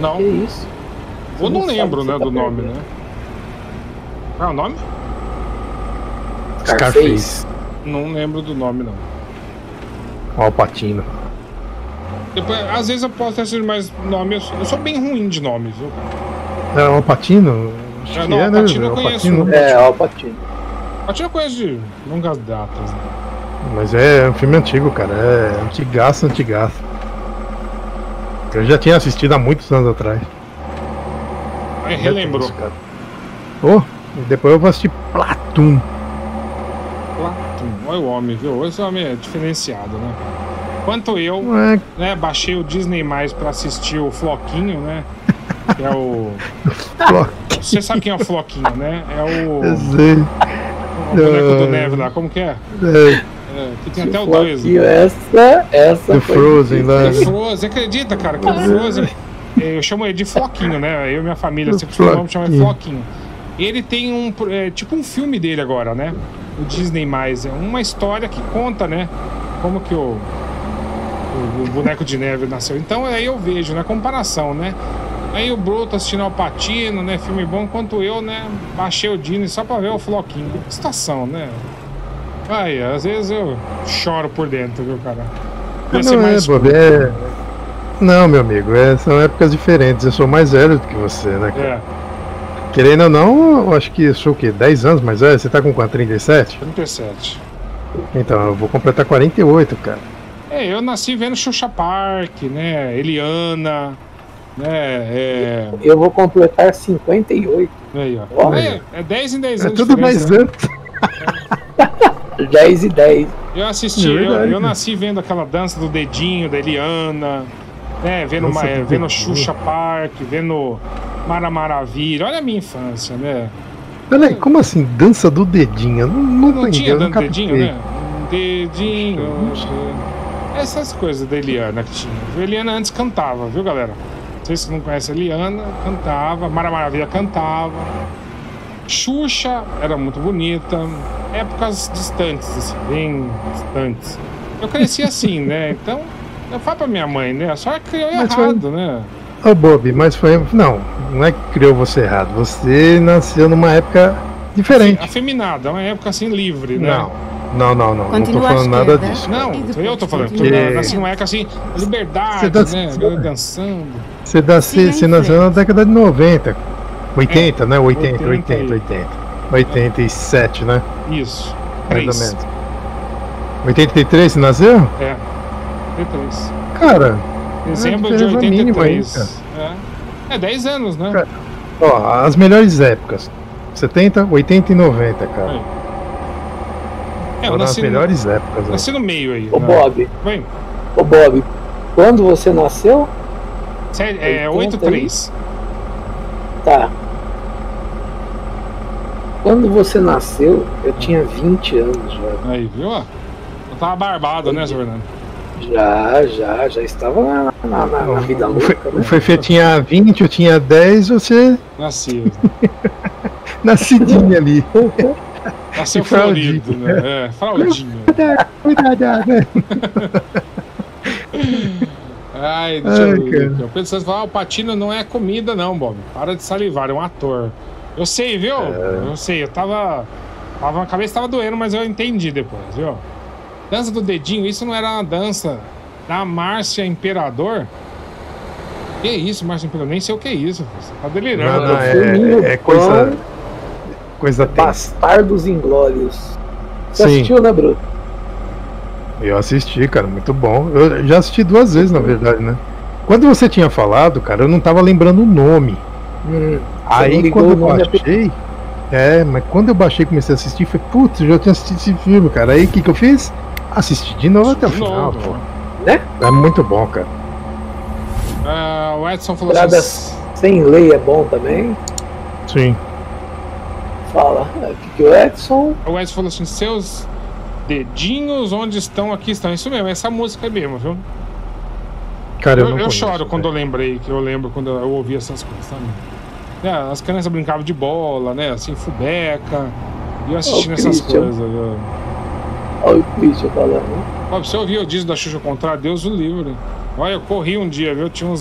Não. Que isso? Eu não lembro, né, do nome, né? Qual é o nome? Scarface. Não lembro do nome, não. Ó, Patina. Depois, às vezes eu posso ter sido mais nome. Eu sou bem ruim de nomes, viu? É, o Patino? Acho que é, né? Eu conheço. É, o Patino. Patino eu conheço de longas datas. Né? Mas é um filme antigo, cara. É antigaço, antigaço. Eu já tinha assistido há muitos anos atrás. Aí relembrou. Isso, cara. Oh, depois eu vou assistir Platum. Olha o homem, viu? Esse homem é diferenciado, né? Quanto eu, né, baixei o Disney mais pra assistir o Floquinho, né? Que é o. Floquinho. Você sabe quem é o Floquinho, né? É o. Eu sei. O boneco do neve lá, como que é? É que tem até o 2. Né? Essa. Do Frozen lá. Do Frozen, acredita, cara, que o Frozen. Eu chamo ele de Floquinho, né? Eu e minha família sempre costumamos chamar de Floquinho. Ele tem um. É, tipo um filme dele agora, né? O Disney+, é uma história que conta, né? Como que o boneco de neve nasceu. Então aí eu vejo, né? Comparação, né? Aí o Broto assistindo ao Patino, né? Filme bom, quanto eu, né? Baixei o Disney só pra ver o Floquinho. Que estação, né? Aí, às vezes eu choro por dentro, viu, cara? Não, meu amigo, são épocas diferentes. Eu sou mais velho do que você, né, cara? É. Querendo ou não, eu acho que eu sou o quê? 10 anos mais velho? Você tá com quanto? 37? 37. Então, eu vou completar 48, cara. É, eu nasci vendo Xuxa Park, né? Eliana, né? É... Eu vou completar 58. Aí, ó. É 10 em 10 anos. É tudo mais anos. 10 e 10. Eu assisti, eu nasci vendo aquela dança do dedinho da Eliana, né? Vendo, vendo Xuxa Park, vendo Mara Maravilha. Olha a minha infância, né? Peraí, como assim? Dança do dedinho? Não tinha dança do dedinho, né? Dedinho. Essas coisas da Eliana que tinha. A Eliana antes cantava, viu, galera? Vocês que não conhecem a Eliana, cantava. Mara Maravilha cantava. Xuxa era muito bonita. Épocas distantes, assim, bem distantes. Eu cresci assim, né? Então, eu falo pra minha mãe, né? Só criou mas errado, foi... né? Ô, Bob, mas foi... Não é que criou você errado. Você nasceu numa época diferente. Afeminada, uma época assim, livre, né? Não. Continua, não tô falando nada disso. Não, eu tô falando. Nasci numa época assim, liberdade, né? Dançando. Você nasceu na década de 90, 80, né? 87, né? Isso. Mais ou menos. 83 você nasceu? É. 83. Cara. Dezembro de 83. Mínima, é 10 anos, né? Cara, ó, as melhores épocas. 70, 80 e 90, cara. Foram as melhores épocas. Nasci no meio aí. Ô, né? Bob. Vem. Ô, Bob. Quando você nasceu? É 83. Tá. Quando você nasceu, eu tinha 20 anos já. Aí, viu? Eu tava barbado, né, Fernando? Já estava na vida louca, né? O Fefe tinha 20, eu tinha 10, você... Nasci. Nascidinha ali. Nasceu fraudido, né? É, fraudinho. Cuidado, né? Ai, deixa eu ver. O Pedro Santos fala, o Patino não é comida não, Bob. Para de salivar, é um ator. Eu sei, viu? É. Eu sei, eu tava... A cabeça tava doendo, mas eu entendi depois, viu? Dança do dedinho, isso não era uma dança da Márcia Imperador? Que isso, Márcia Imperador? Nem sei o que é isso, você tá delirando. Não, é coisa Bastardos Inglórios. Você assistiu, né, Bruno? Eu assisti, cara, muito bom. Eu já assisti duas vezes, na verdade, né? Quando você tinha falado, cara, eu não tava lembrando o nome. Aí quando eu baixei, mas quando eu baixei e comecei a assistir, foi putz, eu já tinha assistido esse filme, cara. Aí o que eu fiz? Assisti de novo até o final, pô. Né? É muito bom, cara. O Edson falou assim. Sem lei é bom também? Sim. Fala, o que o Edson? O Edson falou assim, seus dedinhos onde estão, aqui estão. Isso mesmo, essa música mesmo, viu? Cara, eu choro quando eu lembrei, que eu lembro quando eu ouvi essas coisas também. Né? As crianças brincavam de bola, né? Assim, fubeca. E eu assistindo essas coisas. Olha o Christian falando. Se eu ouvir o disco da Xuxa ao contrário, Deus o livre. Olha, eu corri um dia, viu? Tinha uns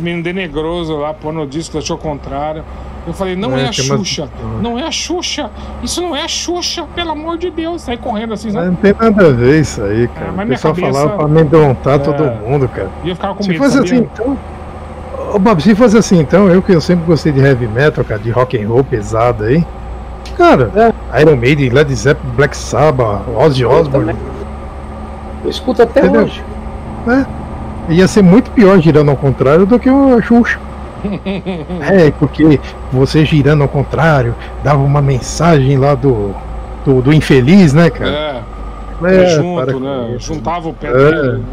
meninos denegrosos lá pondo o disco da Xuxa ao contrário. Eu falei, não é a Xuxa, não é a Xuxa, isso não é a Xuxa, pelo amor de Deus. Sai correndo assim, sabe? Não tem nada a ver isso aí, cara. Mas o pessoal falava pra amedrontar todo mundo, cara. E eu ficava com medo, sabia? Assim, então... Ô, Bob, se fosse assim, então, eu que eu sempre gostei de heavy metal, cara, de rock and roll pesado aí. Cara, Iron Maiden, Led Zeppelin, Black Sabbath, Ozzy Osbourne. Eu escuto até hoje. Né? Ia ser muito pior girando ao contrário do que a Xuxa. É, porque você girando ao contrário dava uma mensagem lá do infeliz, né, cara? É junto, né? Juntava o pé dele.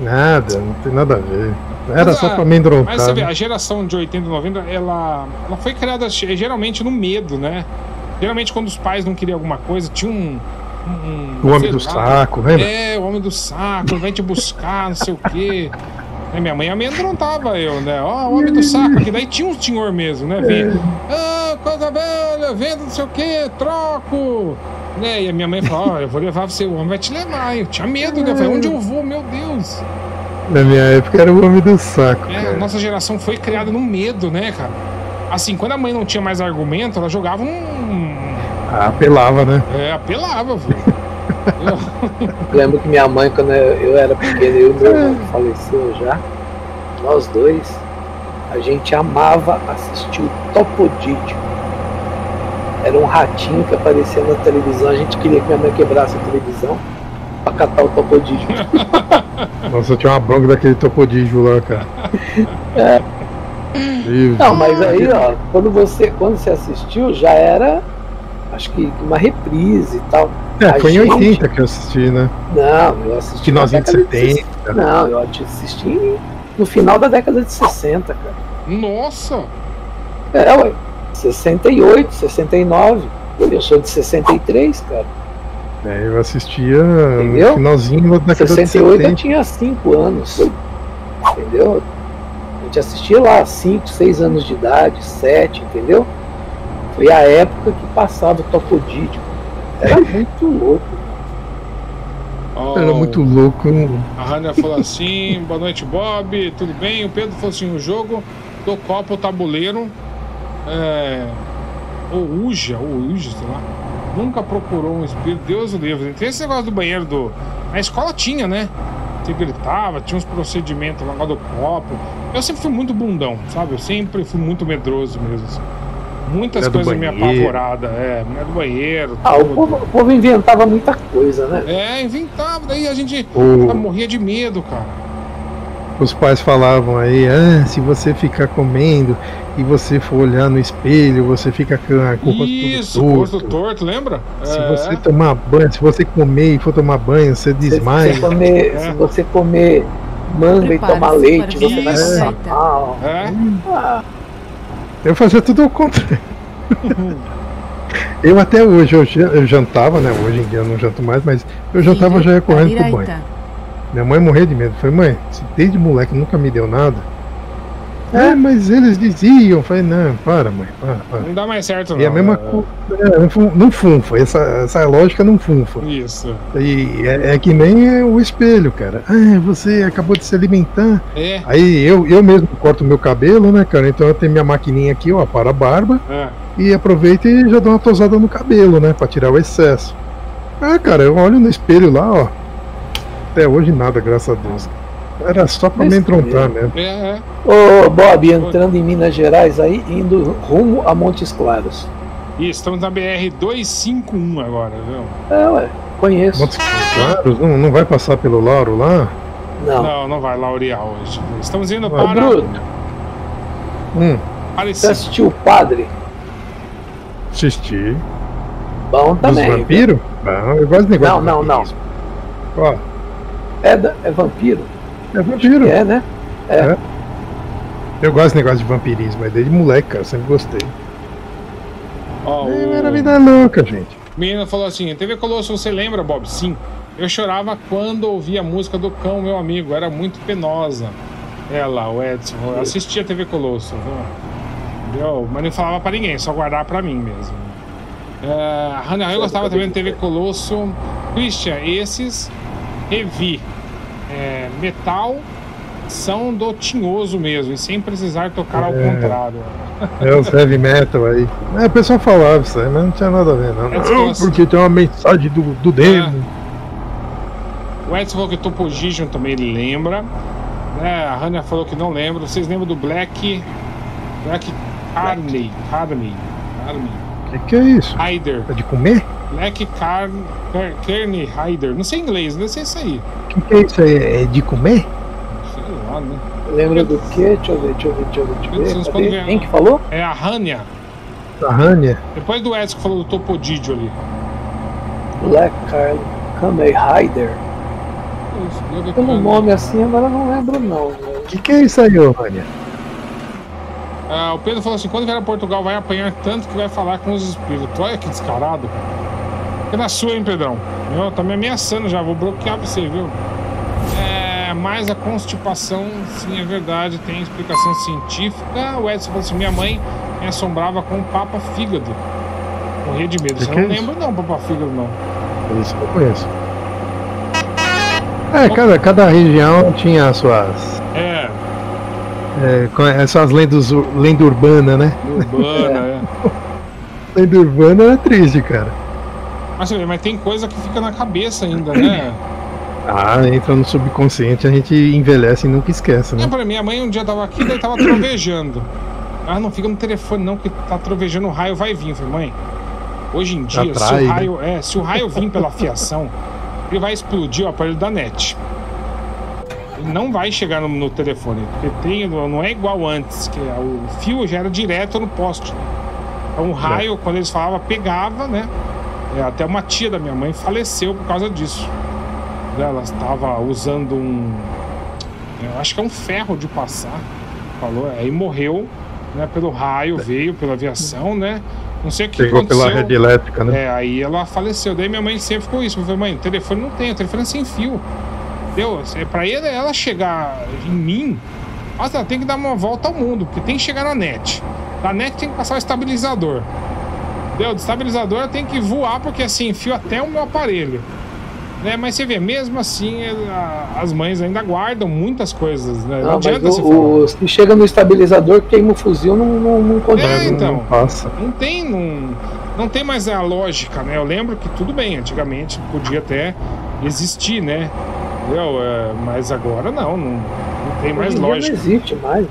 Nada, não tem nada a ver. Era só pra amedrontar. Mas você vê, a geração de 80 e 90, ela foi criada geralmente no medo, né? Geralmente quando os pais não queriam alguma coisa, tinha um o homem do saco, lembra? É, o homem do saco, vem te buscar, não sei o quê. Minha mãe amedrontava eu, né? Ó, o homem do saco, que daí tinha um senhor mesmo, né? Coisa velha, vendo não sei o que, troco, né? E a minha mãe falou, ó, eu vou levar você, o homem vai te levar. Eu tinha medo, né? Eu falei, onde eu vou, meu Deus? Na minha época era o homem do saco. É, a nossa geração foi criada no medo, né, cara? Assim, quando a mãe não tinha mais argumento, ela jogava um... Apelava, né? É, apelava, velho. Eu lembro que minha mãe, quando eu era pequeno, eu e meu irmão que faleceu já, nós dois, a gente amava assistir o Topodídio. Era um ratinho que aparecia na televisão, a gente queria que minha mãe quebrasse a televisão pra catar o Topodídio. Nossa, eu tinha uma bronca daquele Topodídio lá, cara. É. Não, mas aí, ó, quando você assistiu, já era, acho que uma reprise e tal. É, foi em 80 que eu assisti, né? Não, eu assisti. Finalzinho de 70. Não, eu assisti no final da década de 60, cara. Nossa! É, ué. 68, 69. Eu sou de 63, cara. É, eu assistia. Entendeu? No finalzinho da década 68, de 70. Eu tinha 5 anos. Entendeu? A gente assistia lá 5, 6 anos de idade, 7, entendeu? Foi a época que passava o Topodídio. Era muito louco. Oh, era muito louco. A Rania falou assim: boa noite, Bob, tudo bem? O Pedro falou assim: o jogo do copo, o tabuleiro, ou Uja, sei lá, nunca procurou um espírito, Deus o livre. Tem esse negócio do banheiro do... A escola tinha, né? Você gritava, tinha uns procedimentos lá do copo. Eu sempre fui muito bundão, sabe? Eu sempre fui muito medroso mesmo, assim. Muitas coisas me apavoradas, mulher do banheiro. Ah, o povo inventava muita coisa, né? É, inventava, daí a gente morria de medo, cara. Os pais falavam aí, se você ficar comendo e você for olhar no espelho, você fica com a culpa torto, lembra? Se você tomar banho, se você comer e for tomar banho, você desmaia. Se você comer manga e tomar leite, você vai passar mal. Eu fazia tudo ao contrário. Eu até hoje, eu jantava, né? Hoje em dia eu não janto mais, mas eu jantava e já ia correndo pro banho. Minha mãe morreu de medo. Falei, mãe, se desde moleque nunca me deu nada. Mas eles diziam. Falei, não, para, mãe, para. Não dá mais certo, não. E a mesma coisa, não funfa. Essa lógica não funfa. Isso. E é que nem o espelho, cara. Você acabou de se alimentar. É. Aí eu mesmo corto o meu cabelo, né, cara? Então eu tenho minha maquininha aqui, ó, para a barba. É. E aproveito e já dou uma tosada no cabelo, né? Pra tirar o excesso. Cara, eu olho no espelho lá, ó. Até hoje nada, graças a Deus. Era só pra me entrontar mesmo. Ô Bob, entrando em Minas Gerais aí, indo rumo a Montes Claros. Isso, estamos na BR-251 agora, viu? Conheço. Montes Claros? Não vai passar pelo Lauro lá? Não vai laurear hoje. Estamos indo para... Bruno, você assistiu O Padre? Assisti. Bom também. Dos vampiros? Não. Ó. É vampiro? É vampiro. É, né? É. Eu gosto desse negócio de vampirismo, mas desde moleque, cara, sempre gostei. Era vida louca, gente. Menina falou assim: TV Colosso, você lembra, Bob? Sim. Eu chorava quando ouvia a música do Cão, meu amigo. Era muito penosa. Ela, o Edson, assistia TV Colosso, entendeu? Mas não falava pra ninguém, só guardava pra mim mesmo. Eu gostava também de TV Colosso. Christian, esses revi. Metal são do tinhoso mesmo, e sem precisar tocar ao contrário. É os heavy metal aí. O pessoal falava isso aí, mas não tinha nada a ver, não. Porque tem uma mensagem do demo. O Edson falou que o Topogígio também lembra. A Rania falou que não lembra. Vocês lembram do Black Carney? Que é isso? Hider. É de comer? Black Kearney Hider. Não sei inglês, não sei isso aí. O que é isso aí? É de comer? Sei lá, né? Lembra do quê? Deixa eu ver. Quem que falou? É a Rania. A Rania? Depois do Edson que falou do Topodídio ali. Black Kearney Hider. Tem um nome assim, agora não lembro não. O que é isso aí, Rania? O Pedro falou assim: quando vier a Portugal vai apanhar tanto que vai falar com os espíritos. Olha que descarado. É na sua, hein, Pedrão? Eu tá me ameaçando já, vou bloquear pra você, viu? Mas a constipação, sim, é verdade, tem explicação científica. O Edson falou assim: minha mãe me assombrava com papa fígado. Morria de medo. Você não lembra, não, papa fígado, não? Isso que eu conheço. É, cada região tinha as suas. Essas lendas urbanas, né? Urbana, é. Lenda urbana é triste, cara. Mas tem coisa que fica na cabeça ainda, né? Ah, entra no subconsciente, a gente envelhece e nunca esquece, né? Pra minha mãe um dia tava aqui, daí tava trovejando. Ah, não fica no telefone não, que tá trovejando, o raio vai vir. Eu falei, mãe, hoje em dia, atrai, se o raio vir pela fiação, ele vai explodir o aparelho da NET. Ele não vai chegar no telefone, porque não é igual antes, que o fio já era direto no poste. Então o raio, quando eles falavam, pegava, né? Até uma tia da minha mãe faleceu por causa disso. Ela estava usando eu acho que é um ferro de passar, falou, aí morreu, né, pelo raio, veio pela aviação, né? Não sei o que aconteceu. Pegou pela rede elétrica, né? Aí ela faleceu. Daí minha mãe sempre ficou isso. Eu falei, mãe, o telefone não tem, o telefone é sem fio. Pra ela chegar em mim, ela tem que dar uma volta ao mundo, porque tem que chegar na NET. Na NET tem que passar o estabilizador. O estabilizador ela tem que voar, porque assim, fio até o meu aparelho. Né? Mas você vê, mesmo assim, as mães ainda guardam muitas coisas, né? Não adianta você falar. Se chega no estabilizador, queima o fuzil, não consegue, então, não passa. Não tem mais a lógica, né? Eu lembro que tudo bem, antigamente podia até existir, né? Mas agora não tem mais lógica. Não existe mais.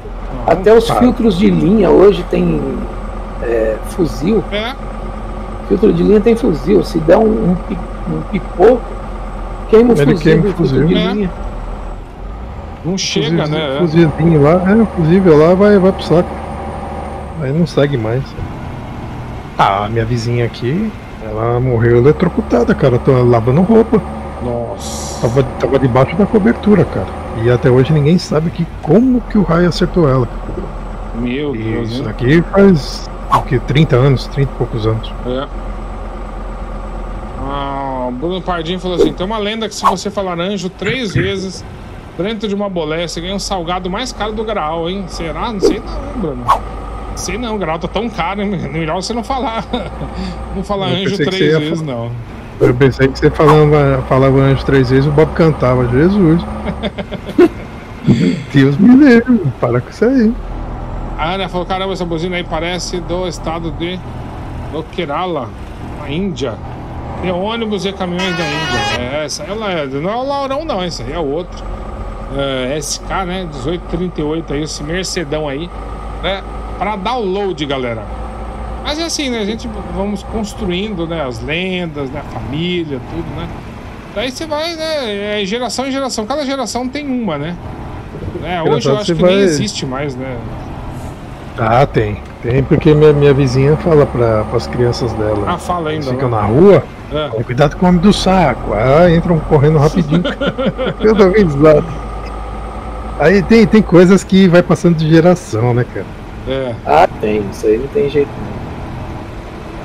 Não, até os filtros de linha hoje tem fuzil. Filtro de linha tem fuzil. Se der um pipoco, queima o fuzil de linha. Não chega, né? O fuzilzinho lá, o fusível lá vai pro saco. Aí não segue mais. Ah, minha vizinha aqui, ela morreu eletrocutada, cara. Tô lavando roupa. Nossa. Tava debaixo da cobertura, cara. E até hoje ninguém sabe como que o raio acertou ela. Meu Deus. Isso aqui faz o que? 30 anos, 30 e poucos anos. Bruno Pardinho falou assim, tem uma lenda que se você falar anjo 3 vezes dentro de uma bolé, você ganha um salgado mais caro do Graal, hein? Será? Não sei não, Bruno. Sei não, o Graal tá tão caro, melhor você não falar. Não falar anjo 3 vezes, não. Eu pensei que você falava anjo 3 vezes, o Bob cantava, Jesus. Deus me livre, para com isso aí. A Ana falou, caramba, essa buzina aí parece do estado do Kerala, na Índia. É ônibus e caminhões da Índia. Essa não é o Laurão não, essa aí é outro. SK, né? 1838 aí, esse Mercedão aí, né? Para download, galera. Mas é assim, né? A gente vamos construindo, né? As lendas, né? A família, tudo, né? Daí você vai, né? Geração em geração. Cada geração tem uma, né? Hoje eu acho que nem existe mais, né? Ah, tem, porque minha vizinha fala para as crianças dela. Ah, fala ainda. Ficam na rua. Cuidado com o homem do saco. Ah, entram correndo rapidinho. Eu tô vendo do lado. Aí tem coisas que vai passando de geração, né, cara? Ah, tem. Isso aí não tem jeito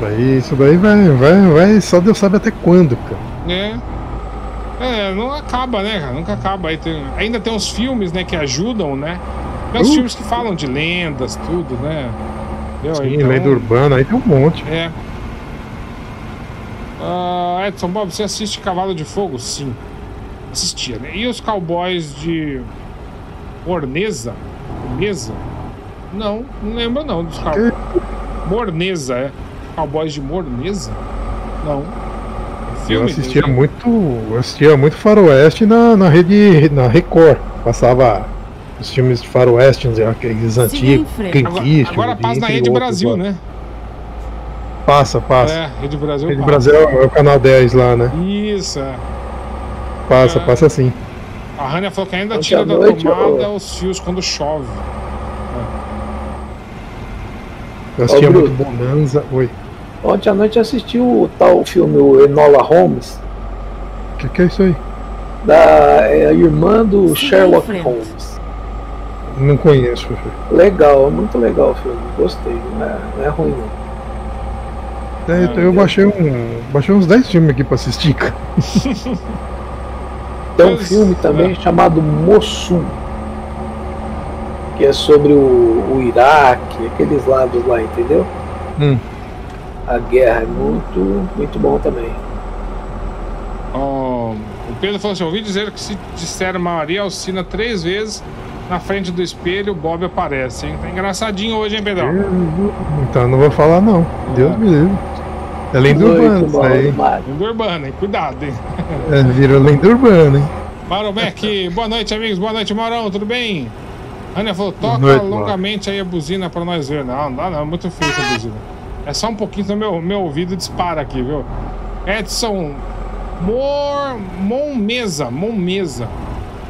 não. Isso daí vai. Só Deus sabe até quando, cara. Não acaba, né, cara? Nunca acaba. Aí ainda tem uns filmes, né, que ajudam, né? Os filmes que falam de lendas, tudo, né? Sim, então, lenda urbana, aí tem um monte. Edson, Bob, você assiste Cavalo de Fogo? Sim. Assistia, né? E os Cowboys de Morneza? Morneza? Não lembro não dos Cowboys. Morneza, Cowboys de Morneza? Não. Filme, eu assistia muito Faroeste na rede, na Record. Passava os filmes de faroeste, aqueles antigos. Agora passa na Rede Brasil, outros, né? Passa. Rede Brasil, Rede Brasil é o canal 10 lá, né? Isso. Passa sim. A Rania falou que ainda tira da tomada os fios quando chove. Eu assistia muito Bonanza. Oi. Ontem à noite eu assisti o tal filme, o Enola Holmes. O que é isso aí? É a irmã do Sherlock Holmes. Não conheço. Legal, muito legal o filme. Gostei, não é ruim não. Eu baixei uns 10 filmes aqui pra assistir, cara. Tem um filme também chamado Mosul, que é sobre o Iraque, aqueles lados lá, entendeu? A guerra é muito bom também. Pedro falou assim: ouvi dizer que se disser Maurício Alcina 3 vezes na frente do espelho, o Bob aparece, hein? Tá engraçadinho hoje, hein, Pedrão? Então não vou falar não, é. Deus me livre. É lenda urbana isso aí. Lenda urbana, hein? Cuidado, hein? É, virou lenda urbana, hein? Mauro Beck, boa noite, amigos. Boa noite, Maurão, tudo bem? Ana falou, toca noite, longamente aí a buzina pra nós ver. Não, não dá não, é muito feio essa buzina. É só um pouquinho do meu ouvido dispara aqui, viu? Edson Monmesa,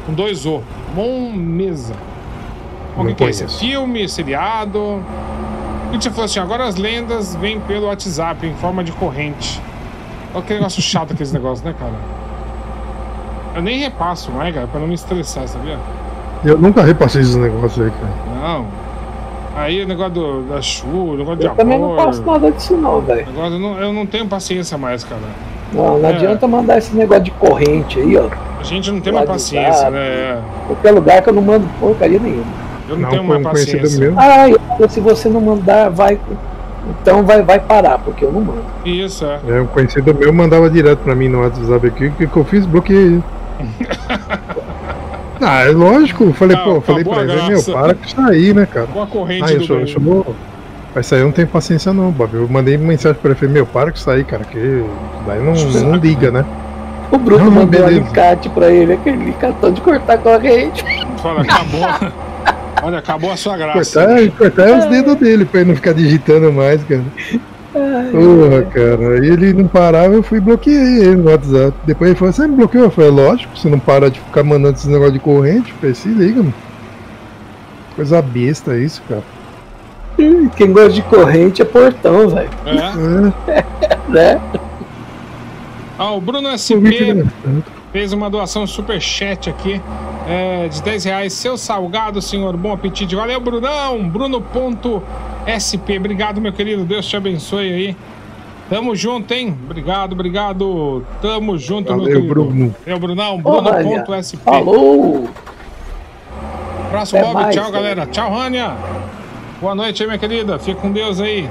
com 2 O. Monmesa. O que é esse? Filme, seriado. A gente falou assim, agora as lendas vêm pelo WhatsApp em forma de corrente. Olha que negócio chato aqueles negócios, né, cara? Eu nem repasso mais, cara, pra não me estressar, sabia? Eu nunca repassei esses negócios aí, cara. Não. Aí o negócio da chuva, o negócio de amor... Eu também não passo nada disso não, velho. Eu não tenho paciência mais, cara. Não, não adianta mandar esse negócio de corrente aí, ó. A gente não tem mais paciência, né? Qualquer lugar que eu não mando porcaria nenhuma. Eu não tenho mais paciência. Ah, se você não mandar, vai. Então vai parar, porque eu não mando. Isso, é. É, um conhecido meu mandava direto pra mim no WhatsApp aqui, o que eu fiz? Bloqueei. Ah, é lógico. Falei, pô, falei pra ele, meu, para com isso aí, né, cara? Com a corrente do isso aí eu não tenho paciência não, Bob. Eu mandei mensagem pra ele, falei, meu, para com isso aí, cara, que daí não liga, né? O Bruno não, mandou um alicate pra ele, aquele alicatão de cortar corrente. Fala, acabou. Olha, acabou a sua graça. Cortar os dedos dele pra ele não ficar digitando mais, cara. Ai, porra, cara. E ele não parava, eu fui e bloqueei ele no WhatsApp. Depois ele falou, você me bloqueou? Eu falei, lógico, você não para de ficar mandando esses negócios de corrente, falei, se liga, mano. Coisa besta isso, cara. Quem gosta de corrente é portão, velho. É. Né? Ah, o Bruno SP fez uma doação superchat aqui de R$10. Seu salgado, senhor, bom apetite. Valeu, Brunão. Bruno.sp. Obrigado, meu querido. Deus te abençoe aí. Tamo junto, hein? Obrigado. Tamo junto, valeu, meu querido. Bruno. Valeu, Brunão. Bruno.sp. Falou. Próximo, Bob. Mais, tchau, galera. Tchau, Rania. Boa noite aí, minha querida. Fica com Deus aí.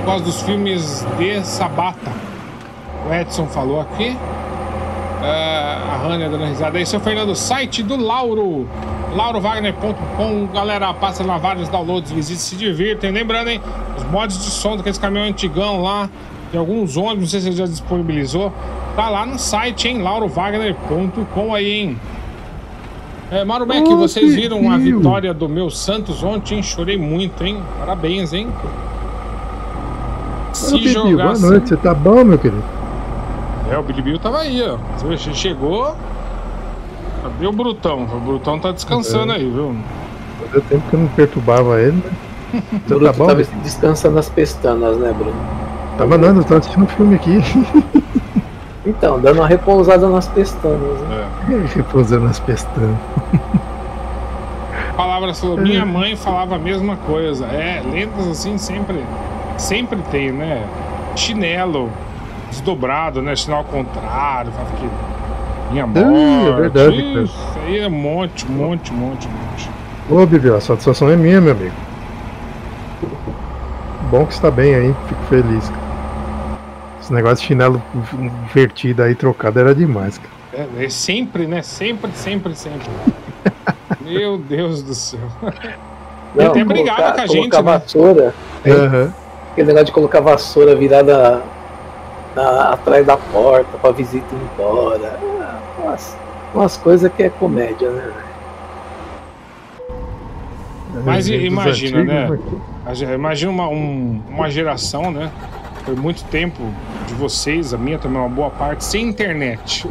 Por causa dos filmes de Sabata. O Edson falou aqui. A Rania dando risada aí. Seu Fernando, site do Lauro, laurowagner.com. Galera, passa lá vários downloads, visitem, se divirtem. Lembrando, hein? Os mods de som daqueles caminhões antigão lá, de alguns ônibus, não sei se ele já disponibilizou. Tá lá no site, hein? laurowagner.com aí, hein? Mauro Beck, vocês viram a vitória do meu Santos ontem, hein? Chorei muito, hein? Parabéns, hein? Se Bibi, jogasse... Boa noite, você tá bom, meu querido? O Bilibio tava aí, ó. Você chegou. Cadê o Brutão? O Brutão tá descansando aí, viu? Fazia tempo que eu não perturbava ele, né? Então, tá bom? Tava descansando as pestanas, né, Bruno? Tava dando, eu tava assistindo um filme aqui. Então, dando uma repousada nas pestanas, né? Repousando nas pestanas. Palavras falou, minha mãe falava a mesma coisa. Lentas assim sempre. Sempre tem, né? Chinelo desdobrado, né? Chinelo ao contrário, fala que minha morte. É verdade, cara. Isso aí é monte. Ô, Bibi, a satisfação é minha, meu amigo. Bom que você tá bem aí, fico feliz, cara. Esse negócio de chinelo invertido aí, trocado, era demais, cara. É sempre, né? Sempre. Meu Deus do céu. Não, até brigava com a gente, né? Vassoura. Aham. Aquele negócio de colocar vassoura virada atrás da porta pra visita ir embora. Umas coisas que é comédia, né? Mas imagina, antigos, né? Imagina uma geração, né? Foi muito tempo de vocês, a minha também, uma boa parte, sem internet.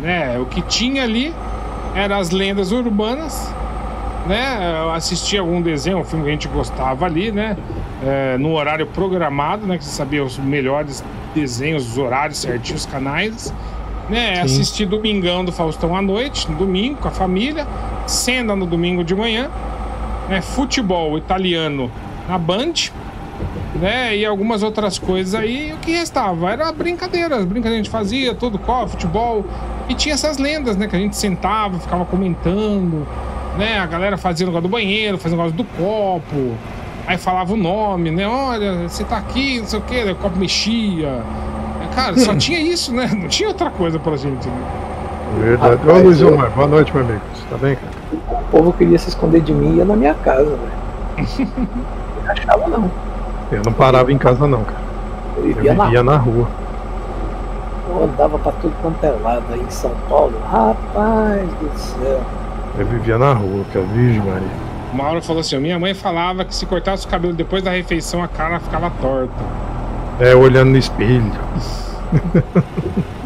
Né? O que tinha ali eram as lendas urbanas. Né, eu assisti algum desenho, um filme que a gente gostava ali, né, no horário programado, né, que você sabia os melhores desenhos, os horários certinhos, os canais, né, assisti Domingão do Faustão à noite, no domingo com a família, cena no domingo de manhã, né, futebol italiano na Band, né, e algumas outras coisas aí, o que restava era as brincadeiras que a gente fazia, todo futebol, e tinha essas lendas, né, que a gente sentava, ficava comentando, né, a galera fazia o negócio do banheiro, fazia o negócio do copo. Aí falava o nome, né? Olha, você tá aqui, não sei o que, o copo mexia. Cara, só tinha isso, né? Não tinha outra coisa pra gente, né? Verdade. Rapaz, ô Luiz Omar, boa noite, meu amigo. Você tá bem, cara? O povo queria se esconder de mim e ia na minha casa, velho. Não achava, não. Eu não parava em casa, não, cara. Eu vivia na rua. Eu andava pra tudo quanto é lado aí em São Paulo. Rapaz do céu. Eu vivia na rua, que eu vi, Maria. O Mauro falou assim, minha mãe falava que se cortasse o cabelo depois da refeição, a cara ficava torta. É, olhando no espelho.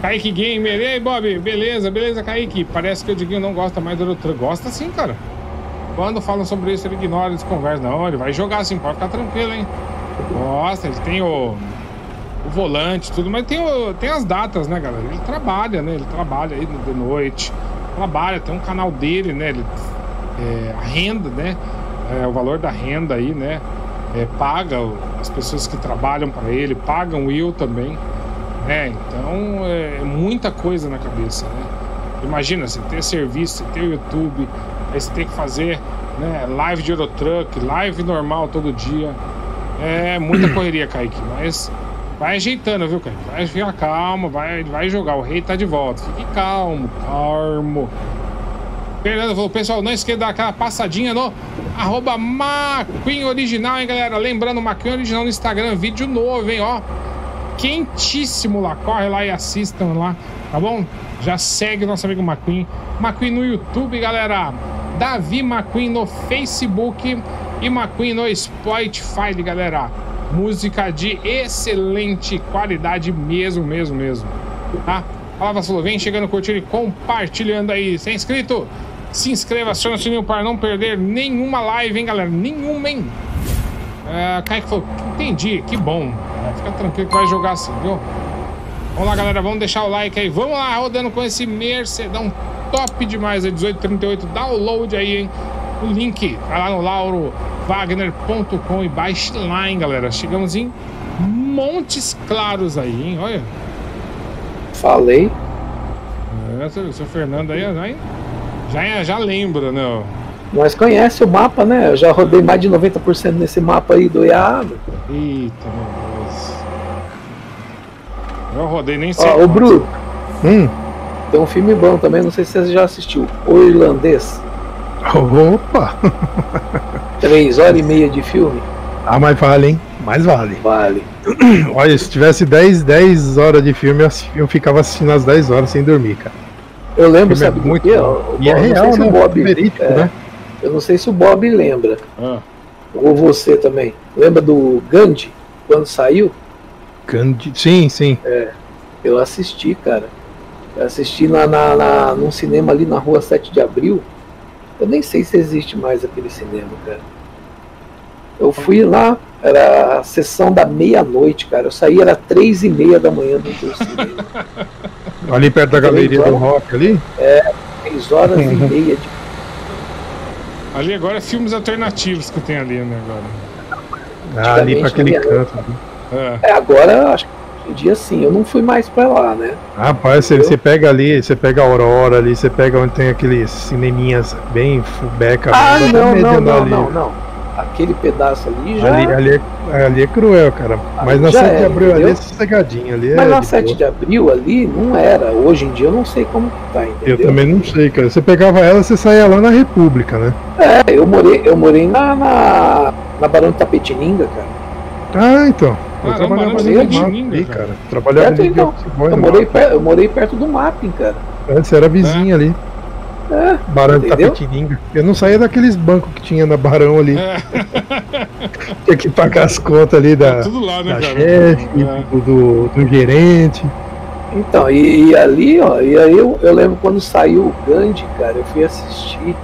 Kaique Gamer, ei Bob, beleza, beleza Kaique. Parece que o Diguinho não gosta mais do Eurotruck. Gosta sim, cara. Quando falam sobre isso, ele ignora, eles conversam. Não, ele vai jogar assim, pode ficar tranquilo, hein. Nossa, ele tem o volante, tudo, mas tem as datas, né, galera. Ele trabalha, né, ele trabalha aí de noite. Trabalha, tem um canal dele, né, ele... É, a renda, né? É, o valor da renda aí, né? É, paga as pessoas que trabalham para ele, pagam o Will também, né? Então é muita coisa na cabeça, né? Imagina, você ter serviço, você ter o YouTube, aí você tem que fazer, né, live de Eurotruck, live normal todo dia. É muita correria, Kaique, mas vai ajeitando, viu, Kaique? Vai ficar calmo, vai jogar. O rei tá de volta, fique calmo, calmo. Fernando falou, pessoal, não esqueça de dar aquela passadinha no @McQueenOriginal, hein, galera? Lembrando, McQueen Original no Instagram, vídeo novo, hein, ó. Quentíssimo lá, corre lá e assistam lá, tá bom? Já segue o nosso amigo McQueen. McQueen no YouTube, galera. Davi McQueen no Facebook e McQueen no Spotify, galera. Música de excelente qualidade mesmo, mesmo, mesmo, tá? Palavra falou, vem chegando, curtindo e compartilhando aí. Se é inscrito, se inscreva, aciona o sininho para não perder nenhuma live, hein, galera? Nenhuma, hein? É, Kaique falou, entendi, que bom. É, fica tranquilo que vai jogar assim, viu? Vamos lá, galera, vamos deixar o like aí. Vamos lá, rodando com esse Mercedão top demais, é 1838. Download aí, hein? O link, vai lá no laurowagner.com e baixe lá, hein, galera? Chegamos em Montes Claros aí, hein? Olha. Falei. É, o seu Fernando aí já lembra, né? Nós conhece o mapa, né? Eu já rodei mais de 90% nesse mapa aí do EAA. Eita, meu Deus. Eu rodei nem sei. Ó, o Bruno. Tem um filme bom também, não sei se você já assistiu. O Irlandês. Opa! 3h30 de filme. Ah, mas vale, hein? Mas vale. Vale. Olha, se tivesse 10 horas de filme, eu ficava assistindo às 10 horas sem dormir, cara. Eu lembro, sabe, do que? E é real, né? O Bob, verídico, né? Eu não sei se o Bob lembra. Ah. Ou você também. Lembra do Gandhi, quando saiu? Gandhi, sim, sim. É, eu assisti, cara. Eu assisti num cinema ali na rua 7 de Abril. Eu nem sei se existe mais aquele cinema, cara. Eu fui lá, era a sessão da meia-noite, cara. Eu saí, era 3h30 da manhã do cinema. Ali perto da galeria do rock, ali? É, 3h30. Ali agora é filmes alternativos que tem ali, né, agora? Ah, ali pra aquele canto. Né? É, agora, acho que um dia sim, eu não fui mais pra lá, né? Rapaz, você pega ali, você pega a Aurora ali, você pega onde tem aqueles cineminhas bem fubeca. Ah, bem, não. Aquele pedaço ali já... Ali é cruel, cara. Mas na 7 de Abril, entendeu? Ali é sossegadinho. Ali mas na 7 de Abril ali não era. Hoje em dia eu não sei como que tá, entendeu? Eu também não sei, cara. Você pegava ela, você saía lá na República, né? É, eu morei na Barão de Tapetininga, cara. Ah, então. Eu trabalhava ali no mapping, cara. Eu morei perto do mapping, cara. Você era vizinho ali. É, Barão de Tapetininga. Eu não saía daqueles bancos que tinha na Barão ali. É. Tinha que pagar as contas ali da chefe, do gerente. Então, e ali, ó, e aí eu lembro quando saiu o Gandhi, cara, eu fui assistir.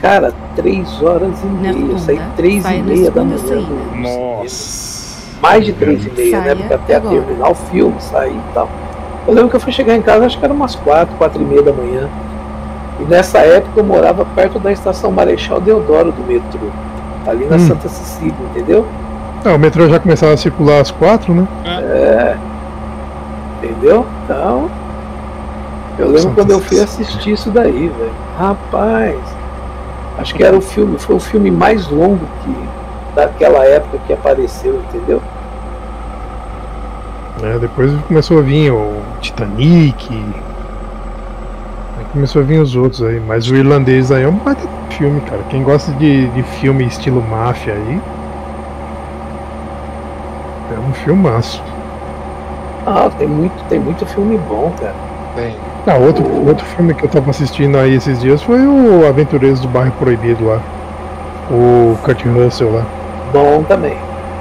Cara, 3h30. Eu saí 3h30 da manhã. Nossa. Mais de 3h30, né? Porque até terminar o filme, sair e tal. Eu lembro que eu fui chegar em casa, acho que era umas 4h30 da manhã. E nessa época eu morava perto da estação Marechal Deodoro do metrô, ali na Santa Cecília, entendeu? O metrô já começava a circular às 4, né? É. Entendeu? Então, eu lembro Santa quando eu fui assistir isso daí, velho. Rapaz, acho que foi o filme mais longo daquela época que apareceu, entendeu? É, depois começou a vir o Titanic, aí começou a vir os outros aí, mas o irlandês aí é um baita filme, cara. Quem gosta de filme estilo máfia aí, é um filmaço. Ah, tem muito filme bom, cara. Tem. Ah, outro filme que eu tava assistindo aí esses dias foi o Aventureiros do Bairro Proibido lá. O Kurt Russell lá. Bom também.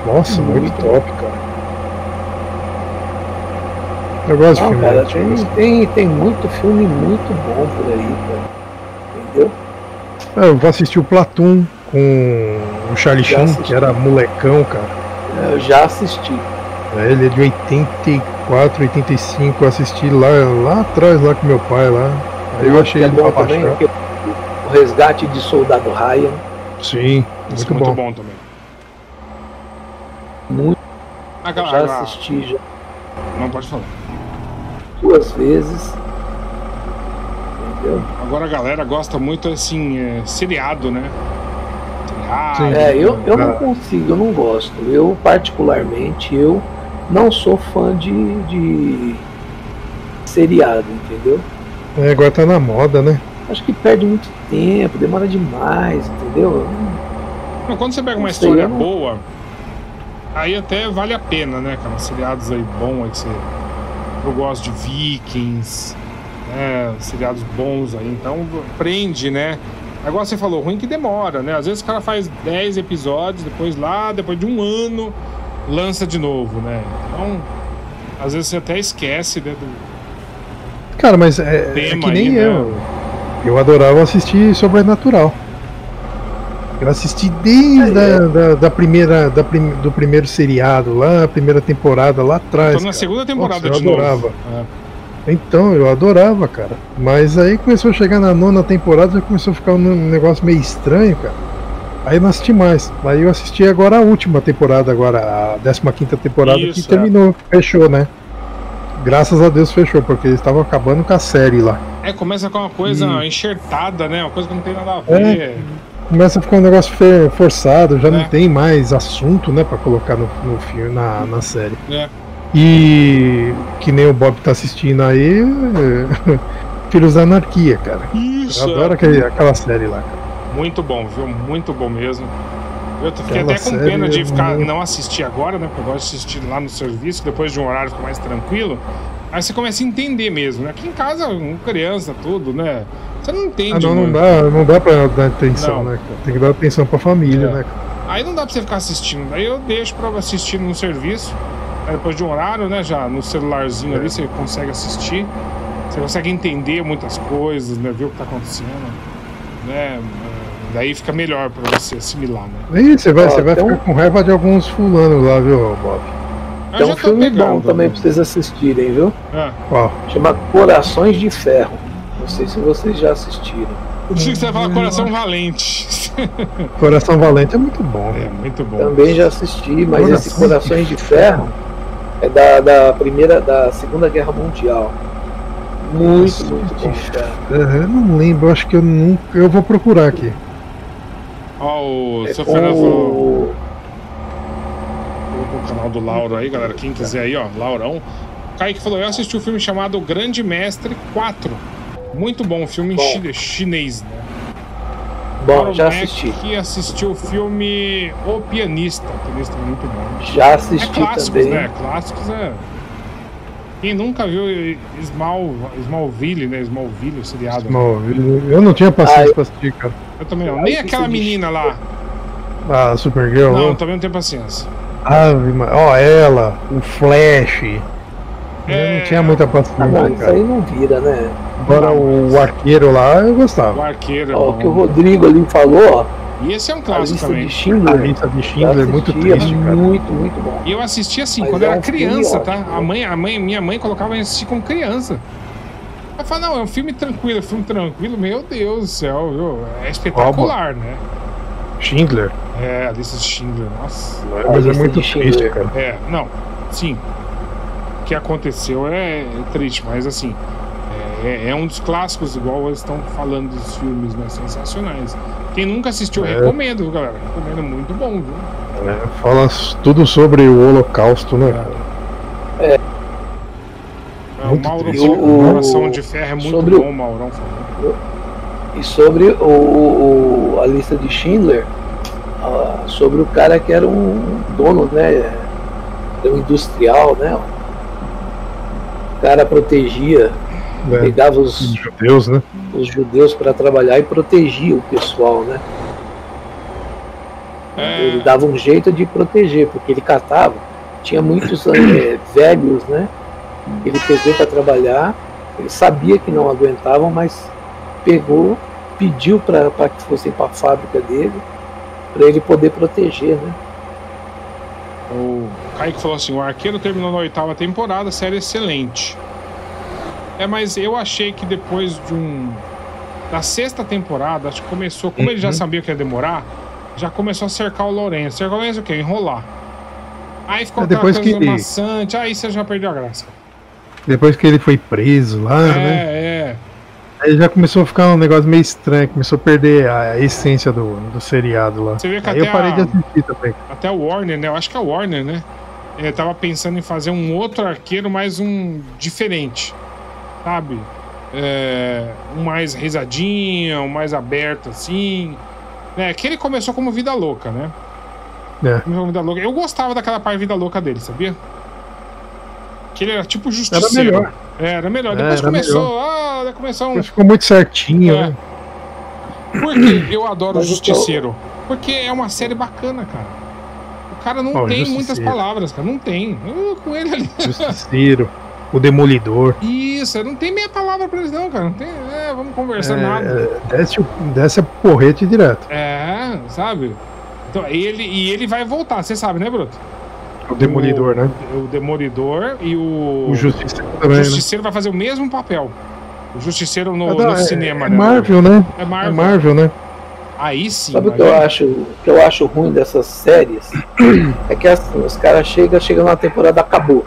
Nossa, muito top, cara. Eu gosto de filme. Cara, tem muito filme muito bom por aí, cara. Entendeu? Eu vou assistir o Platoon com o Charlie Sheen, que era molecão, cara. Eu já assisti. Ele é de 84, 85, eu assisti lá atrás, lá com meu pai lá. Aí eu achei ele pra baixar. O Resgate de Soldado Ryan. Sim, muito bom também. Muito. Já assisti, já. Não pode falar. 2 vezes. Entendeu? Agora a galera gosta muito assim, seriado, né? Seriado. É, eu não consigo, eu não gosto. Eu, particularmente, não sou fã de seriado, entendeu? É, agora tá na moda, né? Acho que perde muito tempo, demora demais, entendeu? Não, quando você pega uma história boa, aí até vale a pena, né, cara? Seriados aí bons aí que você... Eu gosto de Vikings, né? Seriados bons aí, então prende, né? Agora você falou, ruim que demora, né? Às vezes o cara faz 10 episódios, depois de um ano, lança de novo, né? Então, às vezes você até esquece, né? Cara, mas é que nem aí, eu... Né? Eu adorava assistir Sobrenatural. Eu assisti desde do primeiro seriado lá, a primeira temporada lá atrás. Então na segunda temporada. Nossa, eu adorava. É. Então, eu adorava, cara. Mas aí começou a chegar na 9ª temporada, já começou a ficar um negócio meio estranho, cara. Aí eu não assisti mais. Aí eu assisti agora a última temporada, agora, a 15ª temporada. Isso, que terminou, fechou, né? Graças a Deus fechou, porque eles estavam acabando com a série lá. É, começa com uma coisa enxertada, né? Uma coisa que não tem nada a ver. É, começa a ficar um negócio forçado, já não tem mais assunto, né? Pra colocar no filme, na série. É. E que nem o Bob tá assistindo aí, Filhos da Anarquia, cara. Isso. Eu adoro aquela série lá, cara. Muito bom, viu? Muito bom mesmo. Eu fiquei até com pena de ficar não assistir agora, né? Porque eu gosto de assistir lá no serviço, depois de um horário fica mais tranquilo. Aí você começa a entender mesmo, né? Aqui em casa, criança, tudo, né? Você não entende. Não dá pra dar atenção, né? Tem que dar atenção pra família, né? Aí não dá pra você ficar assistindo. Daí eu deixo pra assistir no serviço. Aí depois de um horário, né? Já no celularzinho ali você consegue assistir. Você consegue entender muitas coisas, né? Ver o que tá acontecendo, né? Daí fica melhor pra você assimilar, né? Ih, você vai ficar com raiva de alguns fulanos lá, viu, Bob? Tem um filme bom também pra vocês assistirem, viu? É. Qual? Chama Corações de Ferro. Não sei se vocês já assistiram. Eu achei que você ia falar Coração Valente. Coração Valente é muito bom. É, muito bom. Também já assisti, mas esse Corações de Ferro é da Segunda Guerra Mundial. Muito bom, cara. Eu não lembro, acho que eu nunca... Eu vou procurar aqui. Ó, o seu Fernando. O canal do Lauro aí, galera. Quem quiser aí, ó, Laurão. O Kaique falou: eu assisti um filme chamado O Grande Mestre 4. Muito bom, um filme chinês, né? Bom, Lauro já assisti. Que assistiu o filme O Pianista. O Pianista é muito bom. Já assisti clássicos, também. Clássicos, né? Quem nunca viu Smallville, né? Smallville, o seriado. Smallville. Eu não tinha paciência pra assistir, cara. Eu também não. Nem aquela menina lá. Ah, Supergirl. Não, eu também não tenho paciência. Ah, ó, ela, o Flash. Eu não tinha muita paciência, cara. Isso aí não vira, né? Agora o Arqueiro lá, eu gostava. O Arqueiro. Ó, o que o Rodrigo ali falou, ó. E esse é um clássico também. A Lista de Schindler é muito triste, cara. Muito bom. E eu assisti assim, mas quando era criança, tá? Minha mãe colocava assim como criança. Ela fala, não, é um filme tranquilo. Meu Deus do céu, viu? É espetacular, né? Schindler? É, a Lista de Schindler, nossa. Mas é muito triste, cara. É, não, sim. O que aconteceu é triste, mas assim... É um dos clássicos, igual eles estão falando dos filmes, né? Sensacionais. Quem nunca assistiu, recomendo, galera. Recomendo, muito bom, viu? É, fala tudo sobre o Holocausto, né? É. O Mauro de Ferro é muito sobre bom, o Maurão falou. E sobre a lista de Schindler, sobre o cara que era um dono, né? Um industrial, né? O cara protegia. Pegava os judeus, né? Os judeus para trabalhar e protegia o pessoal, né? Ele dava um jeito de proteger, porque ele catava. Tinha muitos velhos, né? Ele pegou para trabalhar. Ele sabia que não aguentavam, mas pegou, pediu para que fossem para a fábrica dele, para ele poder proteger, né? O Kaique falou assim: o Arqueiro terminou na 8ª temporada, série excelente. É, mas eu achei que depois de da 6ª temporada, acho que começou, como ele já sabia que ia demorar, já começou a cercar o Lourenço. Cercar o Lourenço o quê? Enrolar. Aí ficou aquela coisa amassante, aí você já perdeu a graça. Depois que ele foi preso lá, né? Aí já começou a ficar um negócio meio estranho, começou a perder a essência do seriado lá. Você vê que aí até eu parei de assistir também. Até o Warner, né? Eu acho que é o Warner, né? Ele tava pensando em fazer um outro Arqueiro, mas um diferente. Sabe? Um mais risadinha, um mais aberto, assim. Né? Que ele começou como Vida Louca, né? Vida Louca. Eu gostava daquela parte Vida Louca dele, sabia? Que ele era tipo justiceiro. Era melhor. Depois começou. Melhor. Depois ficou muito certinho, né? Por que eu adoro o Justiceiro? Porque é uma série bacana, cara. O cara não tem muitas palavras, cara. Não tem. Eu com ele ali. Justiceiro. O Demolidor. Isso, não tem meia palavra pra eles não, cara. Não tem, vamos conversar nada. Desce a porrete direto. Sabe? Então, ele vai voltar, você sabe, né, Bruto? O Demolidor, né? O Demolidor e o Justiceiro também. O Justiceiro, né? Vai fazer o mesmo papel. O Justiceiro no cinema, né? Marvel, né? É Marvel, né? Aí sim. Sabe o que eu acho ruim dessas séries? É que assim, os caras chegam na temporada, acabou.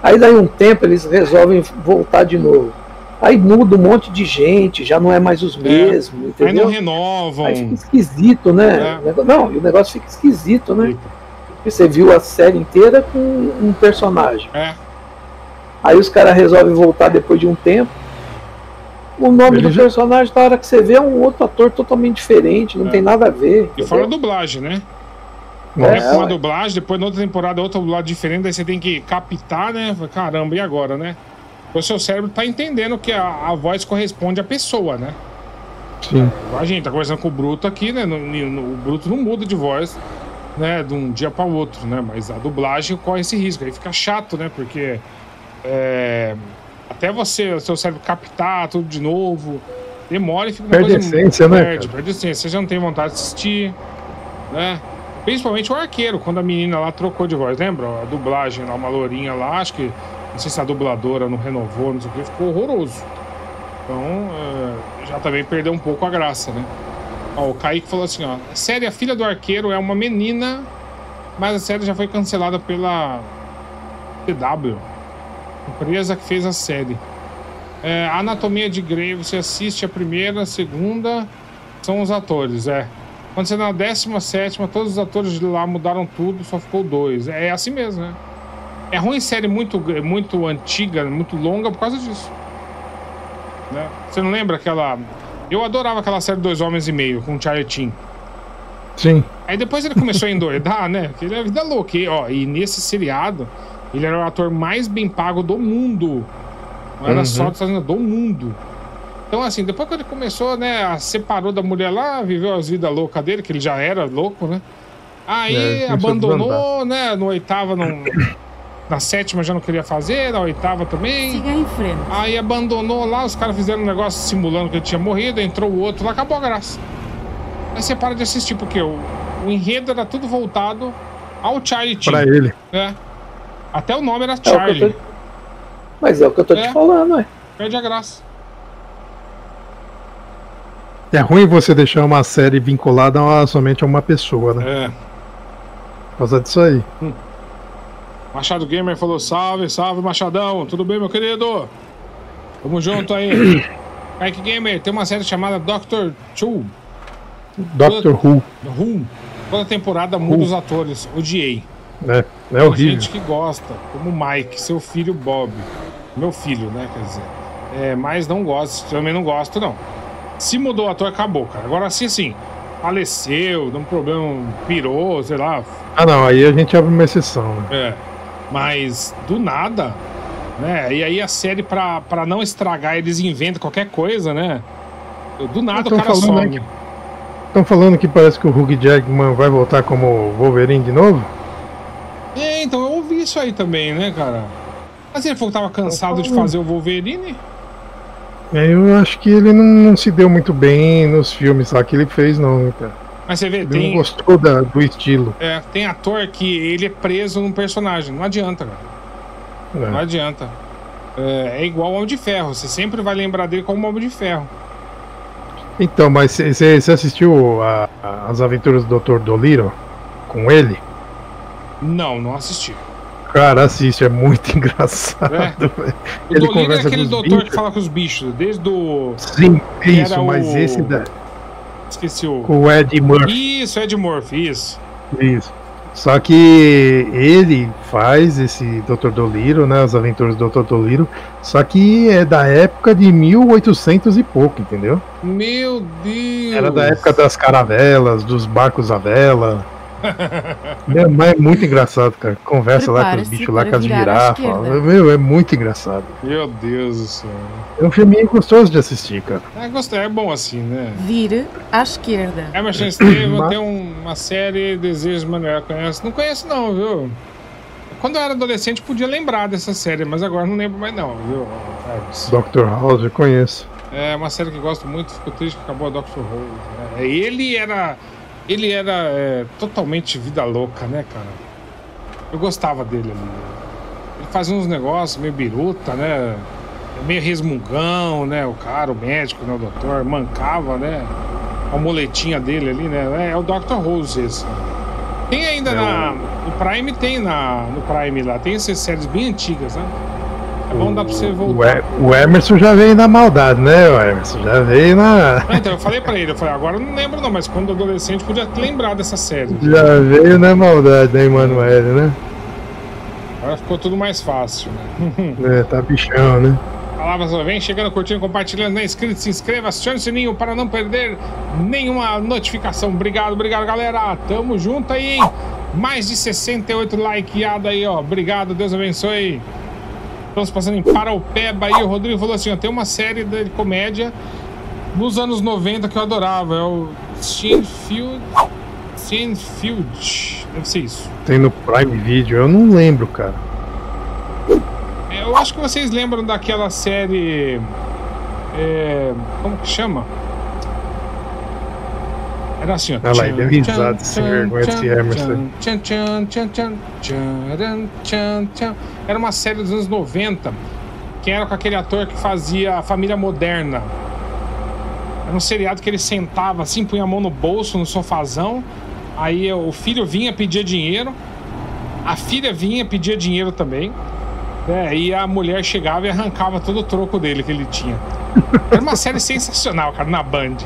Aí daí um tempo eles resolvem voltar de novo. Aí muda um monte de gente, já não é mais os mesmos, entendeu? Aí não renovam. Aí fica esquisito, né? Não, o negócio fica esquisito, né? Porque você viu a série inteira com um personagem. Aí os caras resolvem voltar depois de um tempo. O nome do personagem, na hora que você vê, é um outro ator totalmente diferente, não tem nada a ver. E fora a dublagem, né? É uma dublagem, depois na outra temporada outra dublagem diferente, daí você tem que captar, né? Caramba, e agora, né? O seu cérebro tá entendendo que a voz corresponde à pessoa, né? Sim. A gente tá conversando com o Bruto aqui, né? O Bruto não muda de voz, né? De um dia para o outro, né? Mas a dublagem corre esse risco, aí fica chato, né? Porque até o seu cérebro captar tudo de novo, demora e fica uma coisa... Perde essência, né? Perde essência, você já não tem vontade de assistir, né? Principalmente o Arqueiro, quando a menina lá trocou de voz, lembra? A dublagem lá, uma lourinha lá, acho que, não sei se a dubladora não renovou, não sei o que, ficou horroroso. Então, já também perdeu um pouco a graça, né? Ó, o Kaique falou assim, ó, a série A Filha do Arqueiro é uma menina, mas a série já foi cancelada pela CW, empresa que fez a série. A Anatomia de Grey, você assiste a primeira, a segunda, são os atores, Quando você na 17ª, todos os atores de lá mudaram tudo, só ficou 2. É assim mesmo, né? É ruim série muito antiga, muito longa por causa disso. Né? Você não lembra aquela... Eu adorava aquela série 2 Homens e Meio, com o Charlie Chin. Sim. Aí depois ele começou a endoidar, né? Porque ele é vida louca. E nesse seriado, ele era o ator mais bem pago do mundo. Não era só do mundo. Então, assim, depois que ele começou, né, separou da mulher lá, viveu as vidas loucas dele, que ele já era louco, né? Aí abandonou, né? No 8ª, na 7ª já não queria fazer, na 8ª também. Siga em frente. Aí abandonou lá, os caras fizeram um negócio simulando que ele tinha morrido, entrou o outro lá, acabou a graça. Aí você para de assistir, porque o enredo era tudo voltado ao Charlie Chin. Pra ele. Até o nome era Charlie. Mas é o que eu tô te falando, Perde a graça. É ruim você deixar uma série vinculada somente a uma pessoa, né? Por causa disso aí. Machado Gamer falou, salve, salve Machadão, tudo bem, meu querido? Tamo junto aí. Mike Gamer, tem uma série chamada Doctor Who. Toda temporada muda os atores. Odiei. É horrível. Tem gente que gosta, como o Mike, seu filho Bob. Meu filho, né? Quer dizer. É, mas não gosto, também não gosto, não. Se mudou o ator, acabou, cara. Agora sim, assim, faleceu, deu um problema, pirou, sei lá. Ah, não, aí a gente abre uma exceção, né? É. Mas do nada, né? E aí a série, pra não estragar, eles inventam qualquer coisa, né? Do nada o cara some. Estão falando que parece que o Hugh Jackman vai voltar como Wolverine de novo? É, então eu ouvi isso aí também, né, cara? Mas ele falou que tava cansado de fazer o Wolverine? Eu acho que ele não se deu muito bem nos filmes lá que ele fez, não, cara. Mas você vê, ele não gostou do estilo. É, tem ator que ele é preso num personagem, não adianta, cara. É. Não adianta. É igual o Homem de Ferro, você sempre vai lembrar dele como Homem de Ferro. Então, mas você assistiu as aventuras do Dr. Dolittle com ele? Não, não assisti. Cara, assiste, é muito engraçado. É. O ele conversa é aquele doutor bichos. Que fala com os bichos, desde o... Sim, isso, mas o... esse da... Esqueci o... Com o Ed Murphy. Isso, Ed Murphy, isso. Isso. Só que ele faz esse Dr. Dolittle, né, as aventuras do Dr. Dolittle, só que é da época de 1800 e pouco, entendeu? Meu Deus! Era da época das caravelas, dos barcos à vela. É muito engraçado, cara. Conversa lá com os bichos, lá com as girafas. Meu, é muito engraçado. Meu Deus do céu. É um filminho gostoso de assistir, cara. É bom assim, né? Vira à esquerda. É, mas tem uma série Desejos Manuel. Não conheço, não, viu? Quando eu era adolescente, podia lembrar dessa série, mas agora não lembro mais, não, viu? Dr. House, eu conheço. É uma série que gosto muito. Fico triste que acabou a Dr. House. Ele era totalmente vida louca, né, cara? Eu gostava dele ali. Ele fazia uns negócios meio biruta, né? Meio resmungão, né? O cara, o médico, né? O doutor, mancava, né? A moletinha dele ali, né? É o Dr. Rose esse. Tem ainda no Prime, no Prime lá. Tem essas séries bem antigas, né? É bom dar pra você voltar. O Emerson já veio na maldade, né? O Emerson já veio na... Então, eu falei pra ele, agora eu não lembro não, mas quando adolescente podia lembrar dessa série. Já veio na maldade, né, Emanuele, né? Agora ficou tudo mais fácil, né? É, tá bichão, né? Palavras só vem chegando, curtindo, compartilhando, né? Inscrito, se inscreva, acione o sininho para não perder nenhuma notificação. Obrigado, galera. Tamo junto aí, hein? Mais de 68 likeado aí, ó. Obrigado, Deus abençoe. Estamos passando em Paraupeba aí. O Rodrigo falou assim, ó, tem uma série de comédia nos anos 90 que eu adorava. É o Seinfeld. Deve ser isso. Tem no Prime Video, eu não lembro, cara. Eu acho que vocês lembram daquela série... como que chama? Era assim, ó. Olha lá, ele é risado sem vergonha desse Emerson. Era uma série dos anos 90, que era com aquele ator que fazia a Família Moderna. Era um seriado que ele sentava assim, punha a mão no bolso, no sofazão. Aí o filho vinha, pedia dinheiro. A filha vinha, pedia dinheiro também. E a mulher chegava e arrancava todo o troco dele que ele tinha. Era uma série sensacional, cara, na Band.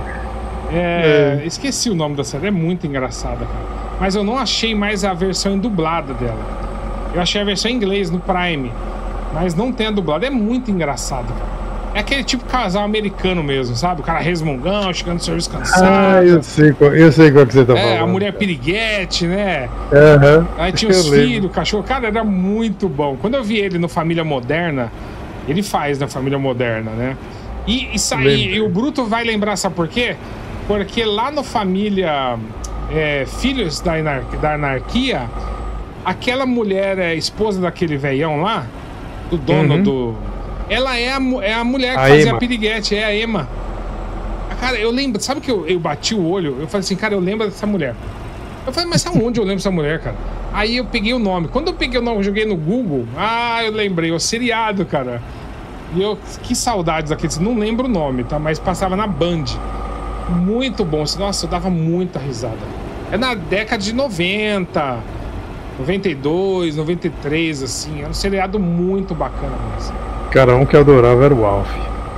Esqueci o nome da série, é muito engraçada, cara. Mas eu não achei mais a versão dublada dela. Eu achei a versão em inglês no Prime, mas não tem a dublada, é muito engraçado, cara. É aquele tipo de casal americano mesmo, sabe? O cara resmungão, chegando no serviço cansado. Ah, eu sei qual que você tá falando. É, a mulher piriguete, né? Uhum. Aí tinha os filhos, o cachorro. Cara, era muito bom. Quando eu vi ele no Família Moderna, ele faz na Família Moderna, né? E o Bruto vai lembrar, sabe por quê? Porque lá no Família Filhos da Anarquia, aquela mulher esposa daquele velhão lá, do dono do... Ela é a mulher que fazia a piriguete, é a Emma. Cara, eu lembro... Sabe que eu bati o olho? Eu falei assim, cara, eu lembro dessa mulher. Eu falei, mas aonde eu lembro dessa mulher, cara? Aí eu peguei o nome. Quando eu peguei o nome, eu joguei no Google. Ah, eu lembrei. O seriado, cara. E eu... Que saudades daqueles. Não lembro o nome, tá? Mas passava na Band. Muito bom. Nossa, eu dava muita risada. É na década de 90, 92, 93, assim. Era um seriado muito bacana mesmo. Cara, um que eu adorava era o Alf.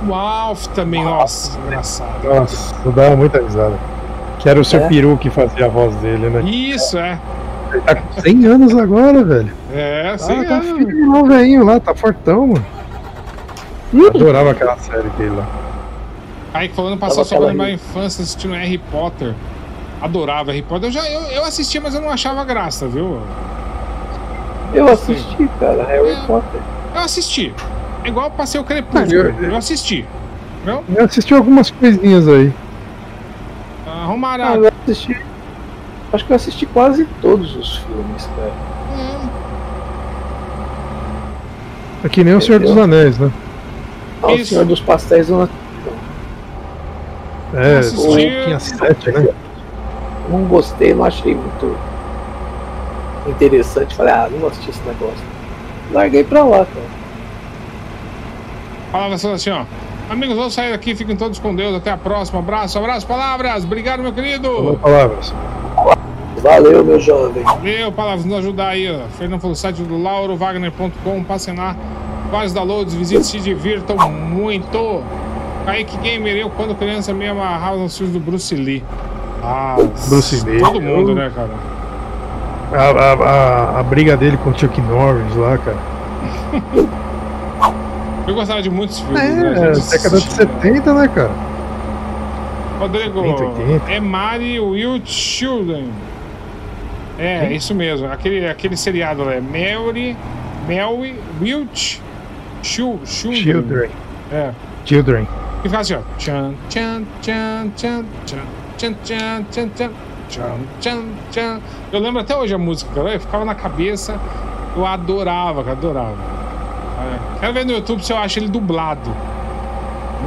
O Alf também, nossa, engraçado. Nossa, eu dava muita risada. Que era o seu peru que fazia a voz dele, né? Isso, é. Ele tá com 100 anos agora, velho. É, 100 anos. Tá firme lá, velhinho, lá, tá fortão, mano. Adorava aquela série dele lá. Aí falando, passar só pela minha infância assistindo Harry Potter. Adorava Harry Potter. Eu assistia, mas eu não achava graça, viu? Eu assisti, cara, Harry Potter. Eu assisti. É igual passei o Crepúsculo. Eu assisti. Não? Eu assisti algumas coisinhas aí. Arrumará. Acho que eu assisti quase todos os filmes, cara. É que nem o Senhor dos Anéis, né? Ah, o Senhor dos Pastéis eu assisti. É, tinha 7, né? Não gostei, não achei muito interessante. Falei, não assisti esse negócio. Larguei pra lá, cara. Palavras assim, ó. Amigos, vou sair daqui, fiquem todos com Deus. Até a próxima. Abraço, palavras. Obrigado, meu querido. Valeu, palavras. Valeu, meu jovem. Valeu, palavras, nos ajudar aí, ó. Fernando falou, site do laurowagner.com. Passem lá, vários downloads, visitem, se divirtam muito. Kaique Gamer, eu quando criança me amarrava nos filmes do Bruce Lee. Ah, Bruce Lee. Todo mundo, né, cara? A briga dele com o Chuck Norris lá, cara. Eu gostava de muitos filmes, né? Década de 70, né, cara? Rodrigo, 70. É Mary Will Children. É, sim, isso mesmo. Aquele seriado lá é Mary Will Children. É. Children. E faz assim, ó. Tchan, tchan, tchan, tchan, tchan, tchan, tchan, tchan, tchan, tchan. Eu lembro até hoje a música, cara. Eu ficava na cabeça. Eu adorava, cara. Adorava. Quero ver no YouTube se eu acho ele dublado,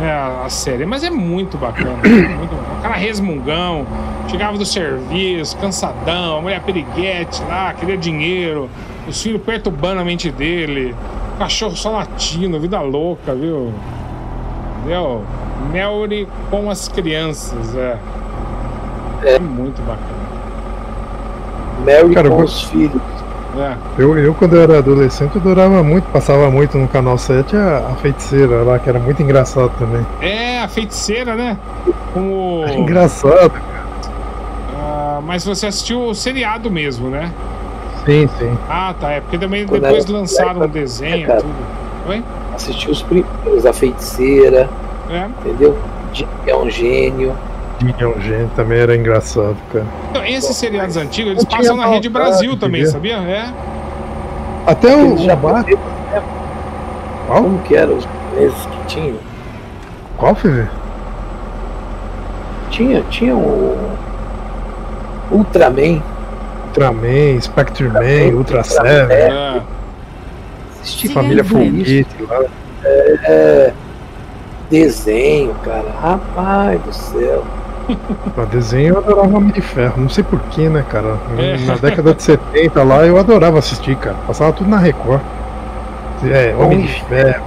né, a série, mas é muito bacana, O cara resmungão, chegava do serviço, cansadão, a mulher piriguete lá, queria dinheiro, os filhos perturbando a mente dele, o cachorro só latindo, vida louca, viu? Entendeu? Melry com as crianças, é muito bacana. Melry com os filhos. É. Eu quando eu era adolescente, eu adorava muito, passava muito no Canal 7 a Feiticeira lá, que era muito engraçado também. É, a Feiticeira, né? Como... É engraçado, cara. Mas você assistiu o seriado mesmo, né? Sim, sim. Ah, tá, é porque também quando depois lançaram um desenho e tudo. Oi? Assisti os primeiros, a Feiticeira, entendeu? É um gênio. Também era engraçado, cara. Então, esses seriados antigos, eles passam na Rede Brasil também, sabia? É. Até o Jabá. Como que eram os japoneses que tinham? Qual, filho? Tinha o Ultraman, Spectreman, Ultra Seven. Família Foguete lá. É. Desenho, cara. Rapaz do céu. O desenho eu adorava Homem de Ferro, não sei porquê, né, cara? Na década de 70 lá eu adorava assistir, cara. Passava tudo na Record. Homem de Ferro,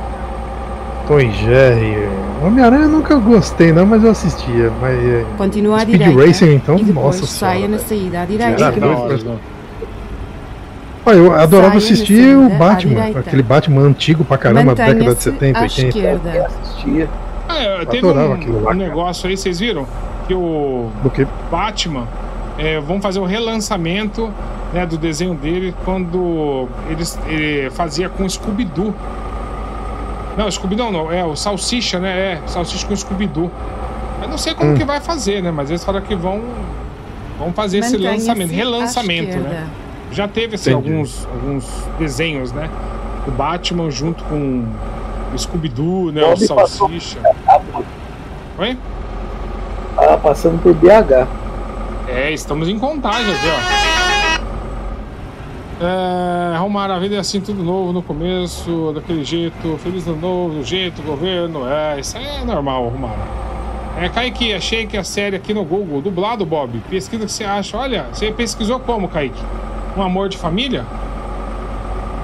Tom e Jerry. Homem-Aranha eu nunca gostei, não, mas eu assistia. Mas continua Speed a direita, Racing, então, nossa senhora. Na saída, a direita, eu adorava assistir o Batman, aquele Batman antigo pra caramba, da década de 70, 80. Eu assistia. Teve um negócio aí, vocês viram? Que o Batman, vão fazer o relançamento, né, do desenho dele quando ele fazia com o Scooby-Doo. Não, Scooby-Doo não, é o Salsicha, né? É, Salsicha com o Scooby-Doo. Eu não sei como que vai fazer, né? Mas eles falaram que vão fazer esse lançamento, relançamento, né? Já teve assim, alguns desenhos, né? O Batman junto com o Scooby-Doo, né? O Salsicha. Oi? Ah, passando por BH. É, estamos em Contagem aqui, ó. Arrumar a vida é assim, tudo novo no começo, daquele jeito, feliz ano novo, do jeito, governo. Isso aí é normal, arrumar. Kaique, achei que a série aqui no Google, dublado, Bob. Pesquisa o que você acha. Olha, você pesquisou como, Kaique? Um amor de família?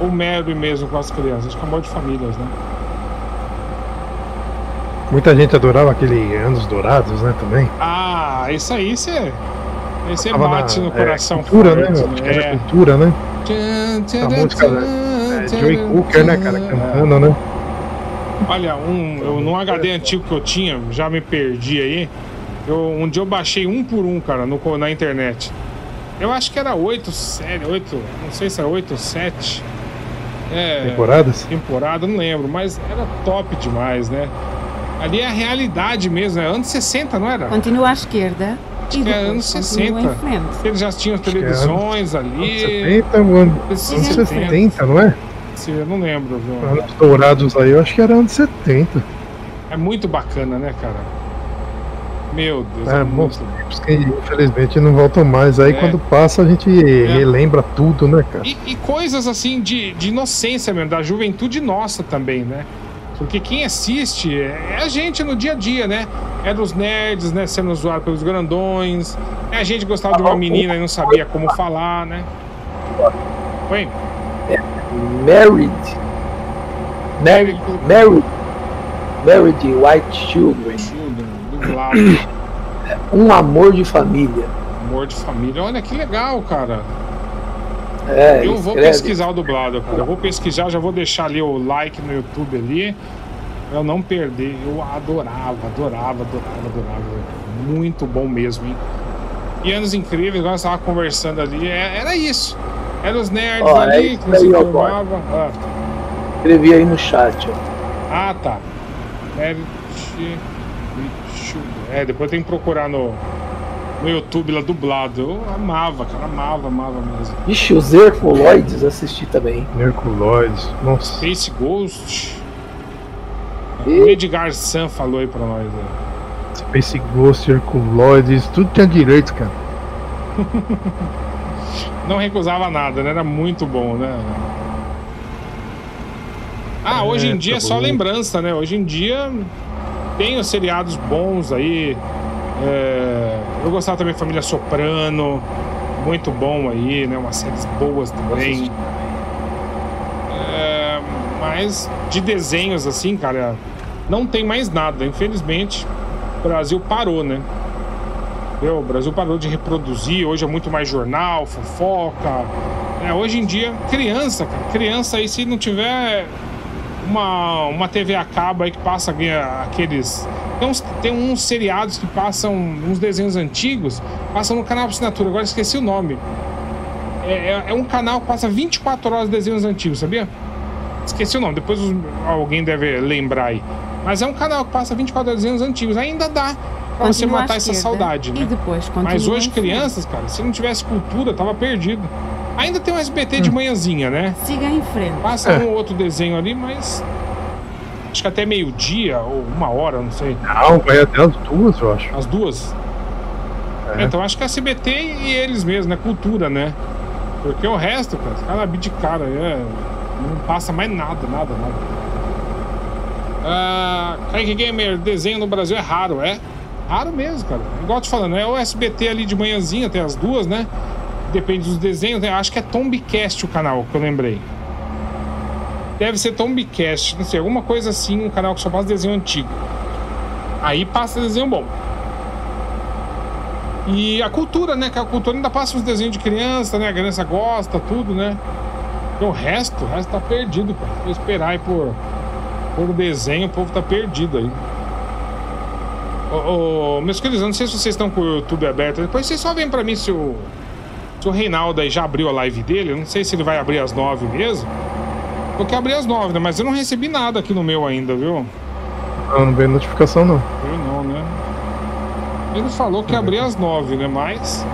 Ou mero mesmo com as crianças? Acho que é um amor de famílias, né? Muita gente adorava aquele Anos Dourados, né, também. Ah, isso aí você bate no coração. Cultura, forte, né? Acho que era cultura, né? A música, Joey Cocker, né, cara, cantando, né? Olha, num HD antigo que eu tinha, já me perdi aí. Um dia eu baixei um por um, cara, na internet. Eu acho que era 8, não sei se era 8 ou 7. Temporadas? Temporada, não lembro, mas era top demais, né? Ali é a realidade mesmo, né? Anos 60, não era? Continua à esquerda. Acho que é anos 60. Eles já tinham televisões ali. Anos 70, não é? Sim, eu não lembro. Anos dourados aí, eu acho que era anos 70. É muito bacana, né, cara? Meu Deus, é muito... que infelizmente não voltam mais. Aí quando passa a gente relembra tudo, né, cara? E coisas assim de inocência mesmo, da juventude nossa também, né? Porque quem assiste é a gente no dia a dia, né? É dos nerds, né? Sendo zoado pelos grandões. É a gente que gostava de uma menina e não sabia como falar, né? Foi? Married White Children. Claro. Um amor de família. Amor de família, olha que legal, cara. Eu vou pesquisar o dublado, cara. Eu vou pesquisar, já vou deixar ali o like no YouTube ali, pra eu não perder. Eu adorava. Muito bom mesmo, hein? E anos incríveis, nós tava conversando ali. Era isso. Era os nerds ali que nos informava. Escrevi aí no chat, ó. Ah, tá. Depois tem que procurar no YouTube lá dublado. Eu amava, cara, amava mesmo. Ixi, os Herculoides assisti também. Herculoides, nossa. Space Ghost. O Edgar San falou aí pra nós. Space Ghost, Herculoides, tudo tinha direito, cara. Não recusava nada, né? Era muito bom, né? Hoje em dia é só lembrança, né? Hoje em dia... Tem os seriados bons aí. Eu gostava também da Família Soprano. Muito bom aí, né? Umas séries boas também. Mas de desenhos assim, cara, não tem mais nada. Infelizmente, o Brasil parou, né? O Brasil parou de reproduzir. Hoje é muito mais jornal, fofoca. Hoje em dia, criança aí, se não tiver... Uma TV a cabo aí que passa aqueles... Tem uns seriados que passam, uns desenhos antigos, passam no canal de assinatura, agora esqueci o nome. É um canal que passa 24 horas de desenhos antigos, sabia? Esqueci o nome, depois alguém deve lembrar aí. Mas é um canal que passa 24 horas de desenhos antigos, ainda dá pra você matar essa saudade, né? Mas hoje crianças, cara, se não tivesse cultura, tava perdido. Ainda tem um SBT de manhãzinha, né? Siga em frente. Passa um outro desenho ali, mas... Acho que até meio-dia ou 1 hora, não sei. Não, vai até as 2, eu acho. As 2? Então acho que é SBT e eles mesmos, né? Cultura, né? Porque o resto, cara, os caras abdicaram. Não passa mais nada. Crank Gamer, desenho no Brasil é raro, Raro mesmo, cara. Igual eu te falando, é o SBT ali de manhãzinha até as 2, né? Depende dos desenhos, né? Acho que é Tombcast o canal, que eu lembrei. Deve ser Tombcast, não sei, alguma coisa assim, um canal que só passa desenho antigo. Aí passa desenho bom. E a cultura, né? Que a cultura ainda passa uns desenhos de criança, né? A criança gosta, tudo, né? E o resto tá perdido, cara. Vou esperar aí por desenho, o povo tá perdido aí. Meus queridos, eu não sei se vocês estão com o YouTube aberto. Depois vocês só vêm pra mim se eu... Se o Reinaldo aí já abriu a live dele, eu não sei se ele vai abrir às 9 mesmo. Eu quero abrir às 9, né? Mas eu não recebi nada aqui no meu ainda, viu? Não veio notificação, não. Eu não, né? Ele falou que abria às 9, né? Mas...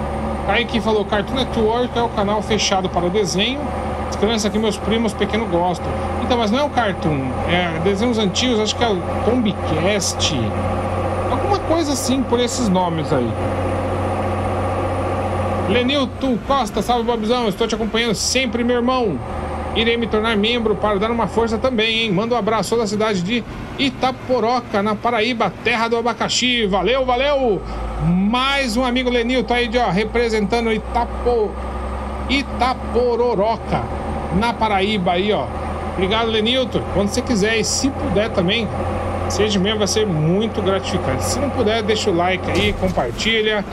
Kaique falou, Cartoon Network é o canal fechado para desenho. As crianças aqui, meus primos pequenos gostam. Então, mas não é o Cartoon. Desenhos antigos, acho que é o Tombcast. Alguma coisa assim, por esses nomes aí. Lenilton Costa, salve Bobzão, estou te acompanhando sempre, meu irmão. Irei me tornar membro para dar uma força também, hein? Manda um abraço da cidade de Itaporoca, na Paraíba, terra do abacaxi. Valeu. Mais um amigo Lenilton aí, representando Itapororoca, na Paraíba aí, ó. Obrigado, Lenilton. Quando você quiser e se puder também, seja membro, vai ser muito gratificante. Se não puder, deixa o like aí, compartilha.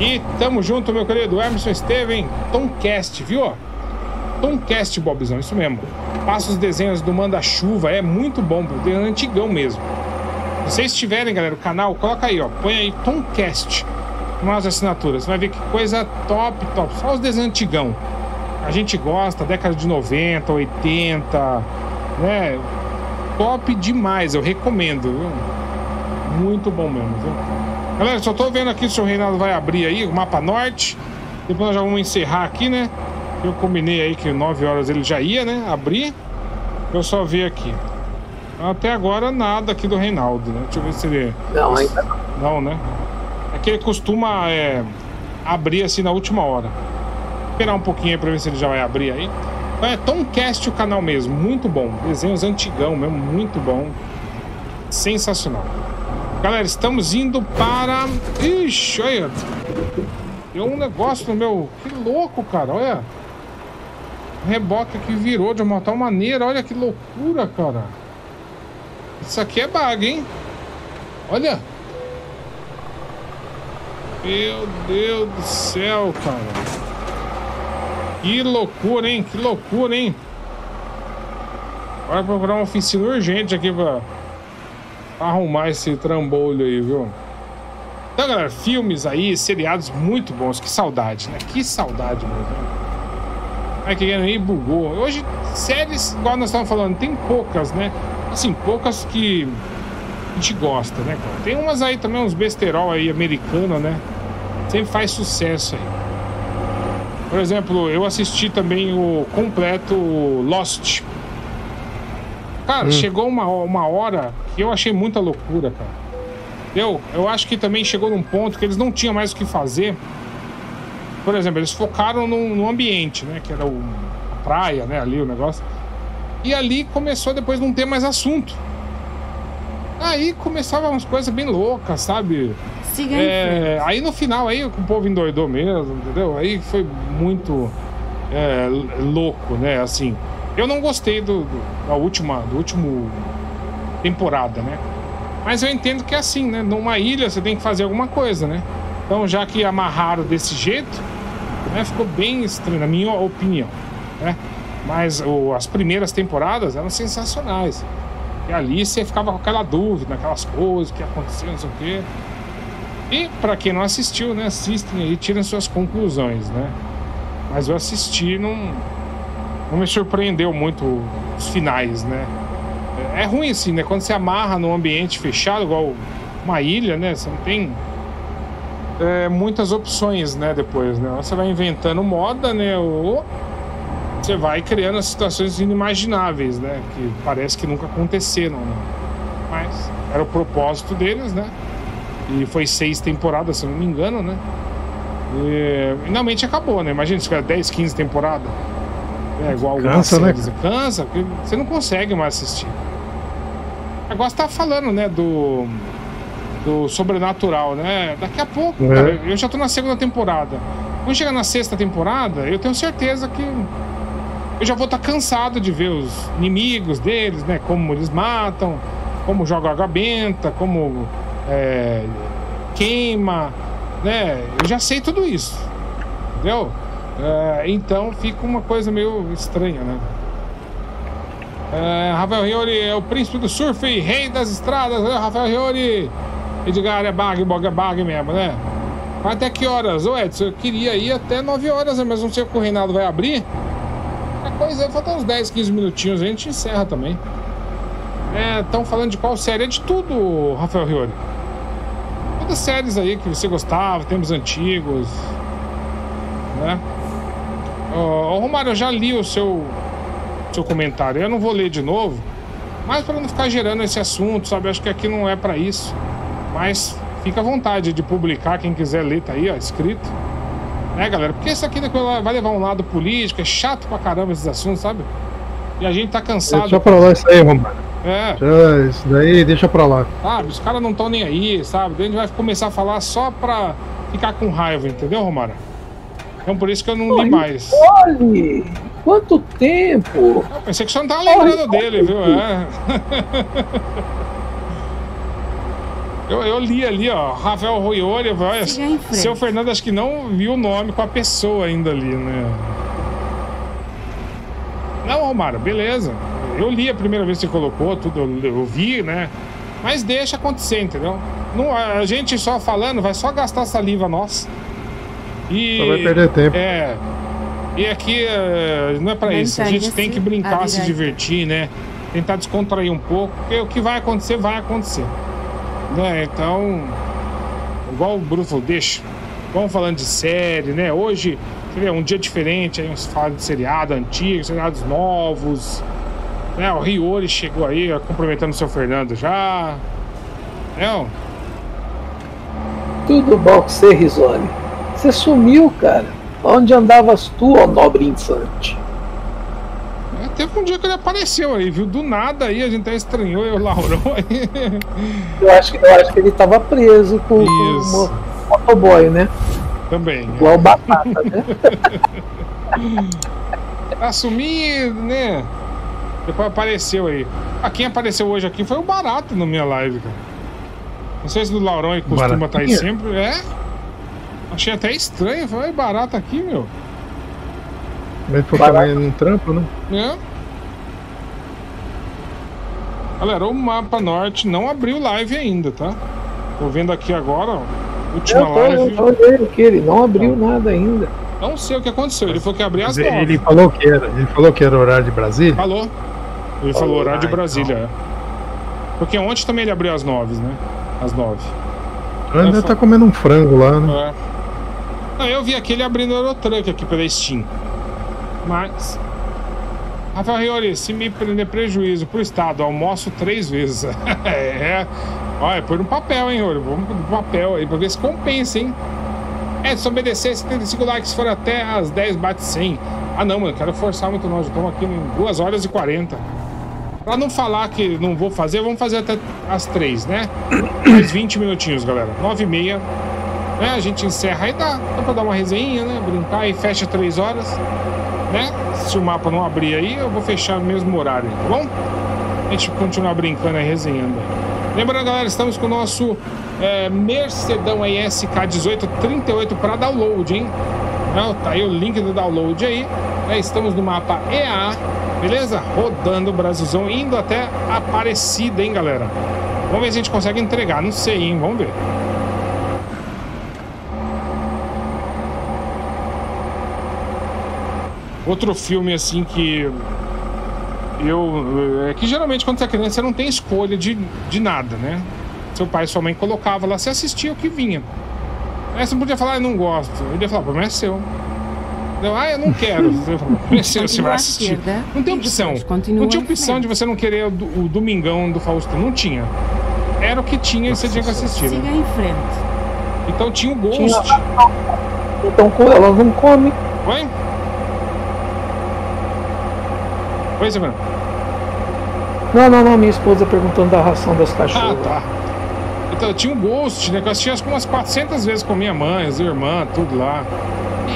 E tamo junto, meu querido Emerson Estevam, Tomcast, viu? Tomcast, Bobzão, isso mesmo. Passa os desenhos do Manda-Chuva, é muito bom, é antigão mesmo. Se vocês tiverem, galera, o canal, coloca aí, ó, põe aí Tomcast nas assinaturas. Você vai ver que coisa top, top, só os desenhos antigão. A gente gosta, década de 90, 80, né? Top demais, eu recomendo, viu? Muito bom mesmo, viu? Galera, só tô vendo aqui se o seu Reinaldo vai abrir aí o Mapa Norte. Depois nós já vamos encerrar aqui, né? Eu combinei aí que 9 horas ele já ia, né? Abrir. Eu só vi aqui. Até agora nada aqui do Reinaldo, né? Deixa eu ver se ele... Não, ainda não. Não, né? É que ele costuma abrir assim na última hora. Vou esperar um pouquinho aí pra ver se ele já vai abrir aí. É Tomcast o canal mesmo, muito bom. Desenhos antigão mesmo, muito bom. Sensacional. Galera, estamos indo para... Ixi, olha... Deu um negócio no meu... Que louco, cara, olha. O reboque aqui virou de uma tal maneira. Olha que loucura, cara. Isso aqui é bug, hein? Olha. Meu Deus do céu, cara. Que loucura, hein? Que loucura, hein? Vai procurar uma oficina urgente aqui pra arrumar esse trambolho aí, viu? Então, galera, filmes aí, seriados muito bons. Que saudade, né? Que saudade mesmo. Ai, que aí bugou. Hoje, séries, igual nós estávamos falando, tem poucas, né? Assim, poucas que a gente gosta, né, cara? Tem umas aí também, uns besterol aí, americano, né? Sempre faz sucesso aí. Por exemplo, eu assisti também o completo Lost. Cara, chegou uma hora que eu achei muita loucura, cara. Eu acho que também chegou num ponto que eles não tinham mais o que fazer. Por exemplo, eles focaram no ambiente, né? Que era a praia, né? Ali o negócio. E ali começou depois não ter mais assunto. Aí começavam umas coisas bem loucas, sabe? Aí no final, aí o povo endoidou mesmo, entendeu? Aí foi muito louco, né? Assim, eu não gostei do último temporada, né? Mas eu entendo que é assim, né? Numa ilha você tem que fazer alguma coisa, né? Então, já que amarraram desse jeito, né? Ficou bem estranho, na minha opinião, né? Mas as primeiras temporadas eram sensacionais. E ali você ficava com aquela dúvida, aquelas coisas, o que aconteceu, não sei o quê. E pra quem não assistiu, né? Assistem aí, tirem suas conclusões, né? Mas eu assisti, não me surpreendeu muito os finais, né? É ruim assim, né? Quando você amarra num ambiente fechado, igual uma ilha, né? Você não tem muitas opções, né? Depois, né? Você vai inventando moda, né? Ou você vai criando situações inimagináveis, né? Que parece que nunca aconteceram, né? Mas era o propósito deles, né? E foi 6 temporadas, se não me engano, né? E finalmente acabou, né? Imagina se tiver 10, 15 temporadas. É igual algumas séries, né? Cansa, porque você não consegue mais assistir. Agora você tá falando, né, do sobrenatural, né? Daqui a pouco, cara, eu já tô na 2ª temporada. Quando chegar na 6ª temporada, eu tenho certeza que eu já vou estar cansado de ver os inimigos deles, né? Como eles matam, como joga água benta, como queima, né? Eu já sei tudo isso, entendeu? Então fica uma coisa meio estranha, né? Rafael Riori é o príncipe do surf e rei das estradas, né? Rafael Riori, Edgar, é bug mesmo, né? Mas até que horas? Ô Edson, eu queria ir até 9 horas, mas não sei o que o Reinaldo vai abrir. A coisa aí, faltam uns 10, 15 minutinhos, a gente encerra também. Estão falando de qual série? É de tudo, Rafael Riori. Todas as séries aí que você gostava, tempos antigos, né? Romário, eu já li o seu comentário. Eu não vou ler de novo, mas para não ficar gerando esse assunto, sabe? Acho que aqui não é para isso. Mas fica à vontade de publicar. Quem quiser ler, tá aí, ó, escrito, né, galera? Porque isso aqui vai levar um lado político. É chato pra caramba esses assuntos, sabe? E a gente tá cansado. Deixa pra lá isso aí, Romário. Isso daí deixa pra lá. Sabe? Os caras não estão nem aí, sabe? Daí a gente vai começar a falar só pra ficar com raiva, entendeu, Romário? Então por isso que eu não li mais. Olha, quanto tempo! Eu pensei que você não tava lembrando dele, viu? Eu li ali, ó, Rafael Royori, seu Fernando acho que não viu o nome com a pessoa ainda ali, né? Não, Romário, beleza. Eu li a primeira vez que você colocou tudo, eu vi, né? Mas deixa acontecer, entendeu? Não, a gente só falando vai só gastar saliva nossa. E só vai perder tempo. É. E aqui não é pra isso. A gente tem que brincar, se divertir, né? Tentar descontrair um pouco, porque o que vai acontecer, vai acontecer. Né? Então, igual o Bruno falou, deixa. Vamos falando de série, né? Hoje é um dia diferente, aí uns falam de seriado antigo, seriados novos. Né? O Riori chegou aí, cumprimentando o seu Fernando já. Não? Tudo bom com você, Risoli? Você sumiu, cara. Onde andavas tu, ó nobre infante? Teve um dia que ele apareceu aí, viu? Do nada aí, a gente até estranhou, eu e o Laurão aí. Eu acho que ele tava preso com o motoboy, né? Também. Igual o Batata, né? Tá sumido, né? Depois apareceu aí. Quem apareceu hoje aqui foi o Barata na minha live, cara. Não sei se o Laurão aí costuma estar aí sempre. É? Achei até estranho, foi Barata aqui, meu. Ele foi trabalhar num trampo, né? É. Galera, o Mapa Norte não abriu live ainda, tá? Tô vendo aqui agora, ó. Última live. Eu olhei que ele não abriu nada ainda. Não sei o que aconteceu, ele falou que abriu às 9. Ele falou que era horário de Brasília? Falou. Ele falou horário de Brasília, então. Porque ontem também ele abriu às 9, né? Às 9. Ele ainda tá comendo um frango lá, né? É. Não, eu vi aqui ele abrindo o Aerotruck aqui pela Steam. Mas Rafael Riori, se me prender prejuízo pro estado, almoço 3 vezes. É. Olha, põe no papel, hein, Riori. Vamos no papel aí pra ver se compensa, hein. É, se obedecer 75 likes, for até as 10 bate 100. Ah não, mano, quero forçar muito longe. Estamos aqui em 2 horas e 40. Pra não falar que não vou fazer, vamos fazer até as 3, né? Mais 20 minutinhos, galera, 9h30, né? A gente encerra aí, dá pra dar uma resenha, né? Brincar e fecha 3 horas, né? Se o mapa não abrir aí, eu vou fechar no mesmo horário, tá bom? A gente continuar brincando e resenhando. Lembrando, galera, estamos com o nosso Mercedão SK1838 para download, hein? Tá aí o link do download aí. Estamos no mapa EAA, beleza? Rodando o Brasilzão, indo até Aparecida, hein, galera? Vamos ver se a gente consegue entregar, não sei, hein? Vamos ver. Outro filme assim que eu... É que geralmente quando você é criança você não tem escolha de nada, né? Seu pai e sua mãe colocava lá, você assistia o que vinha. Aí você não podia falar, eu não gosto. Ele ia falar, problema é seu. Eu, eu não quero. Problema é seu, você vai assistir. Não tem opção. Não tinha opção de você não querer o Domingão do Faustão. Não tinha. Era o que tinha e você tinha que assistir. Siga em frente. Então tinha o Ghost. Então ela não come. Oi? Pois é, mano. Não, minha esposa perguntando da ração das cachorras. Ah, tá. Então, eu tinha um Ghost, né? Que eu assistia acho que umas 400 vezes com a minha mãe, as irmãs, tudo lá.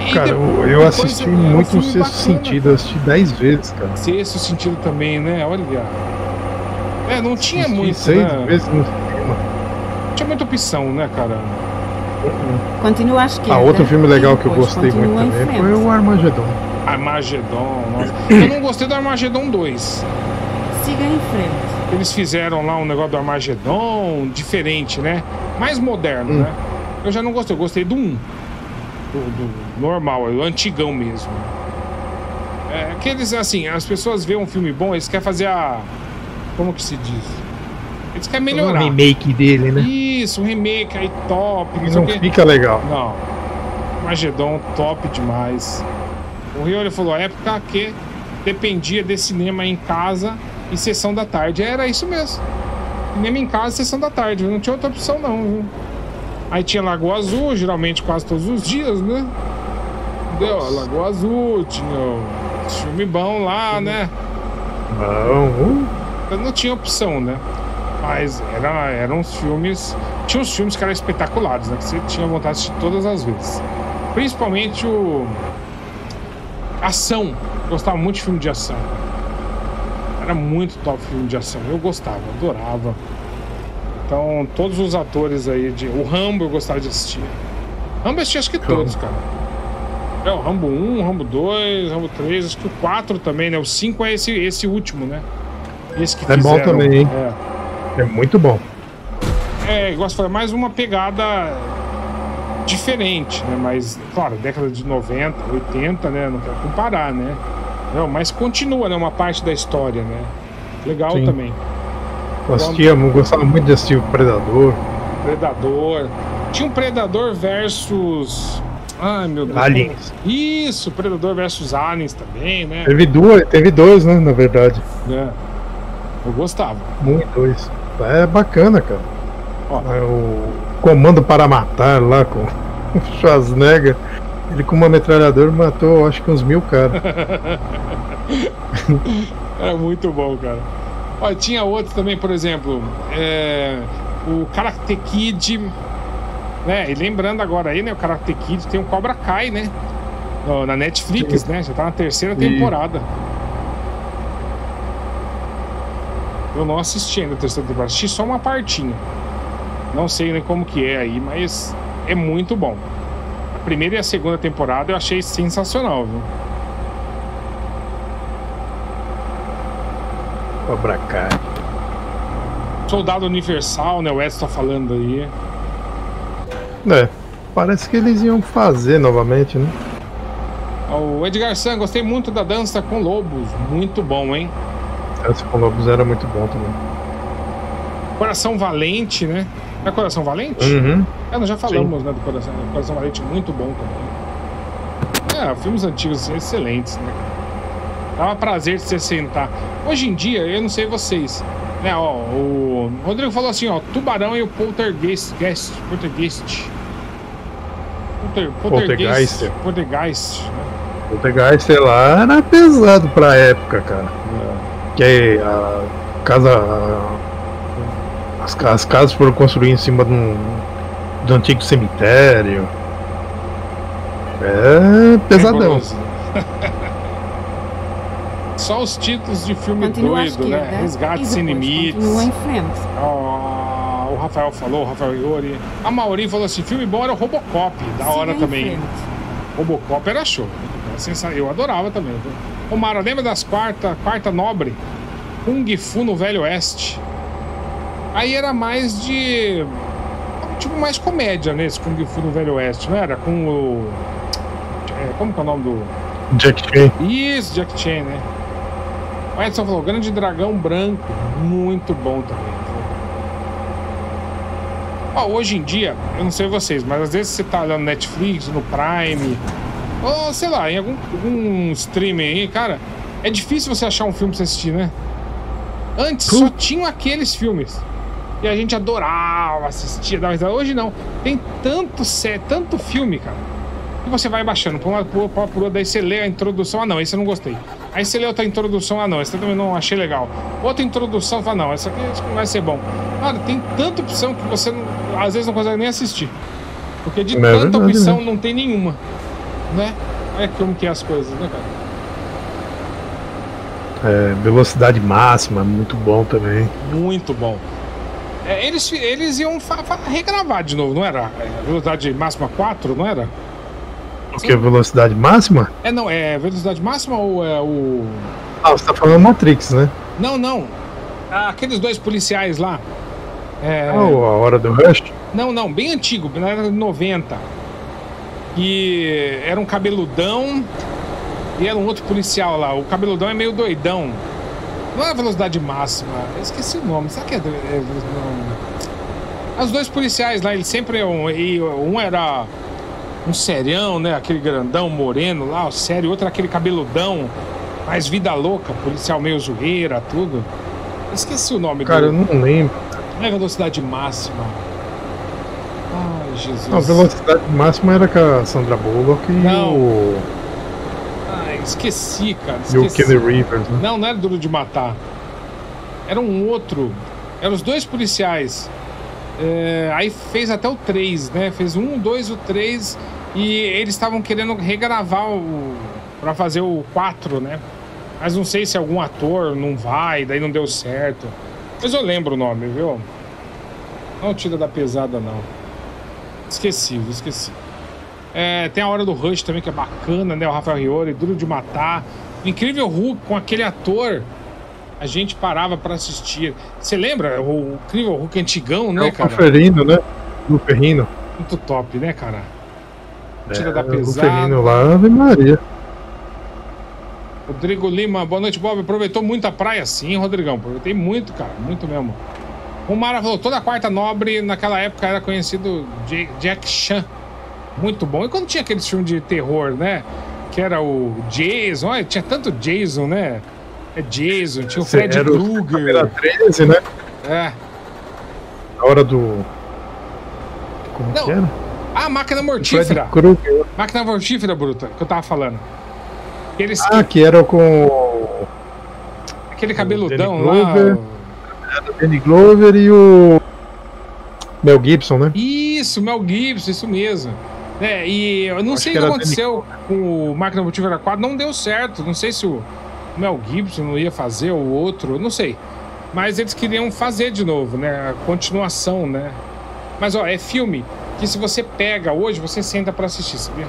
E cara, depois, eu assisti muito o Sexto Sentido, eu assisti 10 vezes, cara. Sexto Sentido também, né? Olha. É, não tinha assisti muito, 6 né? vezes no cinema. Não tinha muita opção, né, cara? Continua à esquerda. Outro filme legal que eu gostei muito também foi o Armagedon. Armagedon, nossa. Eu não gostei do Armagedon 2. Siga em frente. Eles fizeram lá um negócio do Armagedon diferente, né? Mais moderno, né? Eu já não gostei, eu gostei do 1. Do normal, do antigão mesmo. É, aqueles assim, as pessoas veem um filme bom, eles querem fazer a... Como que se diz? Eles querem melhorar. Um remake dele, né? Isso, um remake aí top. Não fica legal. Não. Armagedon top demais. O Riori falou, a época que dependia de cinema em casa e sessão da tarde. Era isso mesmo. Cinema em casa e sessão da tarde. Não tinha outra opção não, viu? Aí tinha Lagoa Azul, geralmente quase todos os dias, né? Entendeu? Lagoa Azul, tinha filme bom lá, né? Bom. Então não tinha opção, né? Mas eram os filmes... Tinha os filmes que eram espetaculares, né? Que você tinha vontade de assistir todas as vezes. Principalmente o... Ação, gostava muito de filme de ação. Era muito top filme de ação. Eu gostava, adorava. Então, todos os atores aí de... O Rambo eu gostava de assistir. Rambo eu assistia acho que todos, cara. É, o Rambo 1, Rambo 2, Rambo 3, acho que o 4 também, né? O 5 é esse último, né? Esse que é fizeram. Bom também, hein? É. É muito bom. É, igual você falou, mais uma pegada diferente, né? Mas, claro, década de 90, 80, né? Não quero comparar, né? Não, mas continua, né? Uma parte da história, né? Legal. Sim. Também. Gostíamos, gostava muito de assistir o Predador. Predador. Tinha um Predador versus... Ai, meu Deus. Aliens. Isso, Predador versus Aliens também, né? Teve dois, né? Na verdade. É. Eu gostava. Muito dois. É bacana, cara. Ó. É o Comando para Matar lá com o Schwarzenegger. Ele com uma metralhadora matou, acho que uns 1000 caras. Era muito bom, cara. Olha, tinha outro também, por exemplo, o Karate Kid, né? E lembrando agora aí, né? O Karate Kid tem um Cobra Kai, né? Na Netflix, sim, né? Já tá na terceira temporada. Eu não assisti ainda a terceira temporada, assisti só uma partinha. Não sei nem como que é aí, mas é muito bom. A primeira e a segunda temporada eu achei sensacional, viu? Cobra Kai. Soldado Universal, né? O Edson tá falando aí. É, parece que eles iam fazer novamente, né? O Edgar San, gostei muito da Dança com Lobos. Muito bom, hein? Dança com Lobos era muito bom também. Coração Valente, né? É Coração Valente? Uhum. É, nós já falamos, sim, né, do Coração Valente, muito bom também. É, filmes antigos assim, excelentes, né? Dava prazer de você sentar. Hoje em dia, eu não sei vocês, né, ó, o Rodrigo falou assim, ó, Tubarão e o Poltergeist, né? Poltergeist, sei lá, era pesado pra época, cara. É. Que a casa... As casas foram construídas em cima de um antigo cemitério. É pesadão. Só os títulos de filme doido, né? Resgate Sem Limites. O Rafael falou, o Rafael Iori. A Amaury falou assim: filme bom era o Robocop. Da hora também. Robocop era show. Eu adorava também. Omar, lembra das quarta nobre? Kung Fu no Velho Oeste. Aí era mais de... Tipo, mais comédia, né? Esse Kung Fu no Velho Oeste, não era? Com o... como que é o nome do... Jack Chan. Isso, Jack Chan, né? O Edson falou, Grande Dragão Branco. Muito bom também. Ó, hoje em dia, eu não sei vocês, mas às vezes você tá olhando Netflix, no Prime, ou sei lá, em algum streaming aí, cara, é difícil você achar um filme pra você assistir, né? Antes só tinham aqueles filmes. E a gente adorava assistir, mas hoje não. Tem tanto filme, cara. E você vai baixando pra um lado, pro outro, daí você lê a introdução. Ah, não, esse eu não gostei. Aí você lê outra introdução. Ah, não, esse eu também não achei legal. Outra introdução, fala, não, essa aqui não vai ser bom. Cara, tem tanta opção que você não, às vezes não consegue nem assistir. Porque de tanta opção não tem nenhuma. Né? Olha como que é as coisas, né, cara? É, Velocidade Máxima, muito bom também. Muito bom. É, eles iam regravar de novo, não era? Velocidade Máxima 4, não era? O que? Velocidade Máxima? É, não, é Velocidade Máxima ou é o... Ah, você tá falando Matrix, né? Não. Aqueles dois policiais lá. A Hora do Rush? Não, bem antigo, na era de 90. E era um cabeludão... E era um outro policial lá, o cabeludão é meio doidão. Não é Velocidade Máxima, eu esqueci o nome, será que é... Os dois policiais lá, eles sempre... Um era um serião, né, aquele grandão moreno lá, o sério, outro era aquele cabeludão, mais vida louca, policial meio zoeira, tudo. Eu esqueci o nome. Cara, eu não lembro. Não é Velocidade Máxima. Ai, Jesus. Não, Velocidade Máxima era com a Sandra Bullock e o... Esqueci, cara. Esqueci. E o Kenny Rivers, né? Não era Duro de Matar. Era um outro. Eram os dois policiais. Aí fez até o 3, né? Fez um, 2, o 3. E eles estavam querendo regravar pra fazer o 4, né? Mas não sei se algum ator não vai, daí não deu certo. Mas eu lembro o nome, viu? Não tira da pesada, não. Esqueci. Tem a Hora do Rush também, que é bacana, né? O Rafael Riori, Duro de Matar. O Incrível Hulk, com aquele ator, a gente parava pra assistir. Você lembra? O Incrível Hulk antigão, né, cara? O Ferrino, né? O Ferrino. Muito top, né, cara? Tira da pesada. O Ferrino lá, Ave Maria. Rodrigo Lima, boa noite, Bob. Aproveitou muito a praia? Sim, Rodrigão. Aproveitei muito, cara. Muito mesmo. O Mara falou, toda a Quarta Nobre, naquela época, era conhecido Jack Chan. Muito bom. E quando tinha aqueles filmes de terror, né? Que era o Jason. Olha, tinha tanto Jason, né? Tinha o Fred Krueger. Era 13, né? É. A Hora do... Como que era? Ah, Máquina Mortífera. Fred Krueger. Máquina Mortífera, Bruta, que eu tava falando. Eles... Ah, que era com... Aquele cabeludão lá. Era o Danny Glover e o... Mel Gibson, né? Isso, Mel Gibson, isso mesmo. E eu não sei o que aconteceu com o Máquina Mortífera 4, não deu certo. Não sei se o Mel Gibson não ia fazer o outro, não sei. Mas eles queriam fazer de novo, né? A continuação, né? Mas, ó, é filme que se você pega hoje, você senta pra assistir, sabia?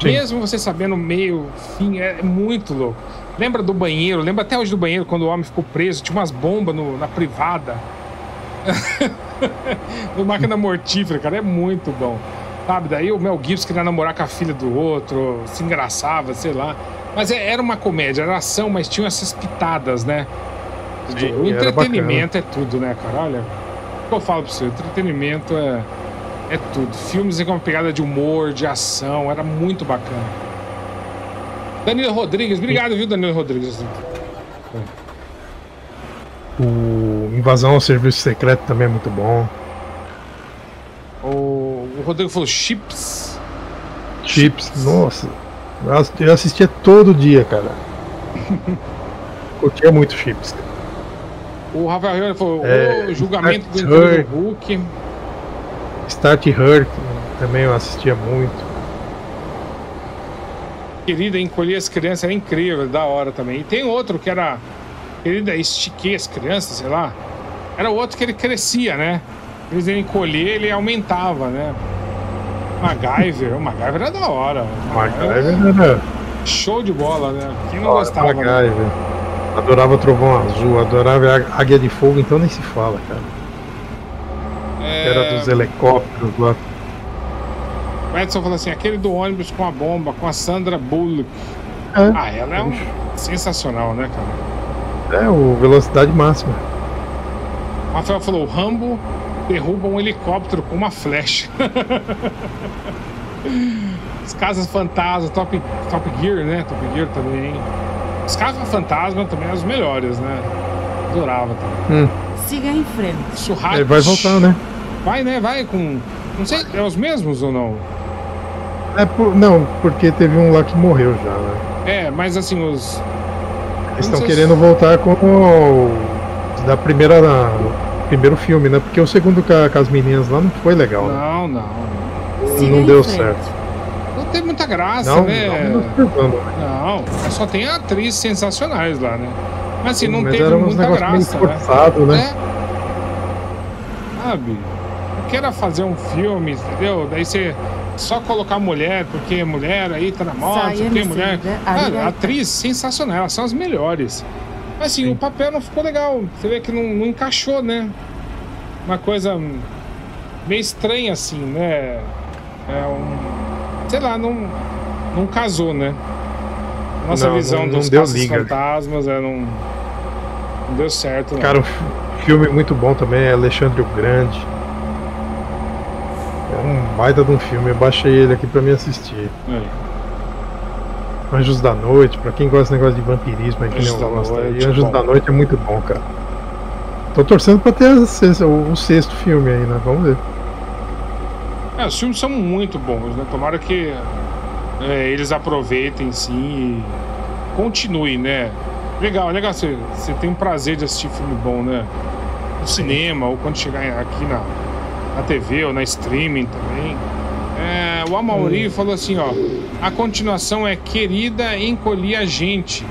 Sim. Mesmo você sabendo meio, fim, é muito louco. Lembra do banheiro? Lembra até hoje do banheiro, quando o homem ficou preso, tinha umas bombas na privada. No Máquina Mortífera, cara, é muito bom. Sabe, daí o Mel Gibson queria namorar com a filha do outro, se engraçava, sei lá. Mas era uma comédia, era ação, mas tinha essas pitadas, né? Sim, o entretenimento é tudo, né, cara? Olha, o que eu falo pra você, entretenimento é tudo. Filmes com uma pegada de humor, de ação, era muito bacana. Danilo Rodrigues, obrigado, viu, Danilo Rodrigues? O Invasão ao Serviço Secreto também é muito bom. O Rodrigo falou Chips. Chips, nossa. Eu assistia todo dia, cara. Curtia muito Chips, cara. O Rafael Ribeiro falou o Julgamento do Incrível Hulk. Start Hurt também eu assistia muito. Querida, Encolher as Crianças era incrível, da hora também. E tem outro que era Querida, Estiquei as Crianças, sei lá. Era o outro que ele crescia, né? Eles iam encolher, ele aumentava, né? MacGyver, o MacGyver era da hora. MacGyver era... Show de bola, né? Quem não gostava? MacGyver. Né? Adorava Trovão Azul, adorava Águia de Fogo, então nem se fala, cara. Era dos helicópteros lá. O Edson falou assim, aquele do ônibus com a bomba, com a Sandra Bullock. Ela é sensacional, né, cara? O Velocidade Máxima. O Rafael falou, Rambo derruba um helicóptero com uma flecha. Os Casas Fantasma, Top Gear, né? Top Gear também. Os Casas Fantasma também eram os melhores, né? Adorava também. Siga em frente. Surraque. Vai voltar, né? Vai, né? Vai com... Não sei, é os mesmos ou não? Não, porque teve um lá que morreu já, né? Mas assim, os... Eles estão querendo voltar com o... Da primeira... Primeiro filme, né? Porque o segundo com as meninas lá não foi legal. Não, né? Não deu certo. Não teve muita graça, né? Não, só tem atrizes sensacionais lá, né? Mas assim, não teve muita graça, meio forçado, né? Sabe? Eu quero fazer um filme, entendeu? Daí você só colocar mulher, porque mulher aí tá na moda, porque mulher... Cara, atriz sensacional, elas são as melhores. Mas assim, o papel não ficou legal. Você vê que não encaixou, né? Uma coisa meio estranha, assim, né? Sei lá, não casou, né? Nossa visão dos Caças Fantasmas não deu certo, né? Cara, um filme muito bom também é Alexandre o Grande. É um baita de um filme. Eu baixei ele aqui pra me assistir. Anjos da Noite, pra quem gosta desse negócio de vampirismo, que não gosta. E Anjos da Noite é muito bom, cara. Tô torcendo pra ter o sexto filme aí, né? Vamos ver. Os filmes são muito bons, né? Tomara que eles aproveitem, sim, e continuem, né? Legal, você tem o prazer de assistir filme bom, né? No cinema, ou quando chegar aqui na TV, ou na streaming também. O Amaury falou assim, ó, a continuação é Querida, Encolhi a Gente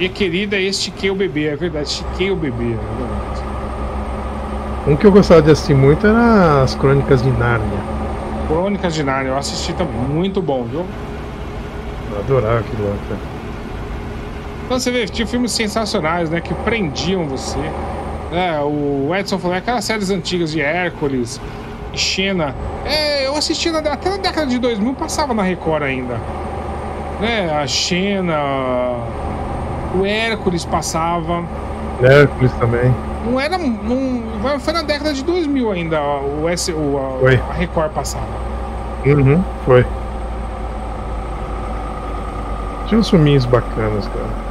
e Querida, Estiquei o Bebê. É verdade, Estiquei o Bebê, é verdade. Um que eu gostava de assistir muito era As Crônicas de Nárnia. Crônicas de Nárnia, eu assisti, tá muito bom, viu? Eu adorava aquilo lá, cara. Então você vê, tinha filmes sensacionais, né? Que prendiam você. É, o Edson falou, aquelas séries antigas de Hércules, Xena. É, eu assisti até na década de 2000, passava na Record ainda. Né? A Xena, o Hércules passava. Hércules também. Não era. Não, foi na década de 2000 ainda a Record passava. Uhum, foi. Tinha uns filminhos bacanas, cara.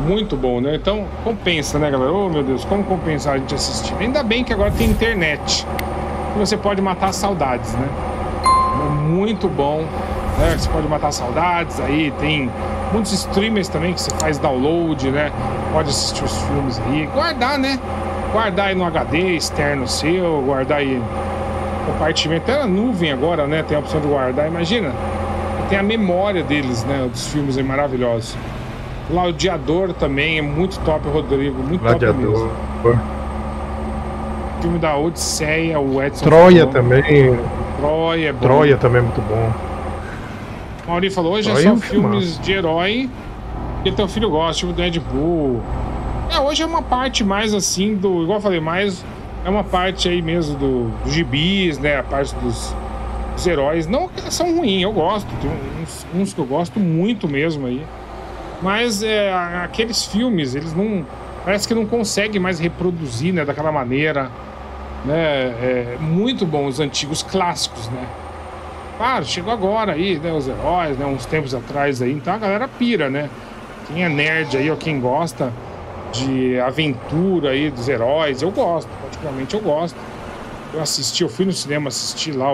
Muito bom, né? Então compensa, né, galera? Oh, meu Deus, como compensar a gente assistir? Ainda bem que agora tem internet. E você pode matar saudades, né? Muito bom. Né? Você pode matar saudades aí, tem muitos streamers também que você faz download, né? Pode assistir os filmes aí. Guardar, né? Guardar aí no HD externo seu, guardar aí compartimento. Até na nuvem agora, né? Tem a opção de guardar, imagina. Tem a memória deles, né? Dos filmes aí maravilhosos. Laudiador também é muito top, Rodrigo. Muito Laudiador. Top mesmo. O filme da Odisseia, o Edson. Troia falou. Também. Troia é bom. Troia também é muito bom. Maury falou, hoje Troia é só filmes de herói que teu filho gosta, tipo Deadpool. É, hoje é uma parte mais assim do. Igual eu falei, mais. É uma parte aí mesmo do gibis, né? A parte dos heróis. Não que são ruins, eu gosto. Tem uns que eu gosto muito mesmo aí. Mas é, aqueles filmes, eles não. Parece que não conseguem mais reproduzir, né? Daquela maneira. Né, é, muito bom os antigos clássicos, né? Claro, chegou agora aí, né? Os heróis, né? Uns tempos atrás aí. Então a galera pira, né? Quem é nerd aí, ou quem gosta de aventura aí dos heróis, eu gosto, particularmente eu gosto. Eu assisti, eu fui no cinema assistir lá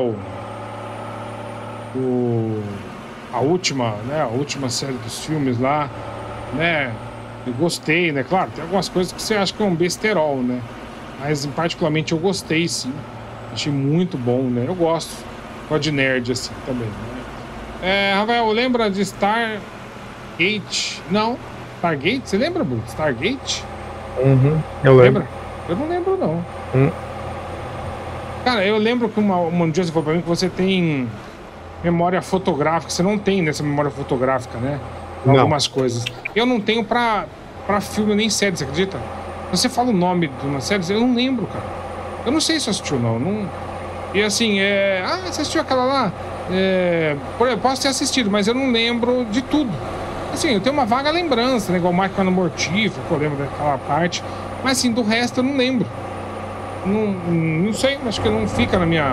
a última, né, a última série dos filmes lá, né, eu gostei, né, claro, tem algumas coisas que você acha que é um besterol, né, mas particularmente eu gostei, sim, achei muito bom, né, eu gosto de nerd, assim, também, né? É, Rafael, lembra de Stargate? Não, Stargate, você lembra, Bruno? Stargate? Uhum, eu lembro. Eu não lembro, não. Cara, eu lembro que um dia você falou pra mim que você tem... memória fotográfica, você não tem nessa memória fotográfica, né? Não. Algumas coisas. Eu não tenho pra filme nem série, você acredita? Você fala o nome de uma série, eu não lembro, cara. Eu não sei se assistiu, não. E assim, é. Ah, você assistiu aquela lá? É... Eu posso ter assistido, mas eu não lembro de tudo. Assim, eu tenho uma vaga lembrança, né? Igual o Máquina Mortífera, que eu lembro daquela parte. Mas assim, do resto eu não lembro. Não sei, acho que não fica na minha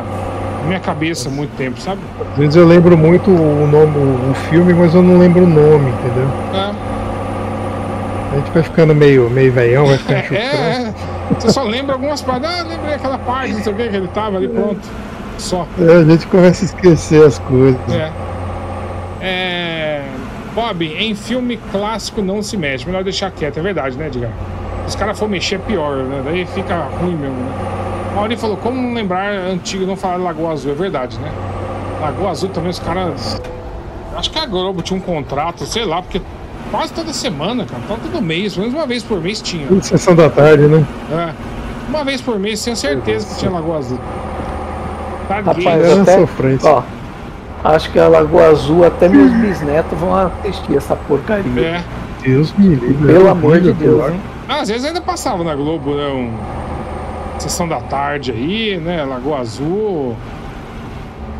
cabeça muito tempo, sabe? Às vezes eu lembro muito o nome, o filme, mas eu não lembro o nome, entendeu? É. A gente vai ficando meio velhão, vai ficando chutando. Você só lembra algumas partes. Ah, eu lembrei aquela parte, não sei o que ele tava ali, pronto. Só. É, a gente começa a esquecer as coisas. Bob, em filme clássico não se mexe. Melhor deixar quieto, é verdade, né, Edgar? Se os caras for mexer, é pior, né? Daí fica ruim mesmo, né? Maury falou, como não lembrar antigo, não falar de Lagoa Azul, é verdade, né? Lagoa Azul também, os caras... Acho que a Globo tinha um contrato, sei lá, porque quase toda semana, cara, todo mês, pelo menos uma vez por mês tinha. Sessão da tarde, né? É, uma vez por mês, tinha certeza que tinha Lagoa Azul. Rapaz, ó, acho que a Lagoa Azul, até meus bisnetos vão assistir essa porcaria. É. Deus me livre. Pelo amor de Deus, hein? Ah, às vezes ainda passava na Globo, né, Sessão da Tarde aí, né? Lagoa Azul.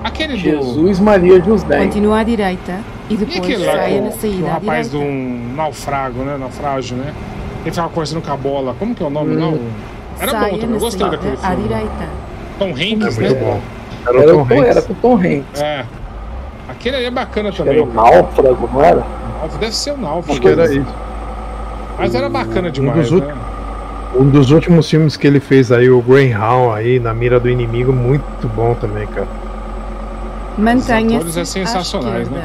Aquele Jesus, Maria José. Continua à direita e depois sai na saída. O rapaz de um naufrágio, né? Ele ficava conversando com a bola. Como que é o nome? Não? Era saia bom também, eu gostei daquele filme. À direita. Tom Hanks, né? Bom. Era com o Tom Hanks. É. Aquele ali é bacana acho também. Era o Náufrago, não era? Deve ser o Náufrago. Acho que era isso. Mas era bacana demais, né? Um dos últimos filmes que ele fez aí, o Greyhound aí, Na Mira do Inimigo, muito bom também, cara. Mantenha. Os atores é sensacionais, né?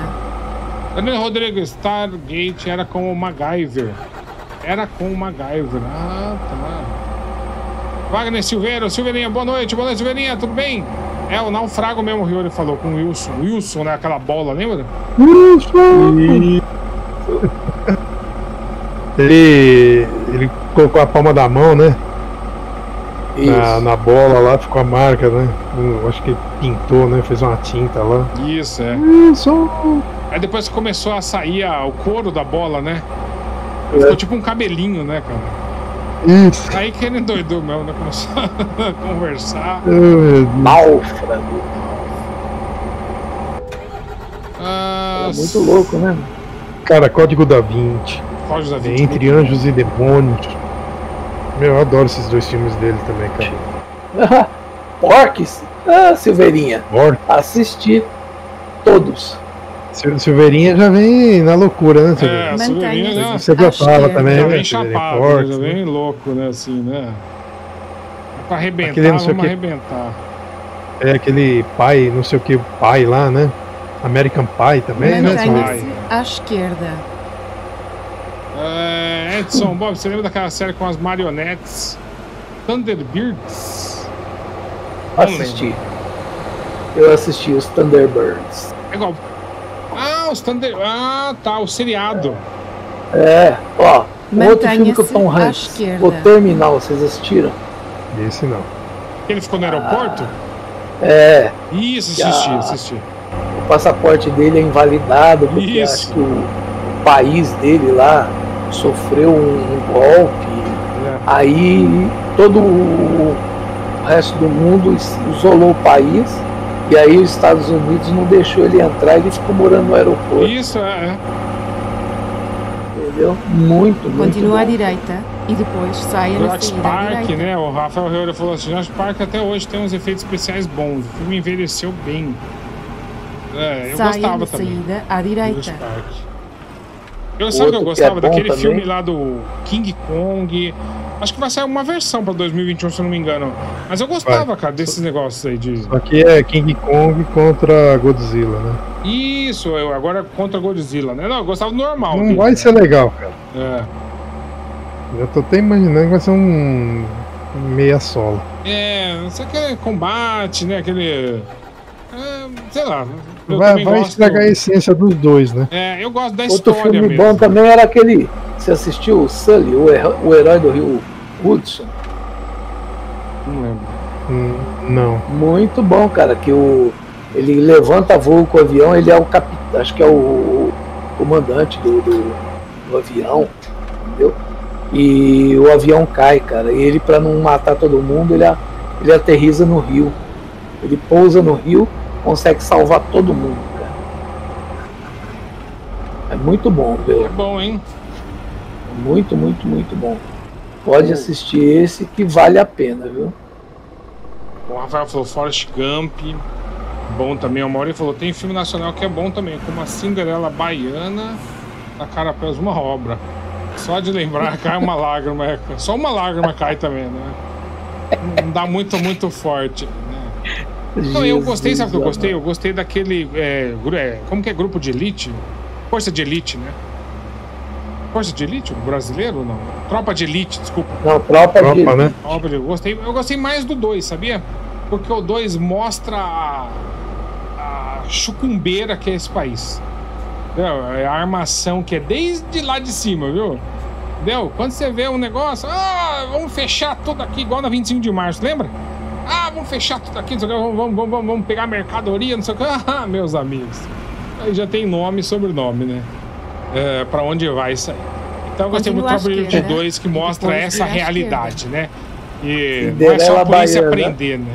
Daniel Rodrigo, Stargate era com o MacGyver. Era com o MacGyver. Ah, tá. Wagner Silveira, Silveirinha, boa noite, Silveirinha, tudo bem? É, o Naufrago mesmo, o Rio, ele falou com o Wilson. Wilson, né? Aquela bola, lembra? Wilson! Ele colocou a palma da mão, né? na bola lá, ficou a marca, né? Acho que pintou, né? Fez uma tinta lá. Isso, é. Isso. Aí depois começou a sair o couro da bola, né? É. Ficou tipo um cabelinho, né, cara? Isso. Aí que ele doidou mesmo, né? Começou a conversar. Náufrago. É muito louco, né? Cara, Código da Vinci. Código da Vinci. Entre Anjos e Demônios. Meu, eu adoro esses dois filmes dele também, cara. Porques? Ah, Silveirinha. Porques. Assisti todos. Silveirinha já vem na loucura, né? É, a Silveirinha já... Você gostava também, né? Já vem chapado, Porques, já vem louco, né? Assim, né? Pra arrebentar, aquele, não sei vamos que... arrebentar. É aquele pai, não sei o que, pai lá, né? American Pie também, né? À esquerda. Edson, Bob, você lembra daquela série com as marionetes? Thunderbirds? Assisti. Eu assisti os Thunderbirds. É igual. Ah, os Thunderbirds. Ah, tá, o seriado. É, ó. Um outro filme que eu tô honrando. O Terminal, vocês assistiram? Esse não. Ele ficou no aeroporto? É. Isso, assisti. O passaporte dele é invalidado porque acho que o país dele lá sofreu um golpe. Aí todo o resto do mundo isolou o país e aí os Estados Unidos não deixou ele entrar e ele ficou morando no aeroporto. Isso, é. Entendeu? Muito continua bom. À direita e depois sai a nossa Park, né? O Rafael Reura falou assim: Jurassic Park até hoje tem uns efeitos especiais bons. O filme envelheceu bem. É, eu gostava também. À direita. Eu sabe que eu gostava daquele também? Filme lá do King Kong. Acho que vai sair uma versão pra 2021, se eu não me engano. Mas eu gostava, cara, desses negócios aí de... Só que é King Kong contra Godzilla, né? Isso, eu agora contra Godzilla, né? Não, eu gostava do normal. Não vai ser legal, cara. É. Eu tô até imaginando que vai ser um meia sola. É, não sei, aquele combate, né? Aquele... sei lá. Vai estragar a essência dos dois, né? É, eu gosto da história. Outro filme mesmo bom também era aquele... Você assistiu o Sully, o herói do Rio Hudson? Não lembro. Não. Muito bom, cara, que ele levanta voo com o avião, ele é o capitão, acho que é o comandante do avião, entendeu? E o avião cai, cara, e ele, pra não matar todo mundo, ele aterriza no rio. Ele pousa no rio, consegue salvar todo mundo, cara. É muito bom, viu? É bom, hein? Muito bom. Pode assistir esse que vale a pena, viu? O Rafael falou Forrest Gump, bom também. O Maurício falou, tem filme nacional que é bom também, como a Cinderela Baiana, a Carapéus, uma obra. Só de lembrar, cai uma lágrima. Só uma lágrima cai também, né? Não dá muito forte. Então, eu gostei, sabe o que eu gostei? Eu gostei daquele, como que é, grupo de elite? Força de elite, né? Força de elite? Brasileiro ou não? Tropa de elite, desculpa. Não, tropa de elite. Né? Eu gostei mais do 2, sabia? Porque o 2 mostra a chucumbeira que é esse país. Entendeu? A armação que é desde lá de cima, viu? Entendeu? Quando você vê um negócio, vamos fechar tudo aqui, igual na 25 de março, lembra? Vamos fechar tudo aqui, vamos pegar mercadoria, não sei o que. Ah, meus amigos. Aí já tem nome e sobrenome, né? É, pra onde vai isso aí. Então eu gostei muito do Tropa de Elite 2, que mostra essa realidade, né? E não é só a polícia prender, né?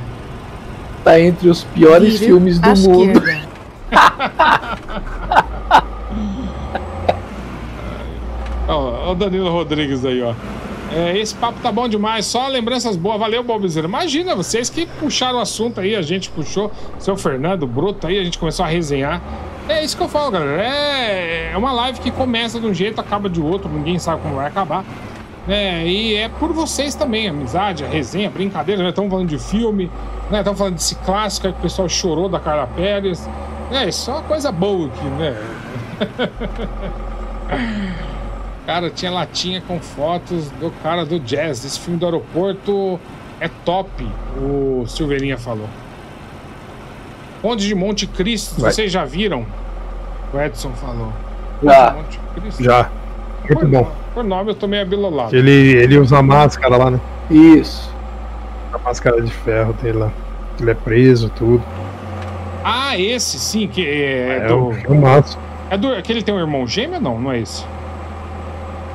Tá entre os piores filmes do mundo. Olha o Danilo Rodrigues aí, ó. Esse papo tá bom demais, só lembranças boas. Valeu, Bobzão. Imagina, vocês que puxaram o assunto aí, a gente puxou, seu Fernando, Bruto aí, a gente começou a resenhar. É isso que eu falo, galera. É uma live que começa de um jeito, acaba de outro, ninguém sabe como vai acabar. E é por vocês também, amizade, a resenha, a brincadeira. Estamos falando de filme, né? Estamos falando desse clássico que o pessoal chorou da Carla Pérez. É só coisa boa aqui, né? Cara, tinha latinha com fotos do cara do jazz. Esse filme do aeroporto é top, o Silveirinha falou. Onde de Monte Cristo, vocês já viram? O Edson falou. Já. Muito bom. Por nome eu tomei a bilolada. Ele usa máscara lá, né? Isso. máscara de ferro dele lá. Ele é preso, tudo. Ah, esse sim, que é, é do que ele tem um irmão gêmeo, não? Não é esse?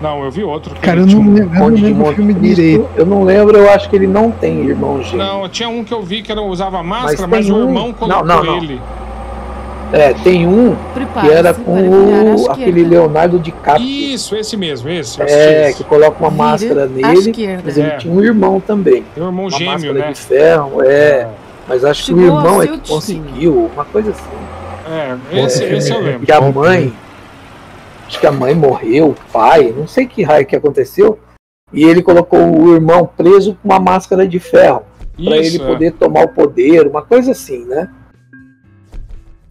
Não, eu vi outro. Cara, eu não lembro o filme direito. Eu não lembro, eu acho que ele não tem irmão gêmeo. Não, tinha um que eu vi que era, usava máscara, mas o irmão colocou ele. É, tem um que era com aquele Leonardo DiCaprio. Isso, esse mesmo, esse. É, que coloca uma máscara nele, mas ele tinha um irmão também. Tem um irmão gêmeo, né? De ferro, é. Mas acho que o irmão é que conseguiu, uma coisa assim. É, esse eu lembro. E a mãe... Acho que a mãe morreu, o pai, não sei que raio que aconteceu. E ele colocou o irmão preso com uma máscara de ferro. Pra ele poder tomar o poder, uma coisa assim, né?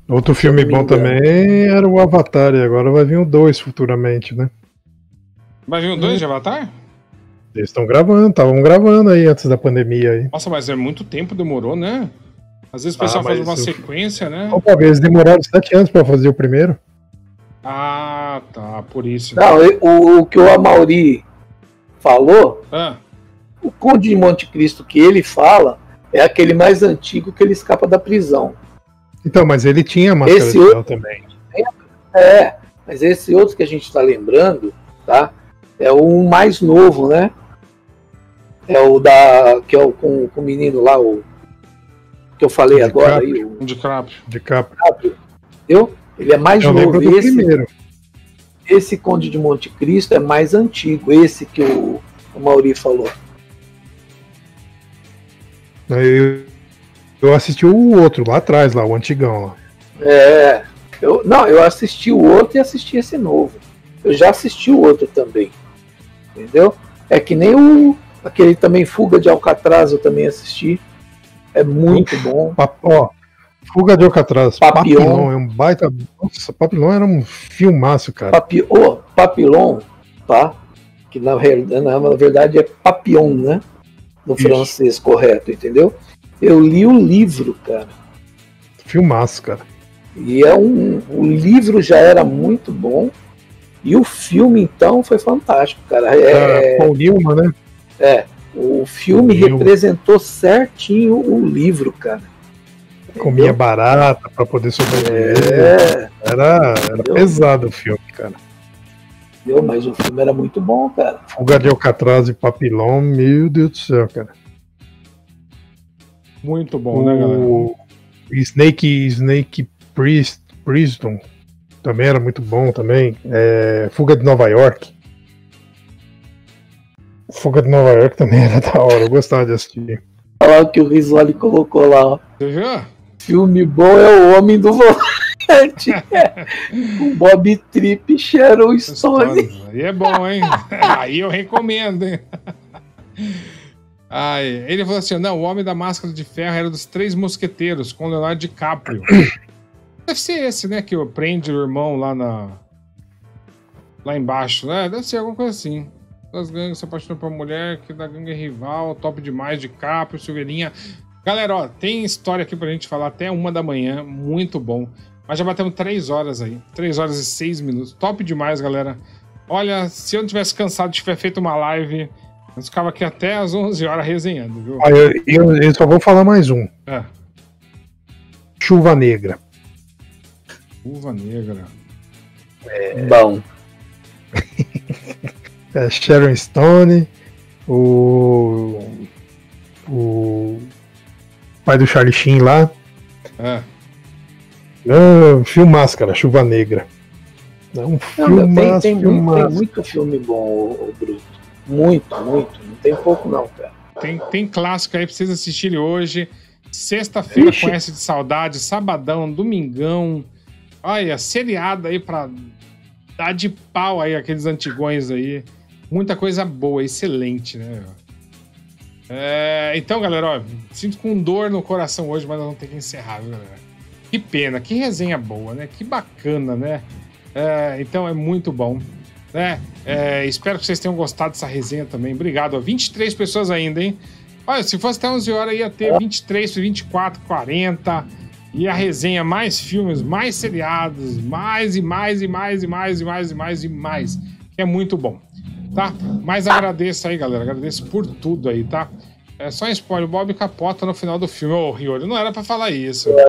Outro filme bom também era o Avatar, e agora vai vir o 2 futuramente, né? Vai vir o 2 de Avatar? Eles estão gravando, estavam gravando aí antes da pandemia aí. Nossa, mas é muito tempo, demorou, né? Às vezes o pessoal faz uma sequência, né? Eles demoraram 7 anos pra fazer o primeiro. Ah, tá, por isso. Não, o que o Amaury falou, o Conde de Monte Cristo que ele fala é aquele mais antigo que ele escapa da prisão. Então, mas ele tinha máscara de ferro também. É, mas esse outro que a gente está lembrando, tá? É o mais novo, né? É o da que é o com o menino lá, o que eu falei agora aí, o DiCaprio. Entendeu? Ele é mais novo. Esse Conde de Monte Cristo é mais antigo, esse que o Amaury falou. Eu assisti o outro lá atrás, lá, o antigão. Lá. É. Eu assisti o outro e assisti esse novo. Eu já assisti o outro também. Entendeu? É que nem aquele também Fuga de Alcatraz eu também assisti. É muito bom. Ó. Fuga de Alcatraz, Papillon é um baita. Nossa, Papillon era um filmaço, cara. Papillon, tá? Que na verdade é Papillon, né? No francês correto, entendeu? Eu li o livro, cara. Filmaço, cara. E o livro já era muito bom. E o filme, então, foi fantástico, cara. Paul Newman, né? É. O filme representou certinho o livro, cara. Comia barata pra poder sobreviver. Era pesado o filme, cara. Mas o filme era muito bom, cara. Fuga de Alcatraz e Papillon, meu Deus do céu, cara. Muito bom, né, galera? Snake Priston também era muito bom também. Fuga de Nova York. Fuga de Nova York também era da hora. Eu gostava de assistir. Olha lá o que o Risoli colocou lá, ó. Você viu? Filme bom é O Homem do Volante. Com Bob Tripp e Sharon Stone. Aí é bom, hein? Aí eu recomendo, hein? Ai, ele falou assim, não, O Homem da Máscara de Ferro era dos 3 Mosqueteiros, com Leonardo DiCaprio. Deve ser esse, né, que prende o irmão lá embaixo, né? Deve ser alguma coisa assim. Das gangues se apaixonou por mulher, que da gangue é rival, top demais, DiCaprio, Silveirinha... Galera, ó, tem história aqui pra gente falar até 1 da manhã, muito bom. Mas já batemos 3 horas aí, 3 horas e 6 minutos, top demais, galera. Olha, se eu não tivesse cansado de ter feito uma live, nós ficava aqui até as 11 horas resenhando, viu? Ah, eu só vou falar mais um. É. Chuva Negra. Chuva Negra. É... Bom. Sharon Stone, o pai do Charlie Sheen lá. Filmaço, cara, Chuva Negra. Tem muito filme bom, Bruto. Muito. Não tem pouco, não, cara. Tem clássico aí pra vocês assistirem hoje. Sexta-feira com S de Saudade, sabadão, domingão. Olha, seriado aí pra dar de pau aí, aqueles antigões aí. Muita coisa boa, excelente, né? Então, galera, ó, sinto com dor no coração hoje, mas nós vamos ter que encerrar, viu, galera? Que pena, que resenha boa, né? Que bacana, né? Então é muito bom, né? Espero que vocês tenham gostado dessa resenha também. Obrigado, ó, 23 pessoas ainda, hein? Olha, se fosse até 11 horas ia ter 23, 24, 40. E a resenha, mais filmes, mais seriados, mais. É muito bom. Tá? Mas agradeço aí, galera. Agradeço por tudo aí, tá? É só um spoiler, o Bob capota no final do filme. Ô, Riolho, não era pra falar isso. É.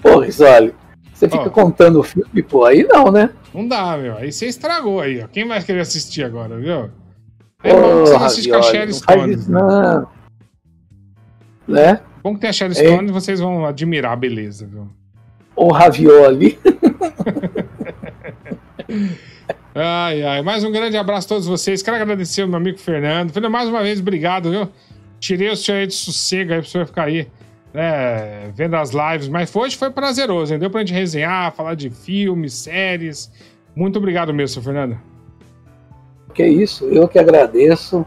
Pô, Risolho, você fica contando o filme, pô, aí não, né? Não dá, meu. Aí você estragou aí, ó. Quem vai querer assistir agora, viu? É bom que você não assiste com a Sharon Stone. Não. Né? Bom que tem a Sharon Stone e vocês vão admirar a beleza, viu? Ô, Ravioli. Ai, ai. Mais um grande abraço a todos vocês. Quero agradecer ao meu amigo Fernando. Fernando, mais uma vez, obrigado, viu? Tirei o senhor aí de sossego aí pra você ficar aí, né, vendo as lives. Mas hoje foi prazeroso, hein? Deu pra gente resenhar, falar de filmes, séries. Muito obrigado mesmo, seu Fernando. Que isso, eu que agradeço.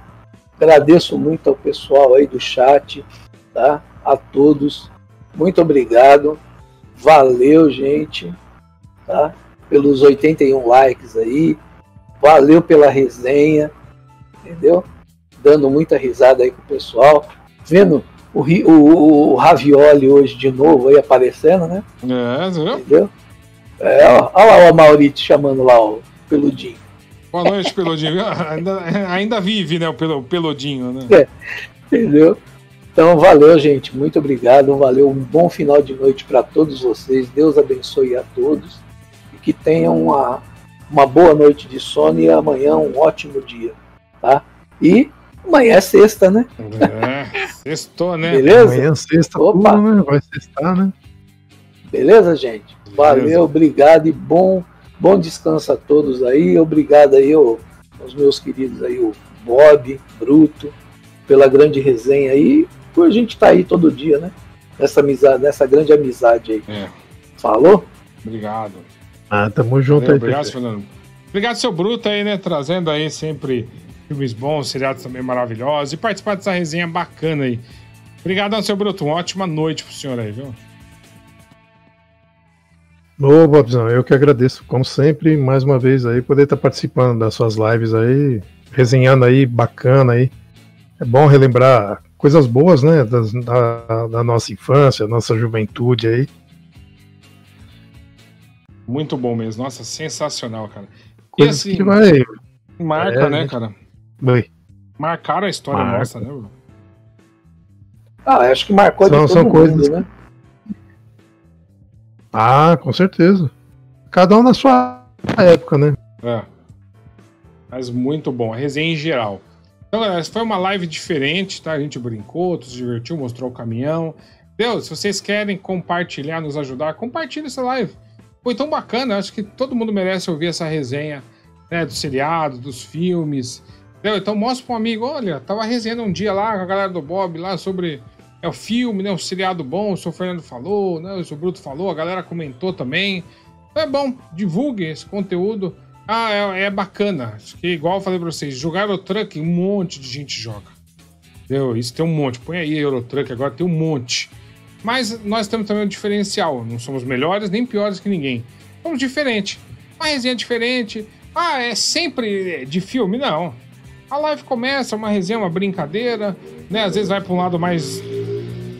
Agradeço muito ao pessoal aí do chat, tá? A todos. Muito obrigado. Valeu, gente, tá? Pelos 81 likes aí. Valeu pela resenha, entendeu? Dando muita risada aí com o pessoal, vendo o Ravioli hoje de novo aí aparecendo, né? É, entendeu? É, olha lá o Amaury chamando lá o Peludinho. Boa noite, Peludinho. ainda vive, né, o Peludinho, né? É, entendeu? Então, valeu, gente. Muito obrigado. Valeu. Um bom final de noite para todos vocês. Deus abençoe a todos. E que tenham uma boa noite de sono e amanhã um ótimo dia, tá? E amanhã é sexta, né? É, sextou, né? Beleza? Amanhã é sexta, opa. Tudo, né? Vai sextar, né? Beleza, gente? Beleza. Valeu, obrigado e bom descanso a todos aí. Obrigado aí aos meus queridos aí, o Bob, Bruto, pela grande resenha aí, por a gente estar aí todo dia, né? Nessa grande amizade aí. É. Falou? Obrigado. Ah, tamo junto. Valeu, aí. Obrigado, Fernando. Obrigado, seu Bruto aí, né? Trazendo aí sempre filmes bons, seriados também maravilhosos e participar dessa resenha bacana aí. Obrigado, seu Bruto. Uma ótima noite pro senhor aí, viu? Ô, Bobzão, eu que agradeço, como sempre, mais uma vez aí, poder estar participando das suas lives aí, resenhando aí, bacana aí. É bom relembrar coisas boas, né, da nossa infância, nossa juventude aí. Muito bom mesmo, nossa, sensacional, cara. Coisa assim, que vai... Marca, né, cara? Bem. Marcaram a história nossa, né, bro? Ah, acho que marcou de todo mundo, né? Ah, com certeza. Cada um na sua época, né? É. Mas muito bom, a resenha em geral. Então, galera, essa foi uma live diferente, tá? A gente brincou, se divertiu, mostrou o caminhão. Deus, se vocês querem compartilhar, nos ajudar, compartilha essa live. Foi tão bacana, acho que todo mundo merece ouvir essa resenha, né, do seriado, dos filmes. Entendeu? Então mostra para um amigo, olha, tava resenhando um dia lá com a galera do Bob lá sobre... É o filme, né? O seriado bom, o seu Fernando falou, né? O seu Bruto falou, a galera comentou também. Então é bom, divulgue esse conteúdo. Ah, é bacana. Acho que igual eu falei pra vocês, jogar Eurotruck, um monte de gente joga. Entendeu? Isso tem um monte. Põe aí Eurotruck, agora tem um monte. Mas nós temos também um diferencial. Não somos melhores nem piores que ninguém. Somos diferentes. A resenha é diferente. Ah, é sempre de filme? Não. A live começa, uma resenha, uma brincadeira, né? Às vezes vai pra um lado mais...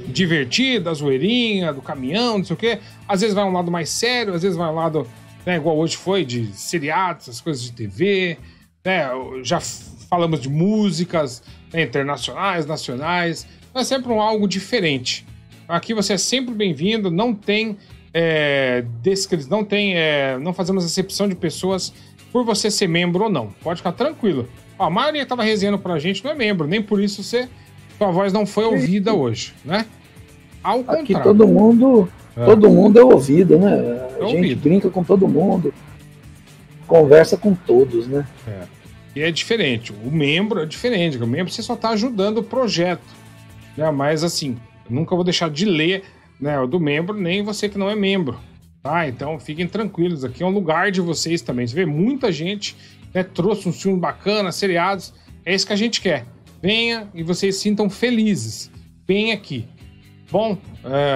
divertida, zoeirinha, do caminhão, não sei o quê. Às vezes vai um lado mais sério, às vezes vai um lado, né, igual hoje foi, de seriados, essas coisas de TV, né? Já falamos de músicas, né, internacionais, nacionais. Então é sempre algo diferente. Aqui você é sempre bem-vindo, não tem não fazemos acepção de pessoas por você ser membro ou não. Pode ficar tranquilo. Ó, a maioria que tava resenhando pra gente não é membro, nem por isso você... Sua voz não foi ouvida hoje, né? Ao contrário. Aqui todo mundo é ouvido, né? A gente brinca com todo mundo, conversa com todos, né? É. E é diferente, o membro é diferente, o membro você só tá ajudando o projeto, né? Mas assim, eu nunca vou deixar de ler, né, o do membro, nem você que não é membro, tá? Então fiquem tranquilos, aqui é um lugar de vocês também. Você vê muita gente, né, trouxe um filme bacana, seriados, é isso que a gente quer. Venha e vocês se sintam felizes. Venha aqui. Bom,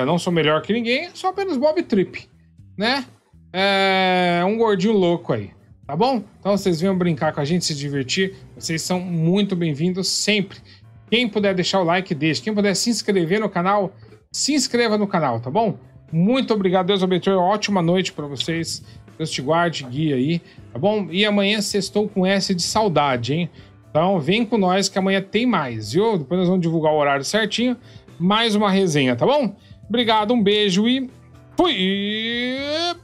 não sou melhor que ninguém, só apenas Bob Trip, né? É um gordinho louco aí, tá bom? Então vocês venham brincar com a gente, se divertir. Vocês são muito bem-vindos sempre. Quem puder deixar o like, deixe. Quem puder se inscrever no canal, se inscreva no canal, tá bom? Muito obrigado, Deus abençoe. Ótima noite pra vocês. Deus te guarde, guia aí, tá bom? E amanhã sextou com S de saudade, hein? Então vem com nós que amanhã tem mais, viu? Depois nós vamos divulgar o horário certinho. Mais uma resenha, tá bom? Obrigado, um beijo e fui!